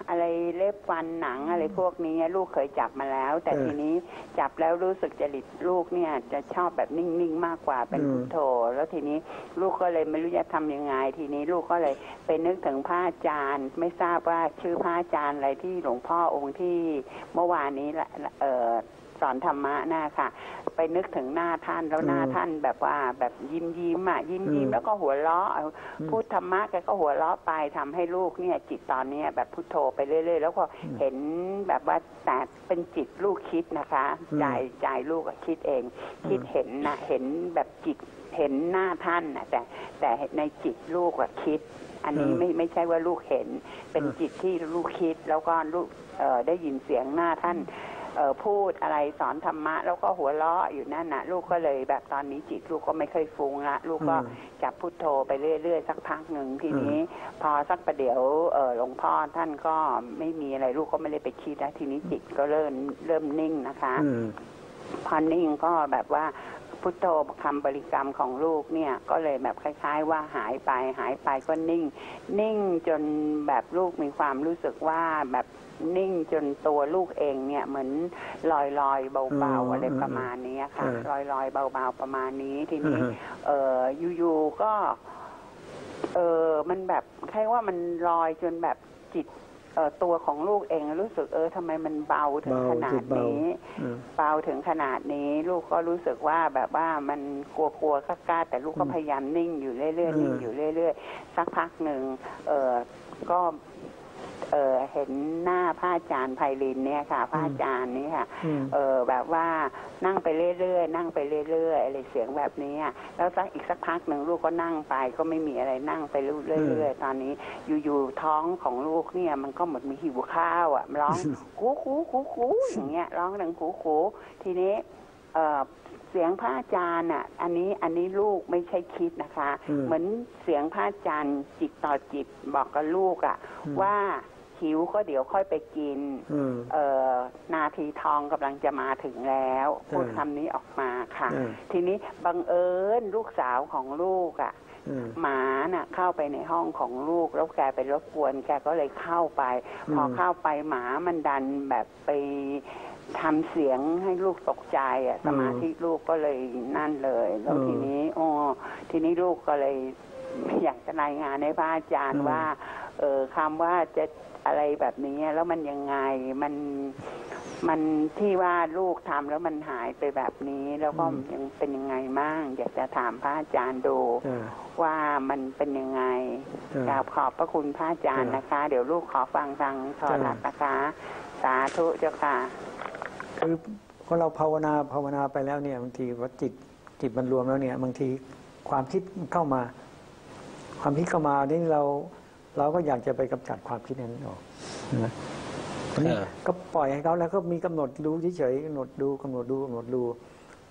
อะไรเล็บฟันหนังอะไรพวกนี้ลูกเคยจับมาแล้วแต่ทีนี้จับแล้วรู้สึกจริตลูกเนี่ยจะชอบแบบนิ่งๆมากกว่าเป็นพุทโธแล้วทีนี้ลูกก็เลยไม่รู้จะทำยังไงทีนี้ลูกก็เลยไปนึกถึงพระอาจารย์ไม่ทราบว่าชื่อพระอาจารย์อะไรที่หลวงพ่อองค์ที่เมื่อวานนี้สอนธรรมะน่ะค่ะไปนึกถึงหน้าท่านแล้วหน้าท่านแบบว่าแบบยิ้มอ่ะยิ้มแล้วก็หัวเราะพูดธรรมะแกก็หัวเราะไปทำให้ลูกเนี่ยจิตตอนนี้แบบพุทโธไปเรื่อยๆแล้วก็เห็นแบบว่าแต่เป็นจิตลูกคิดนะคะใจลูกคิดเองคิดเห็นนะเห็นแบบจิตเห็นหน้าท่านนะแต่ในจิตลูกคิดอันนี้ไม่ใช่ว่าลูกเห็นเป็นจิตที่ลูกคิดแล้วก็ลูกได้ยินเสียงหน้าท่านพูดอะไรสอนธรรมะแล้วก็หัวเราะอยู่นั่นนะลูกก็เลยแบบตอนนี้จิตลูกก็ไม่เคยฟุ้งละลูกก็จับพุทโธไปเรื่อยๆสักพักหนึ่งทีนี้พอสักประเดี๋ยวหลวงพ่อท่านก็ไม่มีอะไรลูกก็ไม่ได้ไปคิดนะทีนี้จิตก็เริ่มนิ่งนะคะพอนิ่งก็แบบว่าพุทโธคำบริกรรมของลูกเนี่ยก็เลยแบบคล้ายๆว่าหายไปก็นิ่งจนแบบลูกมีความรู้สึกว่าแบบนิ่งจนตัวลูกเองเนี่ยเหมือนลอยเบาๆอะไรประมาณนี้ค่ะลอยเบาๆประมาณนี้ทีนี้อยู่ๆก็มันแบบแค่ว่ามันลอยจนแบบจิตตัวของลูกเองรู้สึกทำไมมันเบาถึงขนาดนี้ลูกก็รู้สึกว่าแบบว่ามันกลัวๆกล้าๆแต่ลูกก็พยายามนิ่งอยู่เรื่อยๆสักพักหนึ่งก็เห็นหน้าพระอาจารย์ไพลินเนี่ยค่ะพระอาจารย์นี่ค่ะแบบว่านั่งไปเรื่อยๆอะไรเสียงแบบนี้แล้วสักอีกสักพักหนึ่งลูกก็นั่งไปก็ไม่มีอะไรนั่งไปเรื่อยๆตอนนี้อยู่ๆท้องของลูกเนี่ยมันก็เหมือนมีหิวข้าวอ่ะร้องคูคูคูคูอย่างเงี้ยร้องดังคูคูทีนี้ เสียงพระอาจารย์อ่ะอันนี้ลูกไม่ใช่คิดนะคะเหมือนเสียงพระอาจารย์จิตต่อจิตบอกกับลูกอ่ะว่าหิวก็เดี๋ยวค่อยไปกินนาทีทองกำลังจะมาถึงแล้วพูดคำนี้ออกมาค่ะทีนี้บังเอิญลูกสาวของลูกอ่ะหมาน่ะเข้าไปในห้องของลูกแล้วแกไปรบกวนแกก็เลยเข้าไปพอเข้าไปหมามันดันแบบไปทำเสียงให้ลูกตกใจอ่ะสมาธิลูกก็เลยนั่นเลยแล้วทีนี้ลูกก็เลยอยากจะรายงานให้พระอาจารย์ว่าคำว่าจะอะไรแบบนี้แล้วมันยังไงมันที่ว่าลูกทำแล้วมันหายไปแบบนี้แล้วก็ยังเป็นยังไงบ้างอยากจะถามพระอาจารย์ดูว่ามันเป็นยังไงกราบขอบพระคุณพระอาจารย์นะคะเดี๋ยวลูกขอฟังทางโทรทัศน์นะคะสาธุเจ้าค่ะคือพอเราภาวนาไปแล้วเนี่ยบางทีว่าจิตมันรวมแล้วเนี่ยบางทีความคิดเข้ามานี่เราก็อยากจะไปกำจัดความคิดนั้นออกนะก็ปล่อยให้เขาแล้วก็มีกำหนดรู้เฉยๆกำหนดดู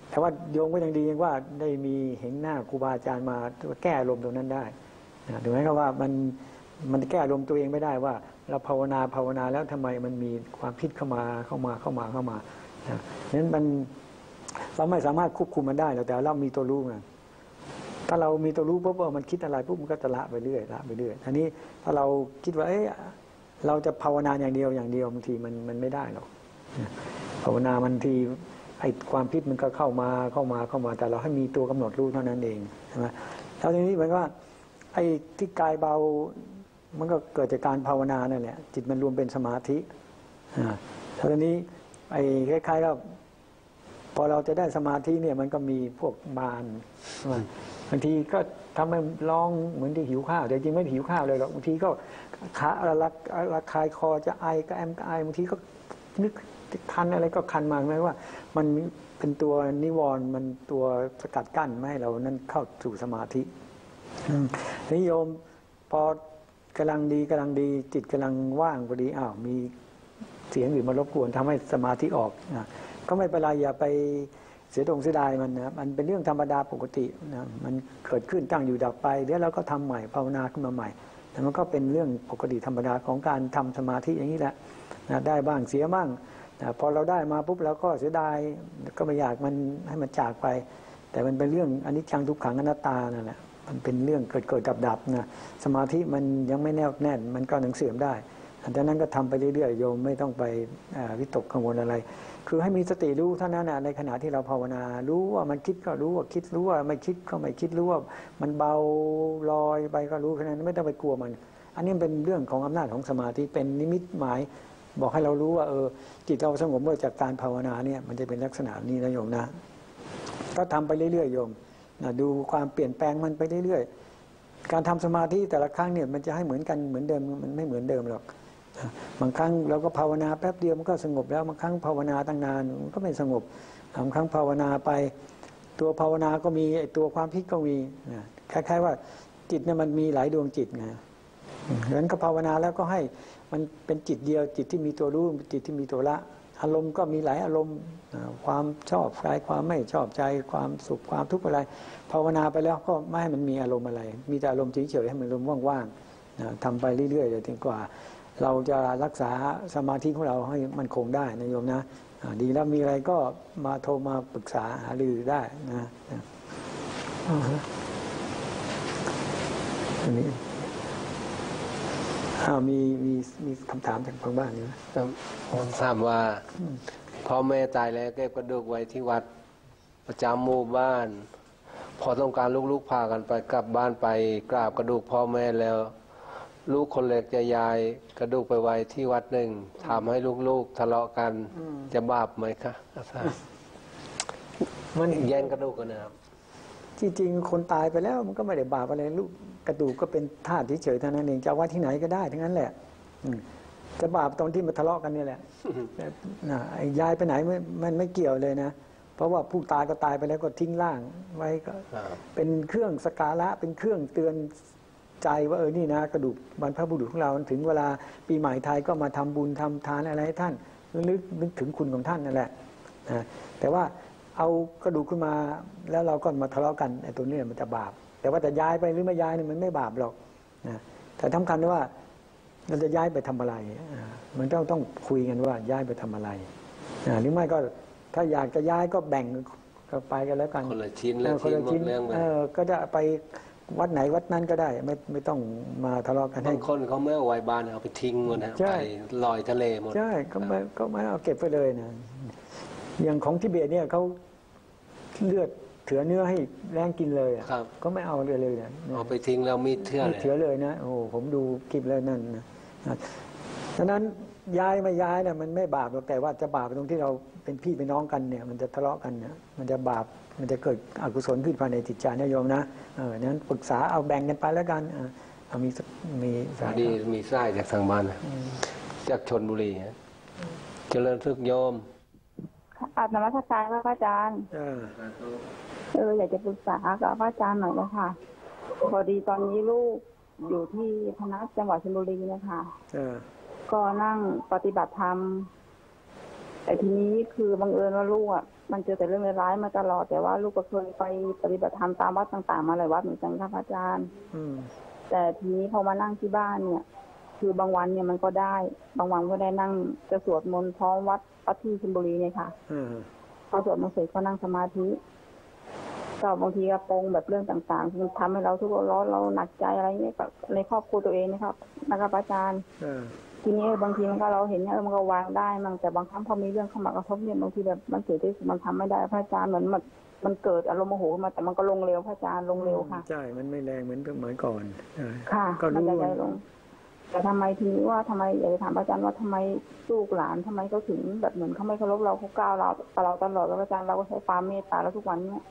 แต่ว่าโยงก็ยังดีว่าได้มีเห็นหน้าครูบาอาจารย์มาแก้อารมณ์ตรงนั้นได้ถูกไหมครับว่ามันแก้อารมณ์ตัวเองไม่ได้ว่าเราภาวนาแล้วทำไมมันมีความคิดเข้ามานั้นมันเราไม่สามารถควบคุมมันได้แต่เรามีตัวรู้ไงถ้าเรามีตัวรู้ปุ๊บมันคิดอะไรปุ๊บมันก็จะละไปเรื่อยทีนี้ถ้าเราคิดว่าเราจะภาวนาอย่างเดียวบางทีมันไม่ได้หรอกภาวนาบางทีไอ้ความคิดมันก็เข้ามาแต่เราให้มีตัวกำหนดรู้เท่านั้นเองใช่ไหมแล้วทีนี้เหมือนว่าไอ้ที่กายเบามันก็เกิดจากการภาวนานั่นแหละจิตมันรวมเป็นสมาธิแล้วทีนี้ไอ้คล้ายๆก็พอเราจะได้สมาธิเนี่ยมันก็มีพวกมารบางทีก็ทำให้ร้องเหมือนที่หิวข้าวแต่จริงไม่หิวข้าวเลยหรอกบางทีก็ขาระคายคอจะไอก็ไอบางทีก็นึกคันอะไรก็คันมาไหมว่ามันเป็นตัวนิวรณ์มันตัวสกัดกั้นไม่ให้เรานั่นเข้าสู่สมาธินิยมพอกำลังดีจิตกำลังว่างพอดีอ้าวมีเสียงอื่นมารบกวนทำให้สมาธิออกก็ไม่เป็นไรอย่าไปเสียดายมันนะมันเป็นเรื่องธรรมดาปกตินะมันเกิดขึ้นตั้งอยู่ดับไปเดี๋ยวเราก็ทำใหม่ภาวนาขึ้นมาใหม่แต่มันก็เป็นเรื่องปกติธรรมดาของการทำสมาธิอย่างนี้แหละนะได้บ้างเสียบ้างนะพอเราได้มาปุ๊บเราก็เสียดายก็ไม่อยากมันให้มันจากไปแต่มันเป็นเรื่องอนิจจังทุกขังอนัตตานั่นแหละมันเป็นเรื่องเกิดดับนะสมาธิมันยังไม่แน่วแน่นมันก็ยังเสื่อมได้ดังนั้นก็ทำไปเรื่อยๆโยมไม่ต้องไปวิตกกังวลอะไรคือให้มีสติรู้เท่านั้นในขณะที่เราภาวนารู้ว่ามันคิดก็รู้ว่าคิดรู้ว่าไม่คิดก็ไม่คิดรู้ว่ามันเบาลอยไปก็รู้แค่นั้นไม่ต้องไปกลัวมันอันนี้เป็นเรื่องของอำนาจของสมาธิเป็นนิมิตหมายบอกให้เรารู้ว่าจิตเราสงบเมื่อจากการภาวนาเนี่ยมันจะเป็นลักษณะนี้นะโยมนะก็ทำไปเรื่อยๆโยมดูความเปลี่ยนแปลงมันไปเรื่อยๆการทำสมาธิแต่ละครั้งเนี่ยมันจะให้เหมือนกันเหมือนเดิมมันไม่เหมือนเดิมหรอกบางครั้งเราก็ภาวนาแป๊บเดียวมันก็สงบแล้วบางครั้งภาวนาตั้งนานมันก็ไม่สงบบางครั้งภาวนาไปตัวภาวนาก็มีไอตัวความคิดก็มีคล้ายๆว่าจิตเนี่ยมันมีหลายดวงจิตไงดังนั้นก็ภาวนาแล้วก็ให้มันเป็นจิตเดียวจิตที่มีตัวรู้จิตที่มีตัวละอารมณ์ก็มีหลายอารมณ์ความชอบใจความไม่ชอบใจความสุขความทุกข์อะไรภาวนาไปแล้วก็ไม่ให้มันมีอารมณ์อะไรมีแต่อารมณ์เฉยๆให้มันอารมณ์ว่างๆทำไปเรื่อยๆเลยจนกว่าเราจะรักษาสมาธิของเราให้มันคงได้นะโยมนะดีแล้วมีอะไรก็มาโทรมาปรึกษาหารือได้นะอันนี้มีคำถามจากทางบ้านนี่นะครับผมทราบว่าพ่อแม่ตายแล้วเก็บกระดูกไว้ที่วัดประจำหมู่บ้านพอต้องการลูกๆพากันไปกลับบ้านไปกราบกระดูกพ่อแม่แล้วลูกคนเล็กจะย้ายกระดูกไปไว้ที่วัดหนึ่งทำให้ลูกๆทะเลาะกันจะบาปไหมคะมันแย่งกระดูกกันนะครับจริงๆคนตายไปแล้วมันก็ไม่ได้บาปอะไรลูกกระดูกก็เป็นธาตุเฉยๆเท่านั้นเองจะเอาไว้ที่ไหนก็ได้ทั้งนั้นแหละจะบาปตอนที่มาทะเลาะกันนี่แหละย้ายไปไหนมันไม่เกี่ยวเลยนะเพราะว่าผู้ตายก็ตายไปแล้วก็ทิ้งร่างไว้ก็เป็นเครื่องสักการะเป็นเครื่องเตือนใจว่านี่นะกระดูกบรรพบุรุษของเราถึงเวลาปีใหม่ไทยก็มาทำบุญทำทานอะไรให้ท่านนึกถึงคุณของท่านนั่นแหละแต่ว่า เอากระดูกขึ้นมาแล้วเราก็มาทะเลาะกันไอ้ตัวนี้มันจะบาปแต่ว่าจะย้ายไปหรือไม่ย้ายเนี่ยมันไม่บาปหรอกนะแต่สำคัญว่าเราจะย้ายไปทำอะไรมันต้องคุยกันว่าย้ายไปทำอะไรหรือไม่ก็ถ้าอยากจะย้ายก็แบ่งกันไปกันแล้วกันคนละชิ้นแล้วคนละชิ้นก็จะไปวัดไหนวัดนั้นก็ได้ไม่ต้องมาทะเลาะกันให้คนเขาไม่เอาไว้บ้านเอาไปทิ้งหมดนะไปลอยทะเลหมดใช่ก็ไม่เอาเก็บไปเลยนะอย่างของทิเบตเนี่ยเขาเลือดเถื่อเนื้อให้แรงกินเลยอ่ะก็ไม่เอาเลยนะเอาไปทิ้งแล้วมีเถื่อเลยเถื่อเลยนะโอ้ผมดูคลิปแล้วนั่นนะฉะนั้นย้ายไม่ย้ายเนี่ยมันไม่บาปหรอกแต่ว่าจะบาปตรงที่เราเป็นพี่เป็นน้องกันเนี่ยมันจะทะเลาะกันนะมันจะบาปมันจะเกิดอกุศลขึ้นภายในจิตใจนะโยมนะนั้นปรึกษาเอาแบ่งกันไปแล้วกันมีสายจากทางบ้านจากชลบุรีเจริญทุกโยมอาบน้ำพระจันทร์พระอาจารย์อยากจะปรึกษากับพระอาจารย์หน่อยนะคะพอดีตอนนี้ลูกอยู่ที่คณะจังหวัดชลบุรีนะคะก็นั่งปฏิบัติธรรมแต่ทีนี้คือบังเอิญว่าลูกอ่ะมันเจอแต่เรื่องร้ายมาตลอดแต่ว่าลูกก็เคยไปปฏิบัติธรรมตามวัดต่างๆมาหลายวัดเหมือนกันค่ะพระอาจารย์แต่ทีนี้พอมานั่งที่บ้านเนี่ยคือบางวันเนี่ยมันก็ได้บางวันก็ได้นั่งจะสวดมนต์พร้อมวัดที่ชลบุรีเนี่ยค่ะพอสวดมนต์เสร็จก็นั่งสมาธิก็บางทีก็ปรงแบบเรื่องต่างๆที่ทำให้เราทุกข์ร้อนเราหนักใจอะไรเนี่ยแบบในครอบครัวตัวเองนะครับนะคะพระอาจารย์ทีนี้บางทีมันก็เราเห็นเนี่ยมันก็วางได้มันแต่บางครั้งพอมีเรื่องเข้ามากระทบเนี่ยบางทีแบบมันเกิดที่มันทำไม่ได้พระอาจารย์เหมือนมันเกิดอารมณ์โมโหมาแต่มันก็ลงเร็วพระอาจารย์ลงเร็วค่ะใช่มันไม่แรงเหมือนก่อนค่ะก็รู้ว่าแต่ทำไมทีนี้ว่าทำไมอยากจะถามพระอาจารย์ว่าทำไมลูกหลานทำไมเขาถึงแบบเหมือนเขาไม่เคารพเราเขาก้าวเราแต่เราตลอดแล้วพระอาจารย์เราก็ใช้ความเมตตาแล้วทุกวันเนี่ย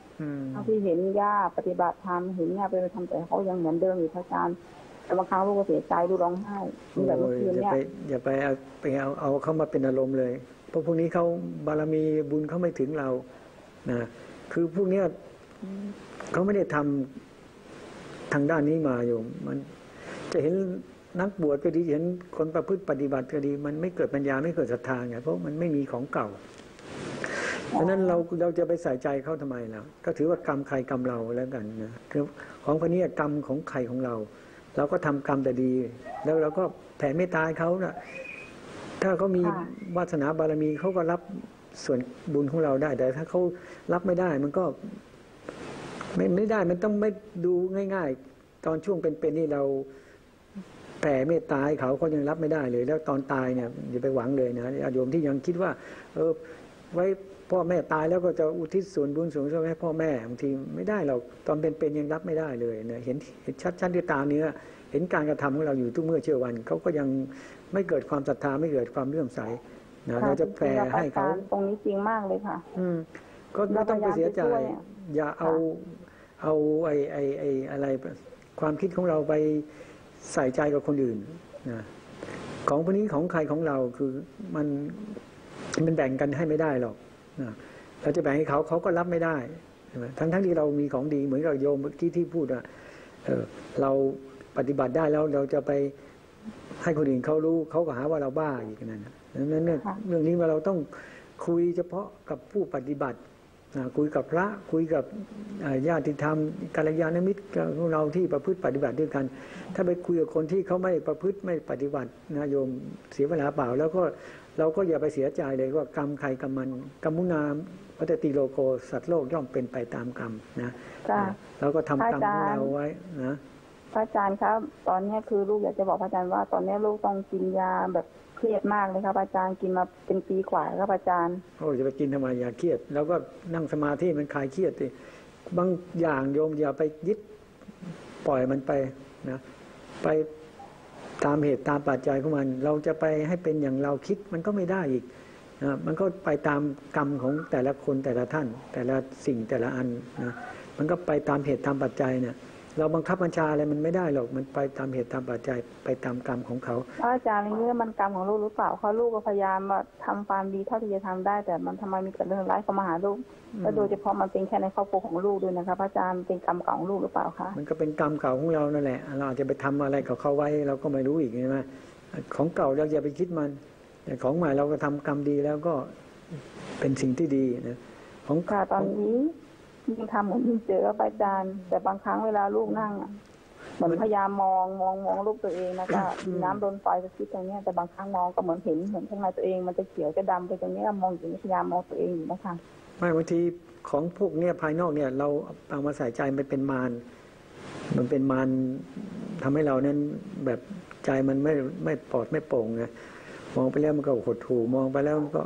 ที่เห็นญาติปฏิบัติธรรมเห็นญาติไปทำแต่เขายังเหมือนเดิมอยู่พระอาจารย์แต่บางครั้งลูกก็เสียใจดูร้องไห้แบบเมื่อคืนเนี่ยอย่าไปเอาเขามาเป็นอารมณ์เลยเพราะพวกนี้เขาบารมีบุญเขาไม่ถึงเรานะคือพวกเนี้ยเขาไม่ได้ทำทางด้านนี้มาอยู่มันจะเห็นนักบวชก็ดีเห็นคนประพฤติปฏิบัติก็ดีมันไม่เกิดปัญญาไม่เกิดศรัทธาไงเพราะมันไม่มีของเก่าดังนั้นเราจะไปใส่ใจเขาทำไมแล้วก็ถือว่ากรรมใครกรรมเราแล้วกันนะคือของพวกนี้กรรมของใครของเราเราก็ทำกรรมแต่ดีแล้วเราก็แผ่เมตตาเขานะถ้าเขามีวาสนาบารมีเขาก็รับส่วนบุญของเราได้แต่ถ้าเขารับไม่ได้มันก็ไม่ได้มันต้องไม่ดูง่ายๆตอนช่วงเป็นนี่เราแผ่เมตตาให้เขายังรับไม่ได้เลยแล้วตอนตายเนี่ยอย่าไปหวังเลยนะโยมที่ยังคิดว่าไว้พ่อแม่ตายแล้วก็จะอุทิศส่วนบุญส่วนกุศลให้พ่อแม่บางทีไม่ได้เราตอนเป็นยังรับไม่ได้เลยนะเห็นชัดด้วยตาเนื้อเห็นการกระทำของเราอยู่ทุกเมื่อเช้าวันเขาก็ยังไม่เกิดความศรัทธาไม่เกิดความเลื่อมใสนะเราจะแผ่ให้เขาตรงนี้จริงมากเลยค่ะก็ไม่ต้องไปเสียใจอย่าเอาไอ้อะไรความคิดของเราไปใส่ใจกับคนอื่นนะของพวกนี้ของใครของเราคือมันแบ่งกันให้ไม่ได้หรอกนะเราจะแบ่งให้เขาก็รับไม่ได้ทั้งที่เรามีของดีเหมือนกับโยมเมื่อกี้ที่พูดว่าเราปฏิบัติได้แล้วเราจะไปให้คนอื่นเขารู้เขาก็หาว่าเราบ้าอีกนั่นนะดังนั้นเรื่องนี้เราต้องคุยเฉพาะกับผู้ปฏิบัติคุยกับพระคุยกับญาติธรรมกัลยาณมิตรของเราที่ประพฤติปฏิบัติด้วยกันถ้าไปคุยกับคนที่เขาไม่ประพฤติไม่ปฏิบัตินะโยมเสียเวลาเปล่าแล้วก็เราก็อย่าไปเสียใจเลยว่ากรรมใครกรรมมันกรรมุนาวัตติโลโกสัตว์โลกย่อมเป็นไปตามกรรมนะเราก็ทำกรรมของเราไว้นะพระอาจารย์ครับตอนนี้คือลูกอยากจะบอกพระอาจารย์ว่าตอนนี้ลูกต้องกินยาแบบเครียดมากเลยครับอาจารย์กินมาเป็นปีกว่าครับอาจารย์โอ้จะไปกินทำไมยาเครียดแล้วก็นั่งสมาธิมันคลายเครียดสิบางอย่างโยมอย่าไปยึดปล่อยมันไปนะไปตามเหตุตามปัจจัยของมันเราจะไปให้เป็นอย่างเราคิดมันก็ไม่ได้อีกนะมันก็ไปตามกรรมของแต่ละคนแต่ละท่านแต่ละสิ่งแต่ละอันนะมันก็ไปตามเหตุตามปัจจัยเนี่ยเราบังคับบัญชาอะไรมันไม่ได้หรอกมันไปตามเหตุตามปัจจัยไปตามกรรมของเขาอาจารย์เรื่องมันกรรมของลูกหรือเปล่าเขาลูกก็พยายามทำความดีเท่าที่จะทำได้แต่มันทำไมมีแต่เรื่องร้ายเข้ามาหาลูกและโดยเฉพาะมันเป็นแค่ในครอบครัวของลูกด้วยนะคะอาจารย์เป็นกรรมเก่าของลูกหรือเปล่าคะมันก็เป็นกรรมเก่าของเรานั่นแหละเราอาจจะไปทำอะไรกับเขาไว้เราก็ไม่รู้อีกใช่ไหมของเก่าเราอย่าไปคิดมันแต่ของใหม่เราก็ทำกรรมดีแล้วก็เป็นสิ่งที่ดีนะข ค่ะตอนนี้ยิ่งทำเหมือนยิ่งเจอครับอาจารย์แต่บางครั้งเวลาลูกนั่งเหมือนพยายามมองลูกตัวเองนะก็น้ำโดนไฟกระพริบอย่างเงี้ยแต่บางครั้งมองก็เหมือนเห็นเหมือนข้างในตัวเองมันจะเขียวจะดำไปตรงนี้มองอยู่พยายามมองตัวเองอยู่นะคะไม่บางทีของพวกเนี้ยภายนอกเนี่ยเราเอามาใส่ใจมันเป็นมารมันเป็นมารทำให้เรานั้นแบบใจมันไม่ปลอดไม่โปร่งไงมองไปแล้วมันก็หดหู่มองไปแล้วมันก็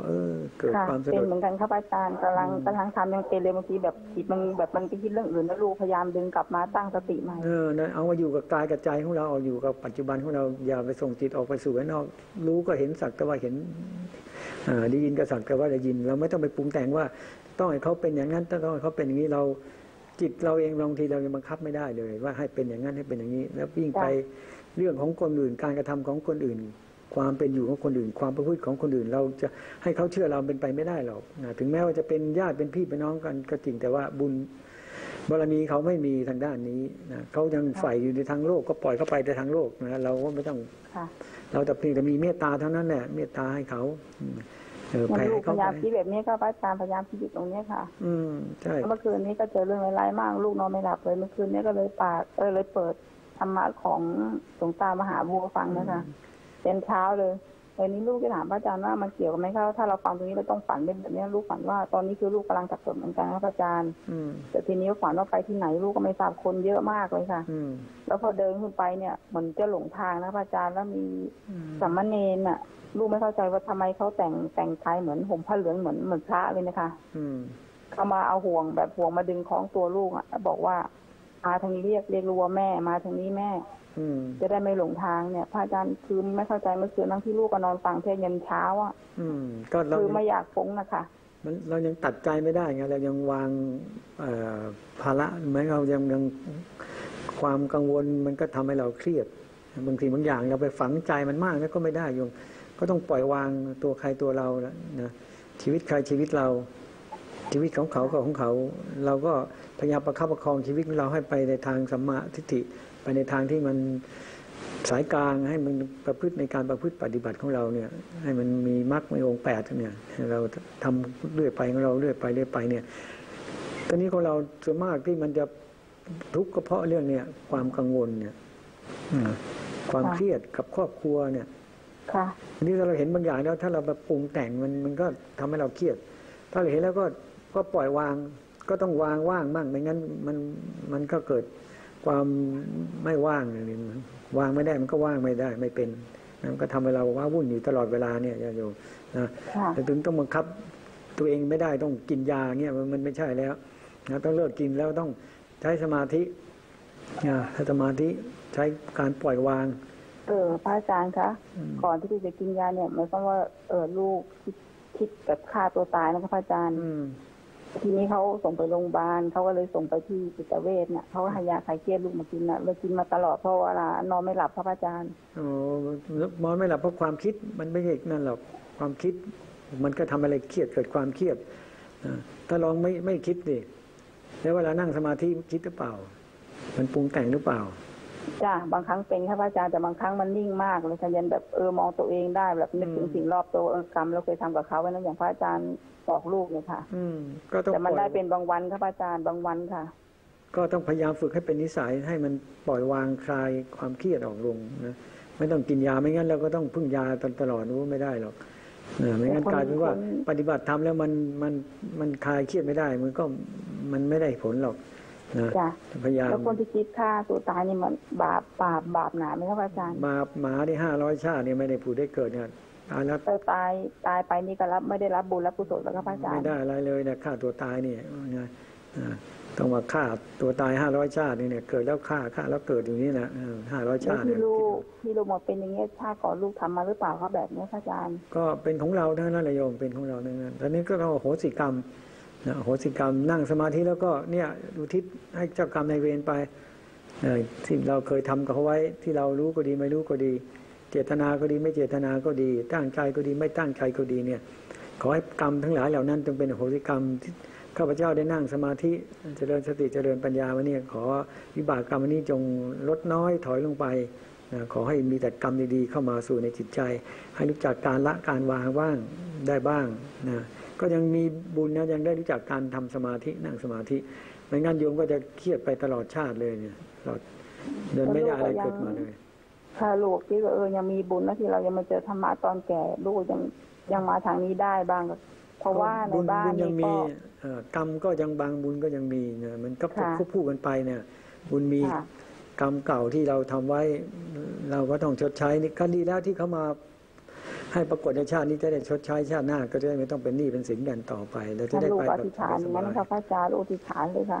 เกิดความสะดุดเป็นเหมือนกันครับอาจารย์กำลังทำยังเป็นเลยบางทีแบบจิตมันแบบมันไปคิดเรื่องอื่นแล้วลูกพยายามดึงกลับมาตั้งสติใหม่นะเอามาอยู่กับกายกับใจของเราเอาอยู่กับปัจจุบันของเราอย่าไปส่งจิตออกไปสู่ข้างนอกรู้ก็เห็นสักแต่ว่าเห็นได้ยินก็สักแต่ว่าได้ยินเราไม่ต้องไปปรุงแต่งว่าต้องให้เขาเป็นอย่างนั้นต้องให้เขาเป็นอย่างนี้เราจิตเราเองบางทีเรายังบังคับไม่ได้เลยว่าให้เป็นอย่างนั้นให้เป็นอย่างนี้แล้วยิ่งไปเรื่องของคนอื่นการกระทำของคนอื่นความเป็นอยู่ของคนอื่นความประพฤติของคนอื่นเราจะให้เขาเชื่อเราเป็นไปไม่ได้หรอกถึงแม้ว่าจะเป็นญาติเป็นพี่เป็นน้องกันก็จริงแต่ว่าบุญบารมีเขาไม่มีทางด้านนี้นะเขายังใฝ่อยู่ในทางโลกก็ปล่อยเขาไปในทางโลกนะเราก็ไม่ต้องเราแต่เพียงแต่มีเมตตาเท่านั้นแหละเมตตาให้เขาพยายามคิดแบบนี้ก็อาจารย์พยายามคิดอยู่ตรงนี้ค่ะใช่เมื่อคืนนี้ก็เจอเรื่องร้ายมากลูกนอนไม่หลับเลยเมื่อคืนนี้ก็เลยเลยเปิดธรรมะของหลวงตามหาบัวฟังนะคะเป็นเช้าเลยวันนี้ลูกจะถามพระอาจารย์ว่ามันเกี่ยวกันไหมคะถ้าเราฟังตรงนี้เราต้องฝันเป็นแบบนี้ลูกฝันว่าตอนนี้คือลูกกำลังจับสนเหมือนกันครับอาจารย์แต่ทีนี้ฝันว่าไปที่ไหนลูกก็ไม่ทราบคนเยอะมากเลยค่ะแล้วพอเดินขึ้นไปเนี่ยเหมือนจะหลงทางนะพระอาจารย์แล้วมีสามเณรน่ะลูกไม่เข้าใจว่าทำไมเขาแต่งกายเหมือนห่มผ้าเหลืองเหมือนพระเลยนะคะเขามาเอาห่วงแบบห่วงมาดึงของตัวลูกอ่ะบอกว่ามาทางนี้เรียกรัวแม่มาทางนี้แม่จะได้ไม่หลงทางเนี่ยพระอาจารย์คือไม่เข้าใจเมื่อคืนนั่งที่ลูกก็นอนฟังเทศยันเช้าอ่ะคือไม่อยากฟุ้งนะคะมันเรายังตัดใจไม่ได้ไงเรายังวางภาระไหมเรายังความกังวลมันก็ทำให้เราเครียดบางทีบางอย่างเราไปฝังใจมันมากแล้วก็ไม่ได้โยมก็ต้องปล่อยวางตัวใครตัวเราแล้วนะชีวิตใครชีวิตเราชีวิตของเขาก็ของเขาเราก็พยายามประคับประคองชีวิตของเราให้ไปในทางสัมมาทิฏฐิไปในทางที่มันสายกลางให้มันประพฤติในการประพฤติปฏิบัติของเราเนี่ยให้มันมีมรรคมีองค์ 8เนี่ยเราทำเรื่อยไปของเราเรื่อยไปเนี่ยตอนนี้ของเราส่วนมากที่มันจะทุกข์ก็เพราะเรื่องเนี่ยความกังวลเนี่ยความเครียดกับครอบครัวเนี่ยอันนี้เราเห็นบางอย่างแล้วถ้าเราไปปรุงแต่งมันก็ทำให้เราเครียดถ้าเราเห็นแล้วก็ปล่อยวางก็ต้องวางว่างบ้างไม่งั้นมันก็เกิดความไม่ว่างเนี่ยวางไม่ได้มันก็ว่างไม่ได้ไม่เป็นมันก็ทำให้เราว้าวุ่นอยู่ตลอดเวลาเนี่ยอยู่นะแต่ถึงต้องบังคับตัวเองไม่ได้ต้องกินยาเนี่ยมันไม่ใช่แล้วนะต้องเลิกกินแล้วต้องใช้สมาธิใช้การปล่อยวางพระอาจารย์คะก่อนที่จะกินยาเนี่ยหมายความว่าลูกคิดแบบฆ่าตัวตายนะคะพระอาจารย์ทีนี้เขาส่งไปโรงพยาบาลเขาก็เลยส่งไปที่จิตเวชเนี่ยเขาให้ยาคลายเครียดลูกมากินนะเลยกินมาตลอดเพราะว่านอนไม่หลับพระอาจารย์นอนไม่หลับเพราะความคิดมันไม่ใช่นั่นหรอกความคิดมันก็ทำอะไรเครียดเกิดความเครียดถ้าลองไม่คิดดิแล้วเวลานั่งสมาธิคิดหรือเปล่ามันปรุงแต่งหรือเปล่าจ้าบางครั้งเป็นค่ะพระอาจารย์แต่บางครั้งมันนิ่งมากเลยค่ะยันแบบมองตัวเองได้แบบนึกถึงสิ่งรอบตัวกรรมเราเคยทำกับเขาไว้นะอย่างพระอาจารย์บอกลูกเลยค่ะแต่มันได้เป็นบางวันค่ะพระอาจารย์บางวันค่ะก็ต้องพยายามฝึกให้เป็นนิสัยให้มันปล่อยวางคลายความเครียดออกลงนะไม่ต้องกินยาไม่งั้นเราก็ต้องพึ่งยาตลอดนู้นไม่ได้หรอกไม่งั้นกลายเป็นว่าปฏิบัติทำแล้วมันคลายเครียดไม่ได้มันก็มันไม่ได้ผลหรอกจ้ะแล้วคนที่คิดฆ่าตัวตายนี่มันบาปหนาไหมครับอาจารย์บาปหมาได้500 ชาติเนี่ยไม่ได้ผูดได้เกิดเนี่ยตายแล้วตายไปนี่ก็รับไม่ได้รับบุญรับกุศลแล้วครับอาจารย์ไม่ได้อะไรเลยนะฆ่าตัวตายนี่นะต้องมาฆ่าตัวตาย500 ชาติเนี่ยเกิดแล้วฆ่าแล้วเกิดอยู่นี่นะ500 ชาติที่ลูกมาเป็นอย่างนี้ชาติก่อนลูกทำมาหรือเปล่าครับแบบนี้ครับอาจารย์ก็เป็นของเราทั้งนั้นเลยโยมเป็นของเราทั้งนั้นตอนนี้ก็เราโหสิกรรมโหสิกรรมนั่งสมาธิแล้วก็เนี่ยอุทิศให้เจ้ากรรมนายเวรไปสิ่งเราเคยทำกับเขาไว้ที่เรารู้ก็ดีไม่รู้ก็ดีเจตนาก็ดีไม่เจตนาก็ดีตั้งใจก็ดีไม่ตั้งใจก็ดีเนี่ยขอให้กรรมทั้งหลายเหล่านั้นจงเป็นโหสิกรรมที่ข้าพเจ้าได้นั่งสมาธิเจริญสติเจริญปัญญาวันนี้ขอวิบากกรรมวันนี้จงลดน้อยถอยลงไปขอให้มีแต่กรรมดีๆเข้ามาสู่ในจิตใจให้รู้จักการละการวางบ้างได้บ้างนะ ก็ยังมีบุญนะยังได้รู้จักการทำสมาธินั่งสมาธิไม่งั้นโยมก็จะเครียดไปตลอดชาติเลยเนี่ยเราเดินไม่ได้อะไรเกิดมาเลยถ้าลูกที่ยังมีบุญนะที่เรายังมาเจอธรรมะตอนแก่ลูกยังมาทางนี้ได้บ้างเพราะว่าในบ้านยังมีกรรมก็ยังบางบุญก็ยังมีนะมันก็ควบคู่กันไปเนี่ยบุญมีกรรมเก่าที่เราทำไว้เราก็ต้องชดใช้นี่ก็ดีแล้วที่เขามาให้ปรากฏในชาตินี้จะได้ชดใช้ชาติหน้าก็จะได้ไม่ต้องเป็นหนี้เป็นสินกันต่อไปเราจะได้ไปแบบสบายๆนั้นค่ะพระอาจารย์อธิษฐานเลยค่ะ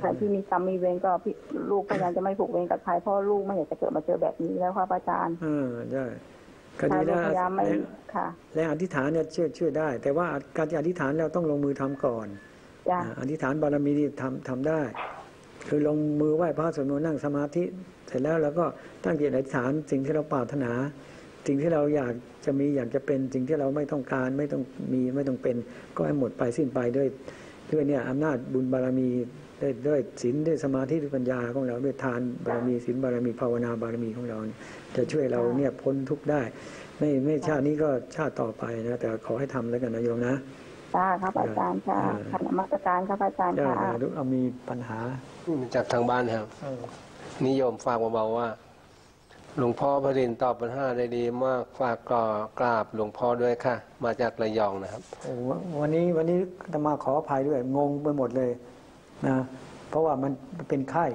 ใครที่มีกรรมมีเวรก็ลูกพยายามจะไม่ผูกเวรกับใครเพราะลูกไม่อยากจะเกิดมาเจอแบบนี้แล้วค่ะพระอาจารย์ได้ก็ดีแล้วและอธิษฐานเนี่ยเชื่อได้แต่ว่าการอธิษฐานเราต้องลงมือทำก่อนอธิษฐานบารมีนี่ทำได้คือลงมือไหว้พระสวดมนต์นั่งสมาธิเสร็จแล้วเราก็ตั้งจิตอธิษฐานสิ่งที่เราปรารถนาสิ่งที่เราอยากจะมีอยากจะเป็นสิ่งที่เราไม่ต้องการไม่ต้องมีไม่ต้องเป็นก็ให้หมดไปสิ้นไปด้วยเนี่ยอำนาจบุญบารมีด้วยศีลด้วยสมาธิด้วยปัญญาของเราด้วยทานบารมีศีลบารมีภาวนาบารมีของเราจะช่วยเราเนี่ยพ้นทุกข์ได้ไม่ชาตินี้ก็ชาติต่อไปนะแต่ขอให้ทำแล้วกันนะโยมนะค่ะครับอาจารย์ค่ะคณะมาตรการครับอาจารย์ค่ะเอามีปัญหาจากทางบ้านครับนิยมฝากเบาๆว่าหลวงพ่อพระดินตอบปัญหาได้ดีมากฝากกราบหลวงพ่อด้วยค่ะมาจากระยองนะครับวันนี้จะมาขออภัยด้วยงงไปหมดเลยนะเพราะว่ามันเป็นไข้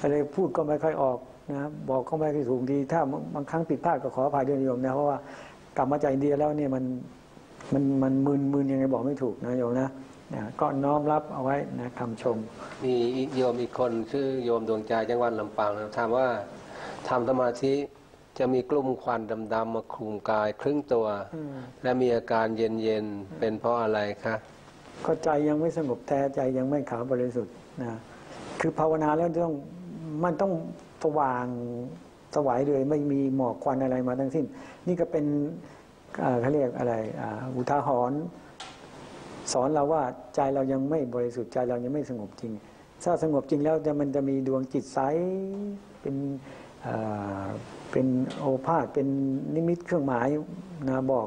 อะไรพูดก็ไม่ค่อยออกนะบอกก็ไม่ค่อยถูกดีถ้าบางครั้งผิดพลาดก็ขออภัยด้วยโยมนะเพราะว่ากลับมาจากอินเดียแล้วเนี่ยมันมึนยังไงบอกไม่ถูกนะโยมนะก็น้อมรับเอาไว้นะคำชมมีโยมอีกคนชื่อโยมดวงใจจังหวัดลำปางถามว่าทำสมาธิจะมีกลุ่มควันดำๆมาคลุมกายครึ่งตัวและมีอาการเย็นๆเป็นเพราะอะไรคะก็ใจยังไม่สงบแท้ใจยังไม่ขาวบริสุทธิ์นะคือภาวนาแล้วมันต้องสว่างสวายเลยไม่มีหมอกควันอะไรมาทั้งสิ้นนี่ก็เป็นเขาเรียกอะไรอุทาหรณ์สอนเราว่าใจเรายังไม่บริสุทธิ์ใจเรายังไม่สงบจริงถ้าสงบจริงแล้วมันจะมีดวงจิตใสเป็นโอภาสเป็นนิมิตเครื่องหมายนะบอก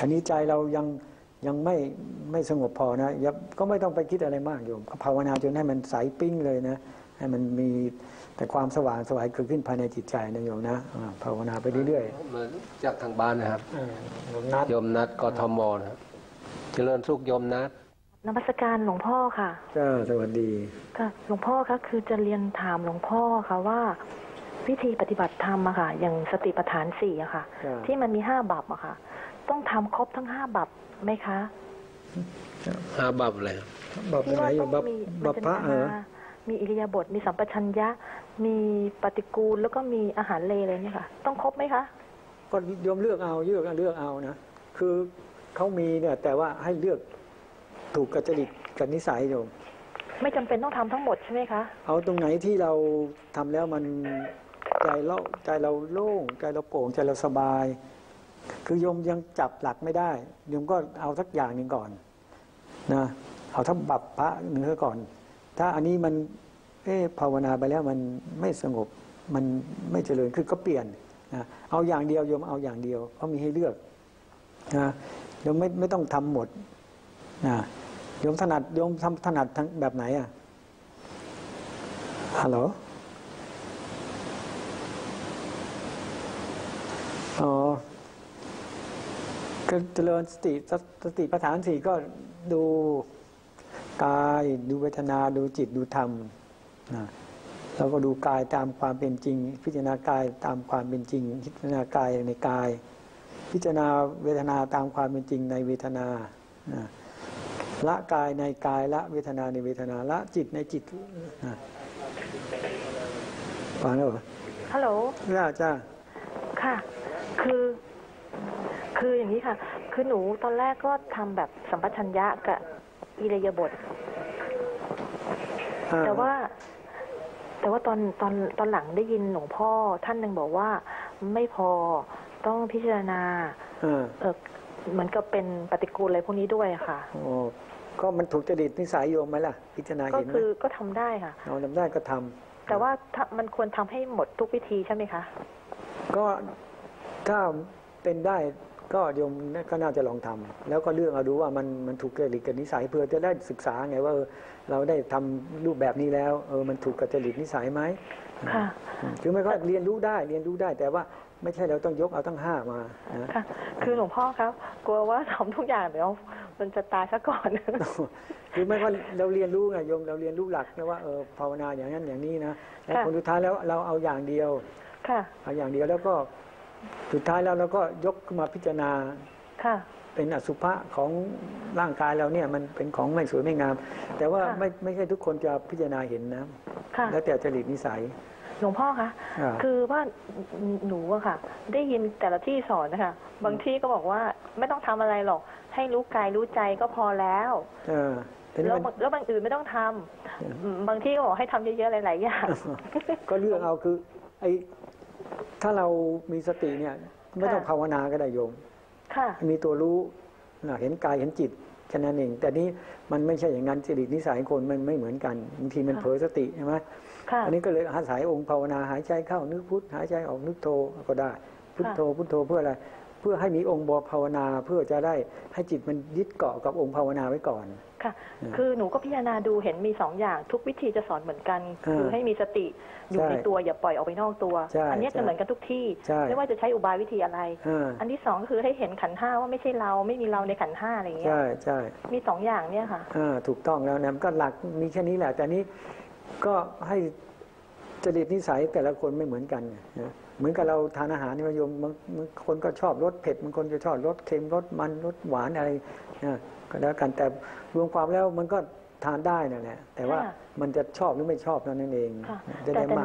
อันนี้ใจเรายังไม่สงบพอนะก็ไม่ต้องไปคิดอะไรมากโยมก็ภาวนาจนให้มันใสปิ้งเลยนะให้มันมีแต่ความสว่างสวายเกิดขึ้นภายในจิตใจนะโยมนะภาวนาไปเรื่อยๆจากทางบ้านนะครับโยมนัดกทมนะครับเจริญสุขโยมนัดนมัสการหลวงพ่อค่ะจ้าสวัสดีค่ะหลวงพ่อคะคือจะเรียนถามหลวงพ่อค่ะว่าวิธีปฏิบัติธรรมอะค่ะอย่างสติปัฏฐาน4อะค่ะที่มันมี5 บัพอะค่ะต้องทำครบทั้ง5 บัพไหมคะ5 บัพเลยบัพอะไรอยู่บัพพระมีอิริยาบถมีสัมปชัญญะมีปฏิกูลแล้วก็มีอาหารเลอะไรเนี่ยค่ะต้องครบไหมคะก็โยมเลือกเอานะคือเขามีเนี่ยแต่ว่าให้เลือกถูกกับจริตกับนิสัยโยมไม่จำเป็นต้องทำทั้งหมดใช่ไหมคะเอาตรงไหนที่เราทำแล้วมันใจเราโล่งใจเราโปร่งใจเราสบายคือโยมยังจับหลักไม่ได้โยมก็เอาสักอย่างหนึ่งก่อนนะเอาทั้งบัพพะหนึ่งก่อนถ้าอันนี้มันภาวนาไปแล้วมันไม่สงบมันไม่เจริญคือก็เปลี่ยนนะเอาอย่างเดียวโยมเอาอย่างเดียวเพราะมีให้เลือกนะโยมไม่ต้องทำหมดนะโยมถนัดโยมทำถนัดทั้งแบบไหนอ่ะฮัลโหลอ๋อก็เจริญสติปัฏฐาน4ก็ดูกายดูเวทนาดูจิตดูธรรมนะแล้วก็ดูกายตามความเป็นจริงพิจารณากายตามความเป็นจริงพิจารณากายในกายพิจารณาเวทนาตามความเป็นจริงในเวทนานะละกายในกายละเวทนาในเวทนาละจิตในจิตนะฟังแล้วเหรอฮัลโหลจ้าค่ะคืออย่างนี้ค่ะคือหนูตอนแรกก็ทำแบบสัมปชัญญะกับอิริยาบถแต่ว่าตอนหลังได้ยินหลวงพ่อท่านหนึ่งบอกว่าไม่พอต้องพิจารณาเหมือนกับเป็นปฏิกูลอะไรพวกนี้ด้วยค่ะโอ้ก็มันถูกจริตนิสัยโยมไหมล่ะพิจารณาเห็นก็คือก็ทำได้ค่ะเราทำได้ก็ทำแต่ว่ามันควรทำให้หมดทุกวิธีใช่ไหมคะก็ถ้าเป็นได้ ก็โยมก็น่าจะลองทำแล้วก็เรื่องเอาดูว่ามันถูกจริตกับนิสัยเพื่อจะได้ศึกษาไงว่าเราได้ทำรูปแบบนี้แล้วมันถูกกับจริตนิสัยไหมค่ะคือไม่ก็เรียนรู้ได้แต่ว่าไม่ใช่เราต้องยกเอาทั้งห้ามาค่ะคือหลวงพ่อครับกลัวว่าทำทุกอย่างเดี๋ยวมันจะตายซะก่อนคือไม่ว่าเราเรียนรู้ไงโยมเราเรียนรู้หลักนะว่าภาวนาอย่างนั้นอย่างนี้นะแล้วผลสุดท้ายแล้วเราเอาอย่างเดียวค่ะเอาอย่างเดียวแล้วก็สุดท้ายแล้วเราก็ยกมาพิจารณาค่ะเป็นอสุภะของร่างกายเราเนี่ยมันเป็นของไม่สวยไม่งามแต่ว่าไม่ใช่ทุกคนจะพิจารณาเห็นนะแล้วแต่จริตนิสัยหลวงพ่อคะคือว่าหนูอะค่ะได้ยินแต่ละที่สอนนะคะบางที่ก็บอกว่าไม่ต้องทำอะไรหรอกให้รู้กายรู้ใจก็พอแล้วแล้วบางอื่นไม่ต้องทำบางที่ก็บอกให้ทำเยอะๆหลายๆอย่างก็เรื่องเอาคือไอ้ถ้าเรามีสติเนี่ยไม่ต้องภาวนาก็ได้โยมมีตัวรู้เห็นกายเห็นจิตแค่นั้นเองแต่นี้มันไม่ใช่อย่างนั้นจริตนิสัยคนมันไม่เหมือนกันบางทีมันเผลอสติใช่ไหมอันนี้ก็เลยอาศัยองค์ภาวนาหายใจเข้านึกพุทธหายใจออกนึกโทก็ได้พุทโธพุทโธเพื่ออะไรเพื่อให้มีองค์บวภาวนาเพื่อจะได้ให้จิตมันยึดเกาะกับองค์ภาวนาไว้ก่อนค่ะคือหนูก็พิจารณาดูเห็นมี2อย่างทุกวิธีจะสอนเหมือนกันคือให้มีสติอยู่ในตัวอย่าปล่อยออกไปนอกตัวอันนี้จะเหมือนกันทุกที่ไม่ว่าจะใช้อุบายวิธีอะไรอันที่2คือให้เห็นขันธ์ 5ว่าไม่ใช่เราไม่มีเราในขันธ์ 5อะไรอย่างเงี้ยใช่มี2อย่างเนี่ยค่ะถูกต้องแล้วนะก็หลักมีแค่นี้แหละแต่นี้ก็ให้จริตนิสัยแต่ละคนไม่เหมือนกันนะเหมือนกับเราทานอาหารนิยมบางคนก็ชอบรสเผ็ดบางคนจะชอบรสเค็มรสมันรสหวานอะไรนะก็แล้วกันแต่รวมความแล้วมันก็ทานได้นั่นแหละแต่ว่ามันจะชอบหรือไม่ชอบนั่นเองแต่ห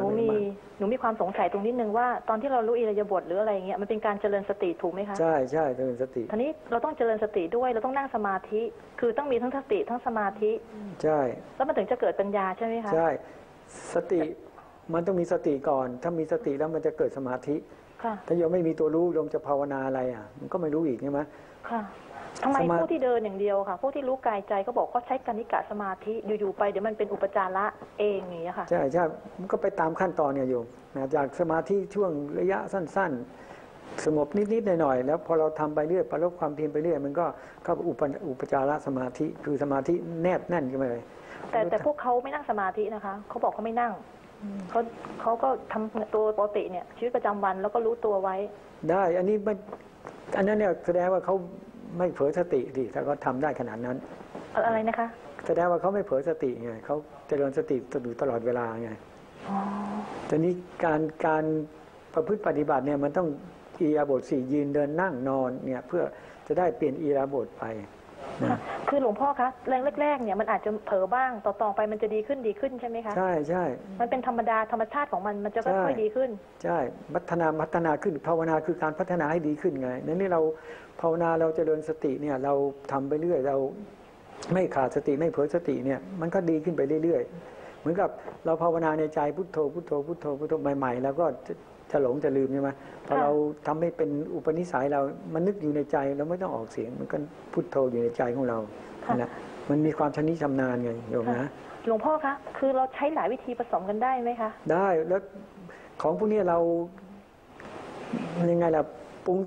นูมีความสงสัยตรงนิดนึงว่าตอนที่เรารู้อิริยาบถหรืออะไรอย่างเงี้ยมันเป็นการเจริญสติถูกไหมคะใช่เจริญสติทีนี้เราต้องเจริญสติด้วยเราต้องนั่งสมาธิคือต้องมีทั้งสติทั้งสมาธิใช่แล้วมันถึงจะเกิดปัญญาใช่ไหมคะใช่สติมันต้องมีสติก่อนถ้ามีสติแล้วมันจะเกิดสมาธิถ้ายังไม่มีตัวรู้ลงจะภาวนาอะไรอ่ะมันก็ไม่รู้อีกใช่ไหมทำไมผู้ที่เดินอย่างเดียวค่ะผู้ที่รู้กายใจก็บอกว่าใช้กนิกะสมาธิอยู่ๆไปเดี๋ยวมันเป็นอุปจาระเองอย่างนี้ค่ะใช่มันก็ไปตามขั้นตอนเนี่ยโยมจากสมาธิช่วงระยะสั้นๆสงบนิดๆหน่อยๆแล้วพอเราทำไปเรื่อยประลบความเพียรไปเรื่อยมันก็เข้าไปอุปจาระสมาธิคือสมาธิแนบแน่นกันไปเลยแต่พวกเขาไม่นั่งสมาธินะคะเขาบอกเขาไม่นั่งเขาก็ทำตัวปกติเนี่ยชีวิตประจำวันแล้วก็รู้ตัวไว้ได้อันนั้นเนี่ยแสดงว่าเขาไม่เผลอสติดิถ้าเขาทำได้ขนาดนั้นอะไรนะคะแสดงว่าเขาไม่เผลอสติไงเขาเจริญสติอยู่ตลอดเวลาไงแต่นี้การประพฤติปฏิบัติเนี่ยมันต้องอิริยาบถสี่ยืนเดินนั่งนอนเนี่ยเพื่อจะได้เปลี่ยนอิริยาบถไปคือหลวงพ่อคะแรกๆเนี่ยมันอาจจะเผลอบ้างต่อๆไปมันจะดีขึ้นใช่ไหมคะใช่มันเป็นธรรมดาธรรมชาติของมันจะค่อยๆดีขึ้นใช่พัฒนาขึ้นภาวนาคือการพัฒนาให้ดีขึ้นไงนั้นนี่เราภาวนาเราเจริญสติเนี่ยเราทำไปเรื่อยเราไม่ขาดสติไม่เผลอสติเนี่ยมันก็ดีขึ้นไปเรื่อยๆเหมือนกับเราภาวนาในใจพุทโธพุทโธพุทโธพุทโธใหม่ๆแล้วก็จะหลงจะลืมใช่ไหมพอเราทำให้เป็นอุปนิสัยเรามันนึกอยู่ในใจเราไม่ต้องออกเสียงมันก็พุทโธอยู่ในใจของเรานะมันมีความชำนิชำนาญไงโยมนะหลวงพ่อคะคือเราใช้หลายวิธีผสมกันได้ไหมคะได้แล้วของพวกนี้เรายังไงล่ะปรุ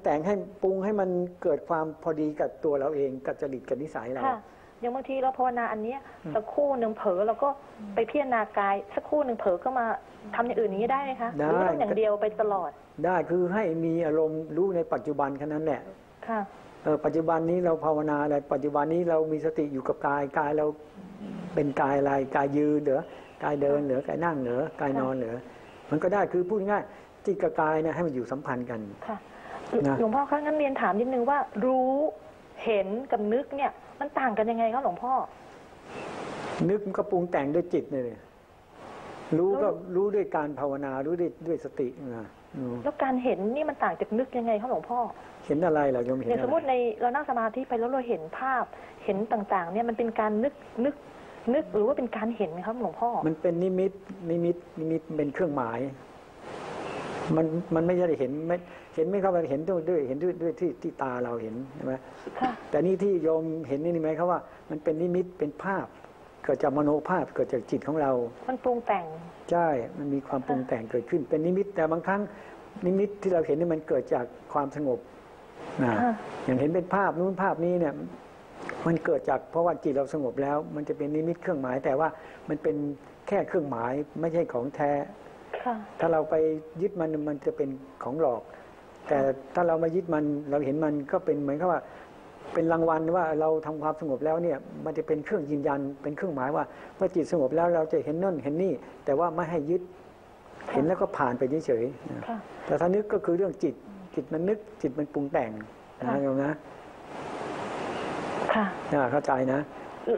งให้มันเกิดความพอดีกับตัวเราเองกับจริตกับนิสัยเราอย่างบางทีเราภาวนาอันนี้สักคู่หนึ่งเผลอเราก็ไปพิจารณากายสักคู่หนึ่งเผลอก็มาทำอย่างอื่นนี้ได้ไหมคะหรือว่าต้องอย่างเดียวไปตลอดได้คือให้มีอารมณ์รู้ในปัจจุบันแค่นั้นแหละค่ะปัจจุบันนี้เราภาวนาอะไรปัจจุบันนี้เรามีสติอยู่กับกายเราเป็นกายอะไรกายยืนเหรอกายเดินเหรอกายนั่งเหรอกายนอนเหรอมันก็ได้คือพูดง่ายจิตกับกายนะให้มันอยู่สัมพันธ์กันค่ะหลวงพ่อคะงั้นเรียนถามนิดนึงว่ารู้เห็นกับนึกเนี่ยมันต่างกันยังไงครับหลวงพ่อนึกมันก็ปรุงแต่งด้วยจิตเนี่ยรู้ก็รู้ด้วยการภาวนารู้ด้วยสตินะแล้วการเห็นนี่มันต่างจากนึกยังไงครับหลวงพ่อเห็นอะไรเหรอโยมเห็นอะไรสมมติในเรานั่งสมาธิไปแล้วเราเห็นภาพเห็นต่างๆเนี่ยมันเป็นการนึกหรือว่าเป็นการเห็นครับหลวงพ่อมันเป็นนิมิตเป็นเครื่องหมายมันไม่ได้เห็นไม่เข้าไปเห็นด้วยที่ตาเราเห็นใช่ไหมแต่นี่ที่โยมเห็นนี่ไหมครับว่ามันเป็นนิมิตเป็นภาพเกิดจากมโนภาพเกิดจากจิตของเรามันปรุงแต่งใช่มันมีความปรุงแต่งเกิดขึ้นเป็นนิมิตแต่บางครั้งนิมิตที่เราเห็นนี่มันเกิดจากความสงบ อย่างเห็นเป็นภาพนู้นภาพนี้เนี่ยมันเกิดจากเพราะว่าจิตเราสงบแล้วมันจะเป็นนิมิตเครื่องหมายแต่ว่ามันเป็นแค่เครื่องหมายไม่ใช่ของแท้ถ้าเราไปยึดมันจะเป็นของหลอกแต่ถ้าเรามายึดมันเราเห็นมันก็เป็นเหมือนกับว่าเป็นรางวัลว่าเราทำความสงบแล้วเนี่ยมันจะเป็นเครื่องยืนยันเป็นเครื่องหมายว่าเมื่อจิตสงบแล้วเราจะเห็นนั่นเห็นนี่แต่ว่าไม่ให้ยึดเห็นแล้วก็ผ่านไปเฉยๆแต่ถ้านึกก็คือเรื่องจิตมันนึกจิตมันปรุงแต่งนะโยมนะค่ะเข้าใจนะ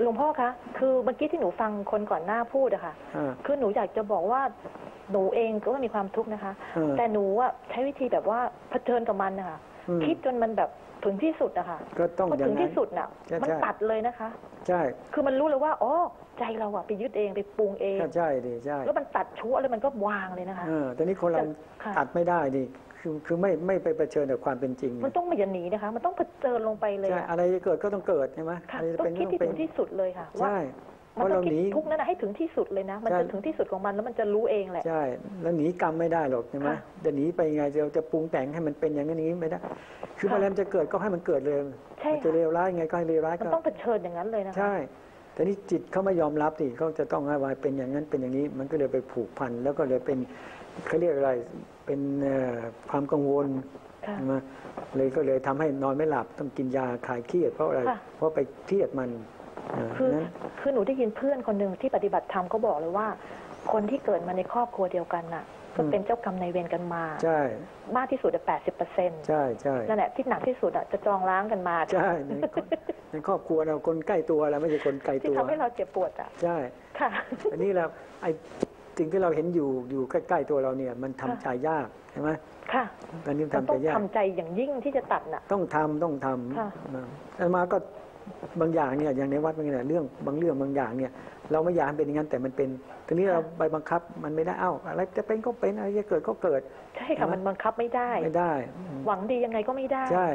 หลวงพ่อคะคือเมื่อกี้ที่หนูฟังคนก่อนหน้าพูดอะค่ะคือหนูอยากจะบอกว่าหนูเองก็มีความทุกข์นะคะแต่หนูอะใช้วิธีแบบว่าเผชิญกับมันนะคะคิดจนมันแบบถึงที่สุดนะคะก็ต้องถึงที่สุดน่ะมันตัดเลยนะคะใช่คือมันรู้เลยว่าอ๋อใจเราอะไปยึดเองไปปรุงเองใช่ดิใช่แล้วมันตัดชั่วแล้วมันก็วางเลยนะคะแต่นี่คนเราตัดไม่ได้ดิคือไม่ไปเผชิญกับความเป็นจริงมันต้องไม่หนีนะคะมันต้องเผชิญลงไปเลยใช่อะไรจะเกิดก็ต้องเกิดใช่ไหมต้องคิดถึงที่สุดเลยค่ะใช่มันต้องคิดทุกนั้นให้ถึงที่สุดเลยนะมันจะถึงที่สุดของมันแล้วมันจะรู้เองแหละใช่แล้วหนีกรรมไม่ได้หรอกใช่ไหมจะหนีไปไงเราจะปรุงแต่งให้มันเป็นอย่างนี้ไม่ได้คือพอมันจะเกิดก็ให้มันเกิดเลยมันจะเลวร้ายไงก็ให้เลวร้ายก็ต้องเผชิญอย่างนั้นเลยนะคะใช่แต่นี่จิตเขาไม่ยอมรับสิเขาจะต้องให้วายเป็นอย่างนั้นเป็นอย่างนี้มันก็เลยไปผูกพันแล้วก็เลยเป็นเขาเรียกอะไรเป็นความกังวลมาเลยก็เลยทำให้นอนไม่หลับต้องกินยาคลายเครียดเพราะอะไรเพราะไปเครียดมันคือหนูได้ยินเพื่อนคนหนึ่งที่ปฏิบัติธรรมก็บอกเลยว่าคนที่เกิดมาในครอบครัวเดียวกันน่ะก็เป็นเจ้ากรรมนายเวรกันมาใช่มากที่สุด 80% ใช่ใช่นั่นแหละที่หนักที่สุดจะจองล้างกันมาใช่ในครอบครัวเราคนใกล้ตัวเราไม่ใช่คนไกลตัวที่ทำให้เราเจ็บปวดอ่ะใช่ค่ะอันนี้เราไอสิ่งที่เราเห็นอยู่ใกล้ๆตัวเราเนี่ยมันทำใจยากใช่ไหมค่ะการนี้ทำใจยากต้องทำใจอย่างยิ่งที่จะตัดน่ะต้องทำอาตมาก็บางอย่างเนี่ยอย่างในวัดบางอย่างเรื่องบางอย่างเนี่ยเราไม่อยากเป็นอย่างนั้นแต่มันเป็นทีนี้เราไปบังคับมันไม่ได้เอ้าอะไรจะเป็นก็เป็นอะไรจะเกิดก็เกิดใช่ค่ะมันบังคับไม่ได้หวังดียังไงก็ไม่ได้ใช่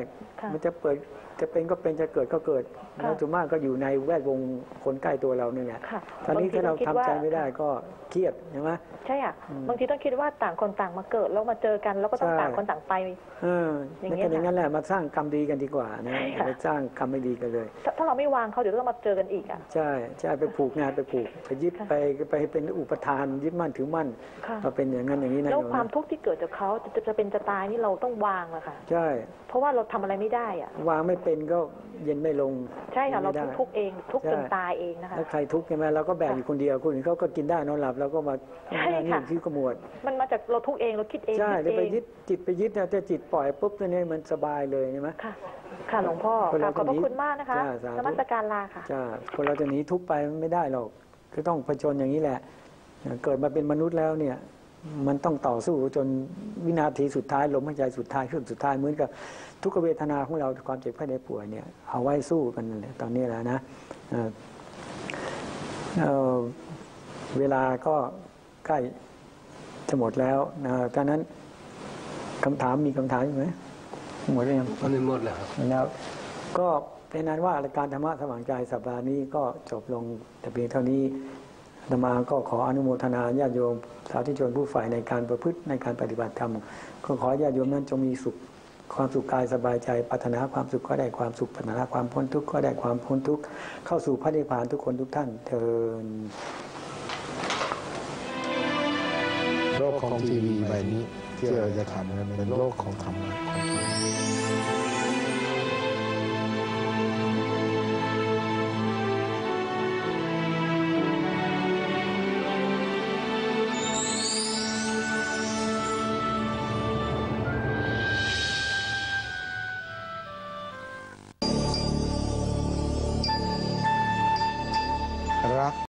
มันจะเปิดจะเป็นก็เป็นจะเกิดก็เกิดเราส่วนมากก็อยู่ในแวดวงคนใกล้ตัวเราเนี่ยตอนนี้ถ้าเราทำใจไม่ได้ก็เครียดใช่ไหมใช่อ่ะบางทีต้องคิดว่าต่างคนต่างมาเกิดแล้วมาเจอกันแล้วก็ต้องต่างคนต่างไปอย่างนี้อย่างนั้นแหละมาสร้างกรรมดีกันดีกว่านะไปสร้างกรรมไม่ดีกันเลยถ้าเราไม่วางเขาเดี๋ยวต้องมาเจอกันอีกอ่ะใช่ใช่ไปผูกงานไปผูกไปยึดไปเป็นอุปทานยึดมั่นถือมั่นเราเป็นอย่างนั้นอย่างนี้นะแล้วความทุกข์ที่เกิดจากเขาจะเป็นจะตายนี่เราต้องวางอะค่ะใช่เพราะว่าเราทำอะไรไม่ได้อ่ะวางไม่เป็นก็เย็นไม่ลงใช่ค่ะเราทุกข์เองทุกข์จนตายเองนะคะแล้วใครทุกข์ใช่ไหมเราก็แบกอยู่คนเดียวคนอื่นเขาก็กินได้นอนหลับเราก็มาเนี่ยคิดขมวดมันมาจากเราทุกข์เองเราคิดเองใช่เลยไปยึดจิตไปยึดนะแต่จิตปล่อยปุ๊บเนี่ยมันสบายเลยใช่ไหมค่ะค่ะหลวงพ่อขอบพระคุณมากนะคะนมัสการลาค่ะใช่คนเราจะหนีทุกข์ไปไม่ได้หรอกก็ต้องเผชิญอย่างนี้แหละเกิดมาเป็นมนุษย์แล้วเนี่ยมันต้องต่อสู้จนวินาทีสุดท้ายลมหายใจสุดท้ายเครื่องสุดท้ายเหมือนกับทุกเวทนาของเราความเจ็บไข้ได้ป่วยเนี่ยเอาไว้สู้กันตอนนี้แล้วนะเวลาก็ใกล้จะหมดแล้วนะดังนั้นคำถามมีคำถามอยู่ไหมหมดหรือยังหมดแล้วครับแล้วก็เป็นนั้นว่ารายการธรรมะสว่างใจสัปดาห์นี้ก็จบลงแต่เพียงเท่านี้อาตมาก็ขออนุโมทนาญาติโยมสาธุชนผู้ใฝ่ในการประพฤติในการปฏิบัติธรรมก็ขอญาติโยมนั้นจงมีสุขความสุขกายสบายใจปรารถนาความสุขก็ได้ความสุขปรารถนาความพ้นทุกข์ก็ได้ความพ้นทุกข์เข้าสู่พระนิพพานทุกคนทุกท่านเถิดโลกของทีวีใบนี้ที่เราจะทำเป็นโลกของธรรมะ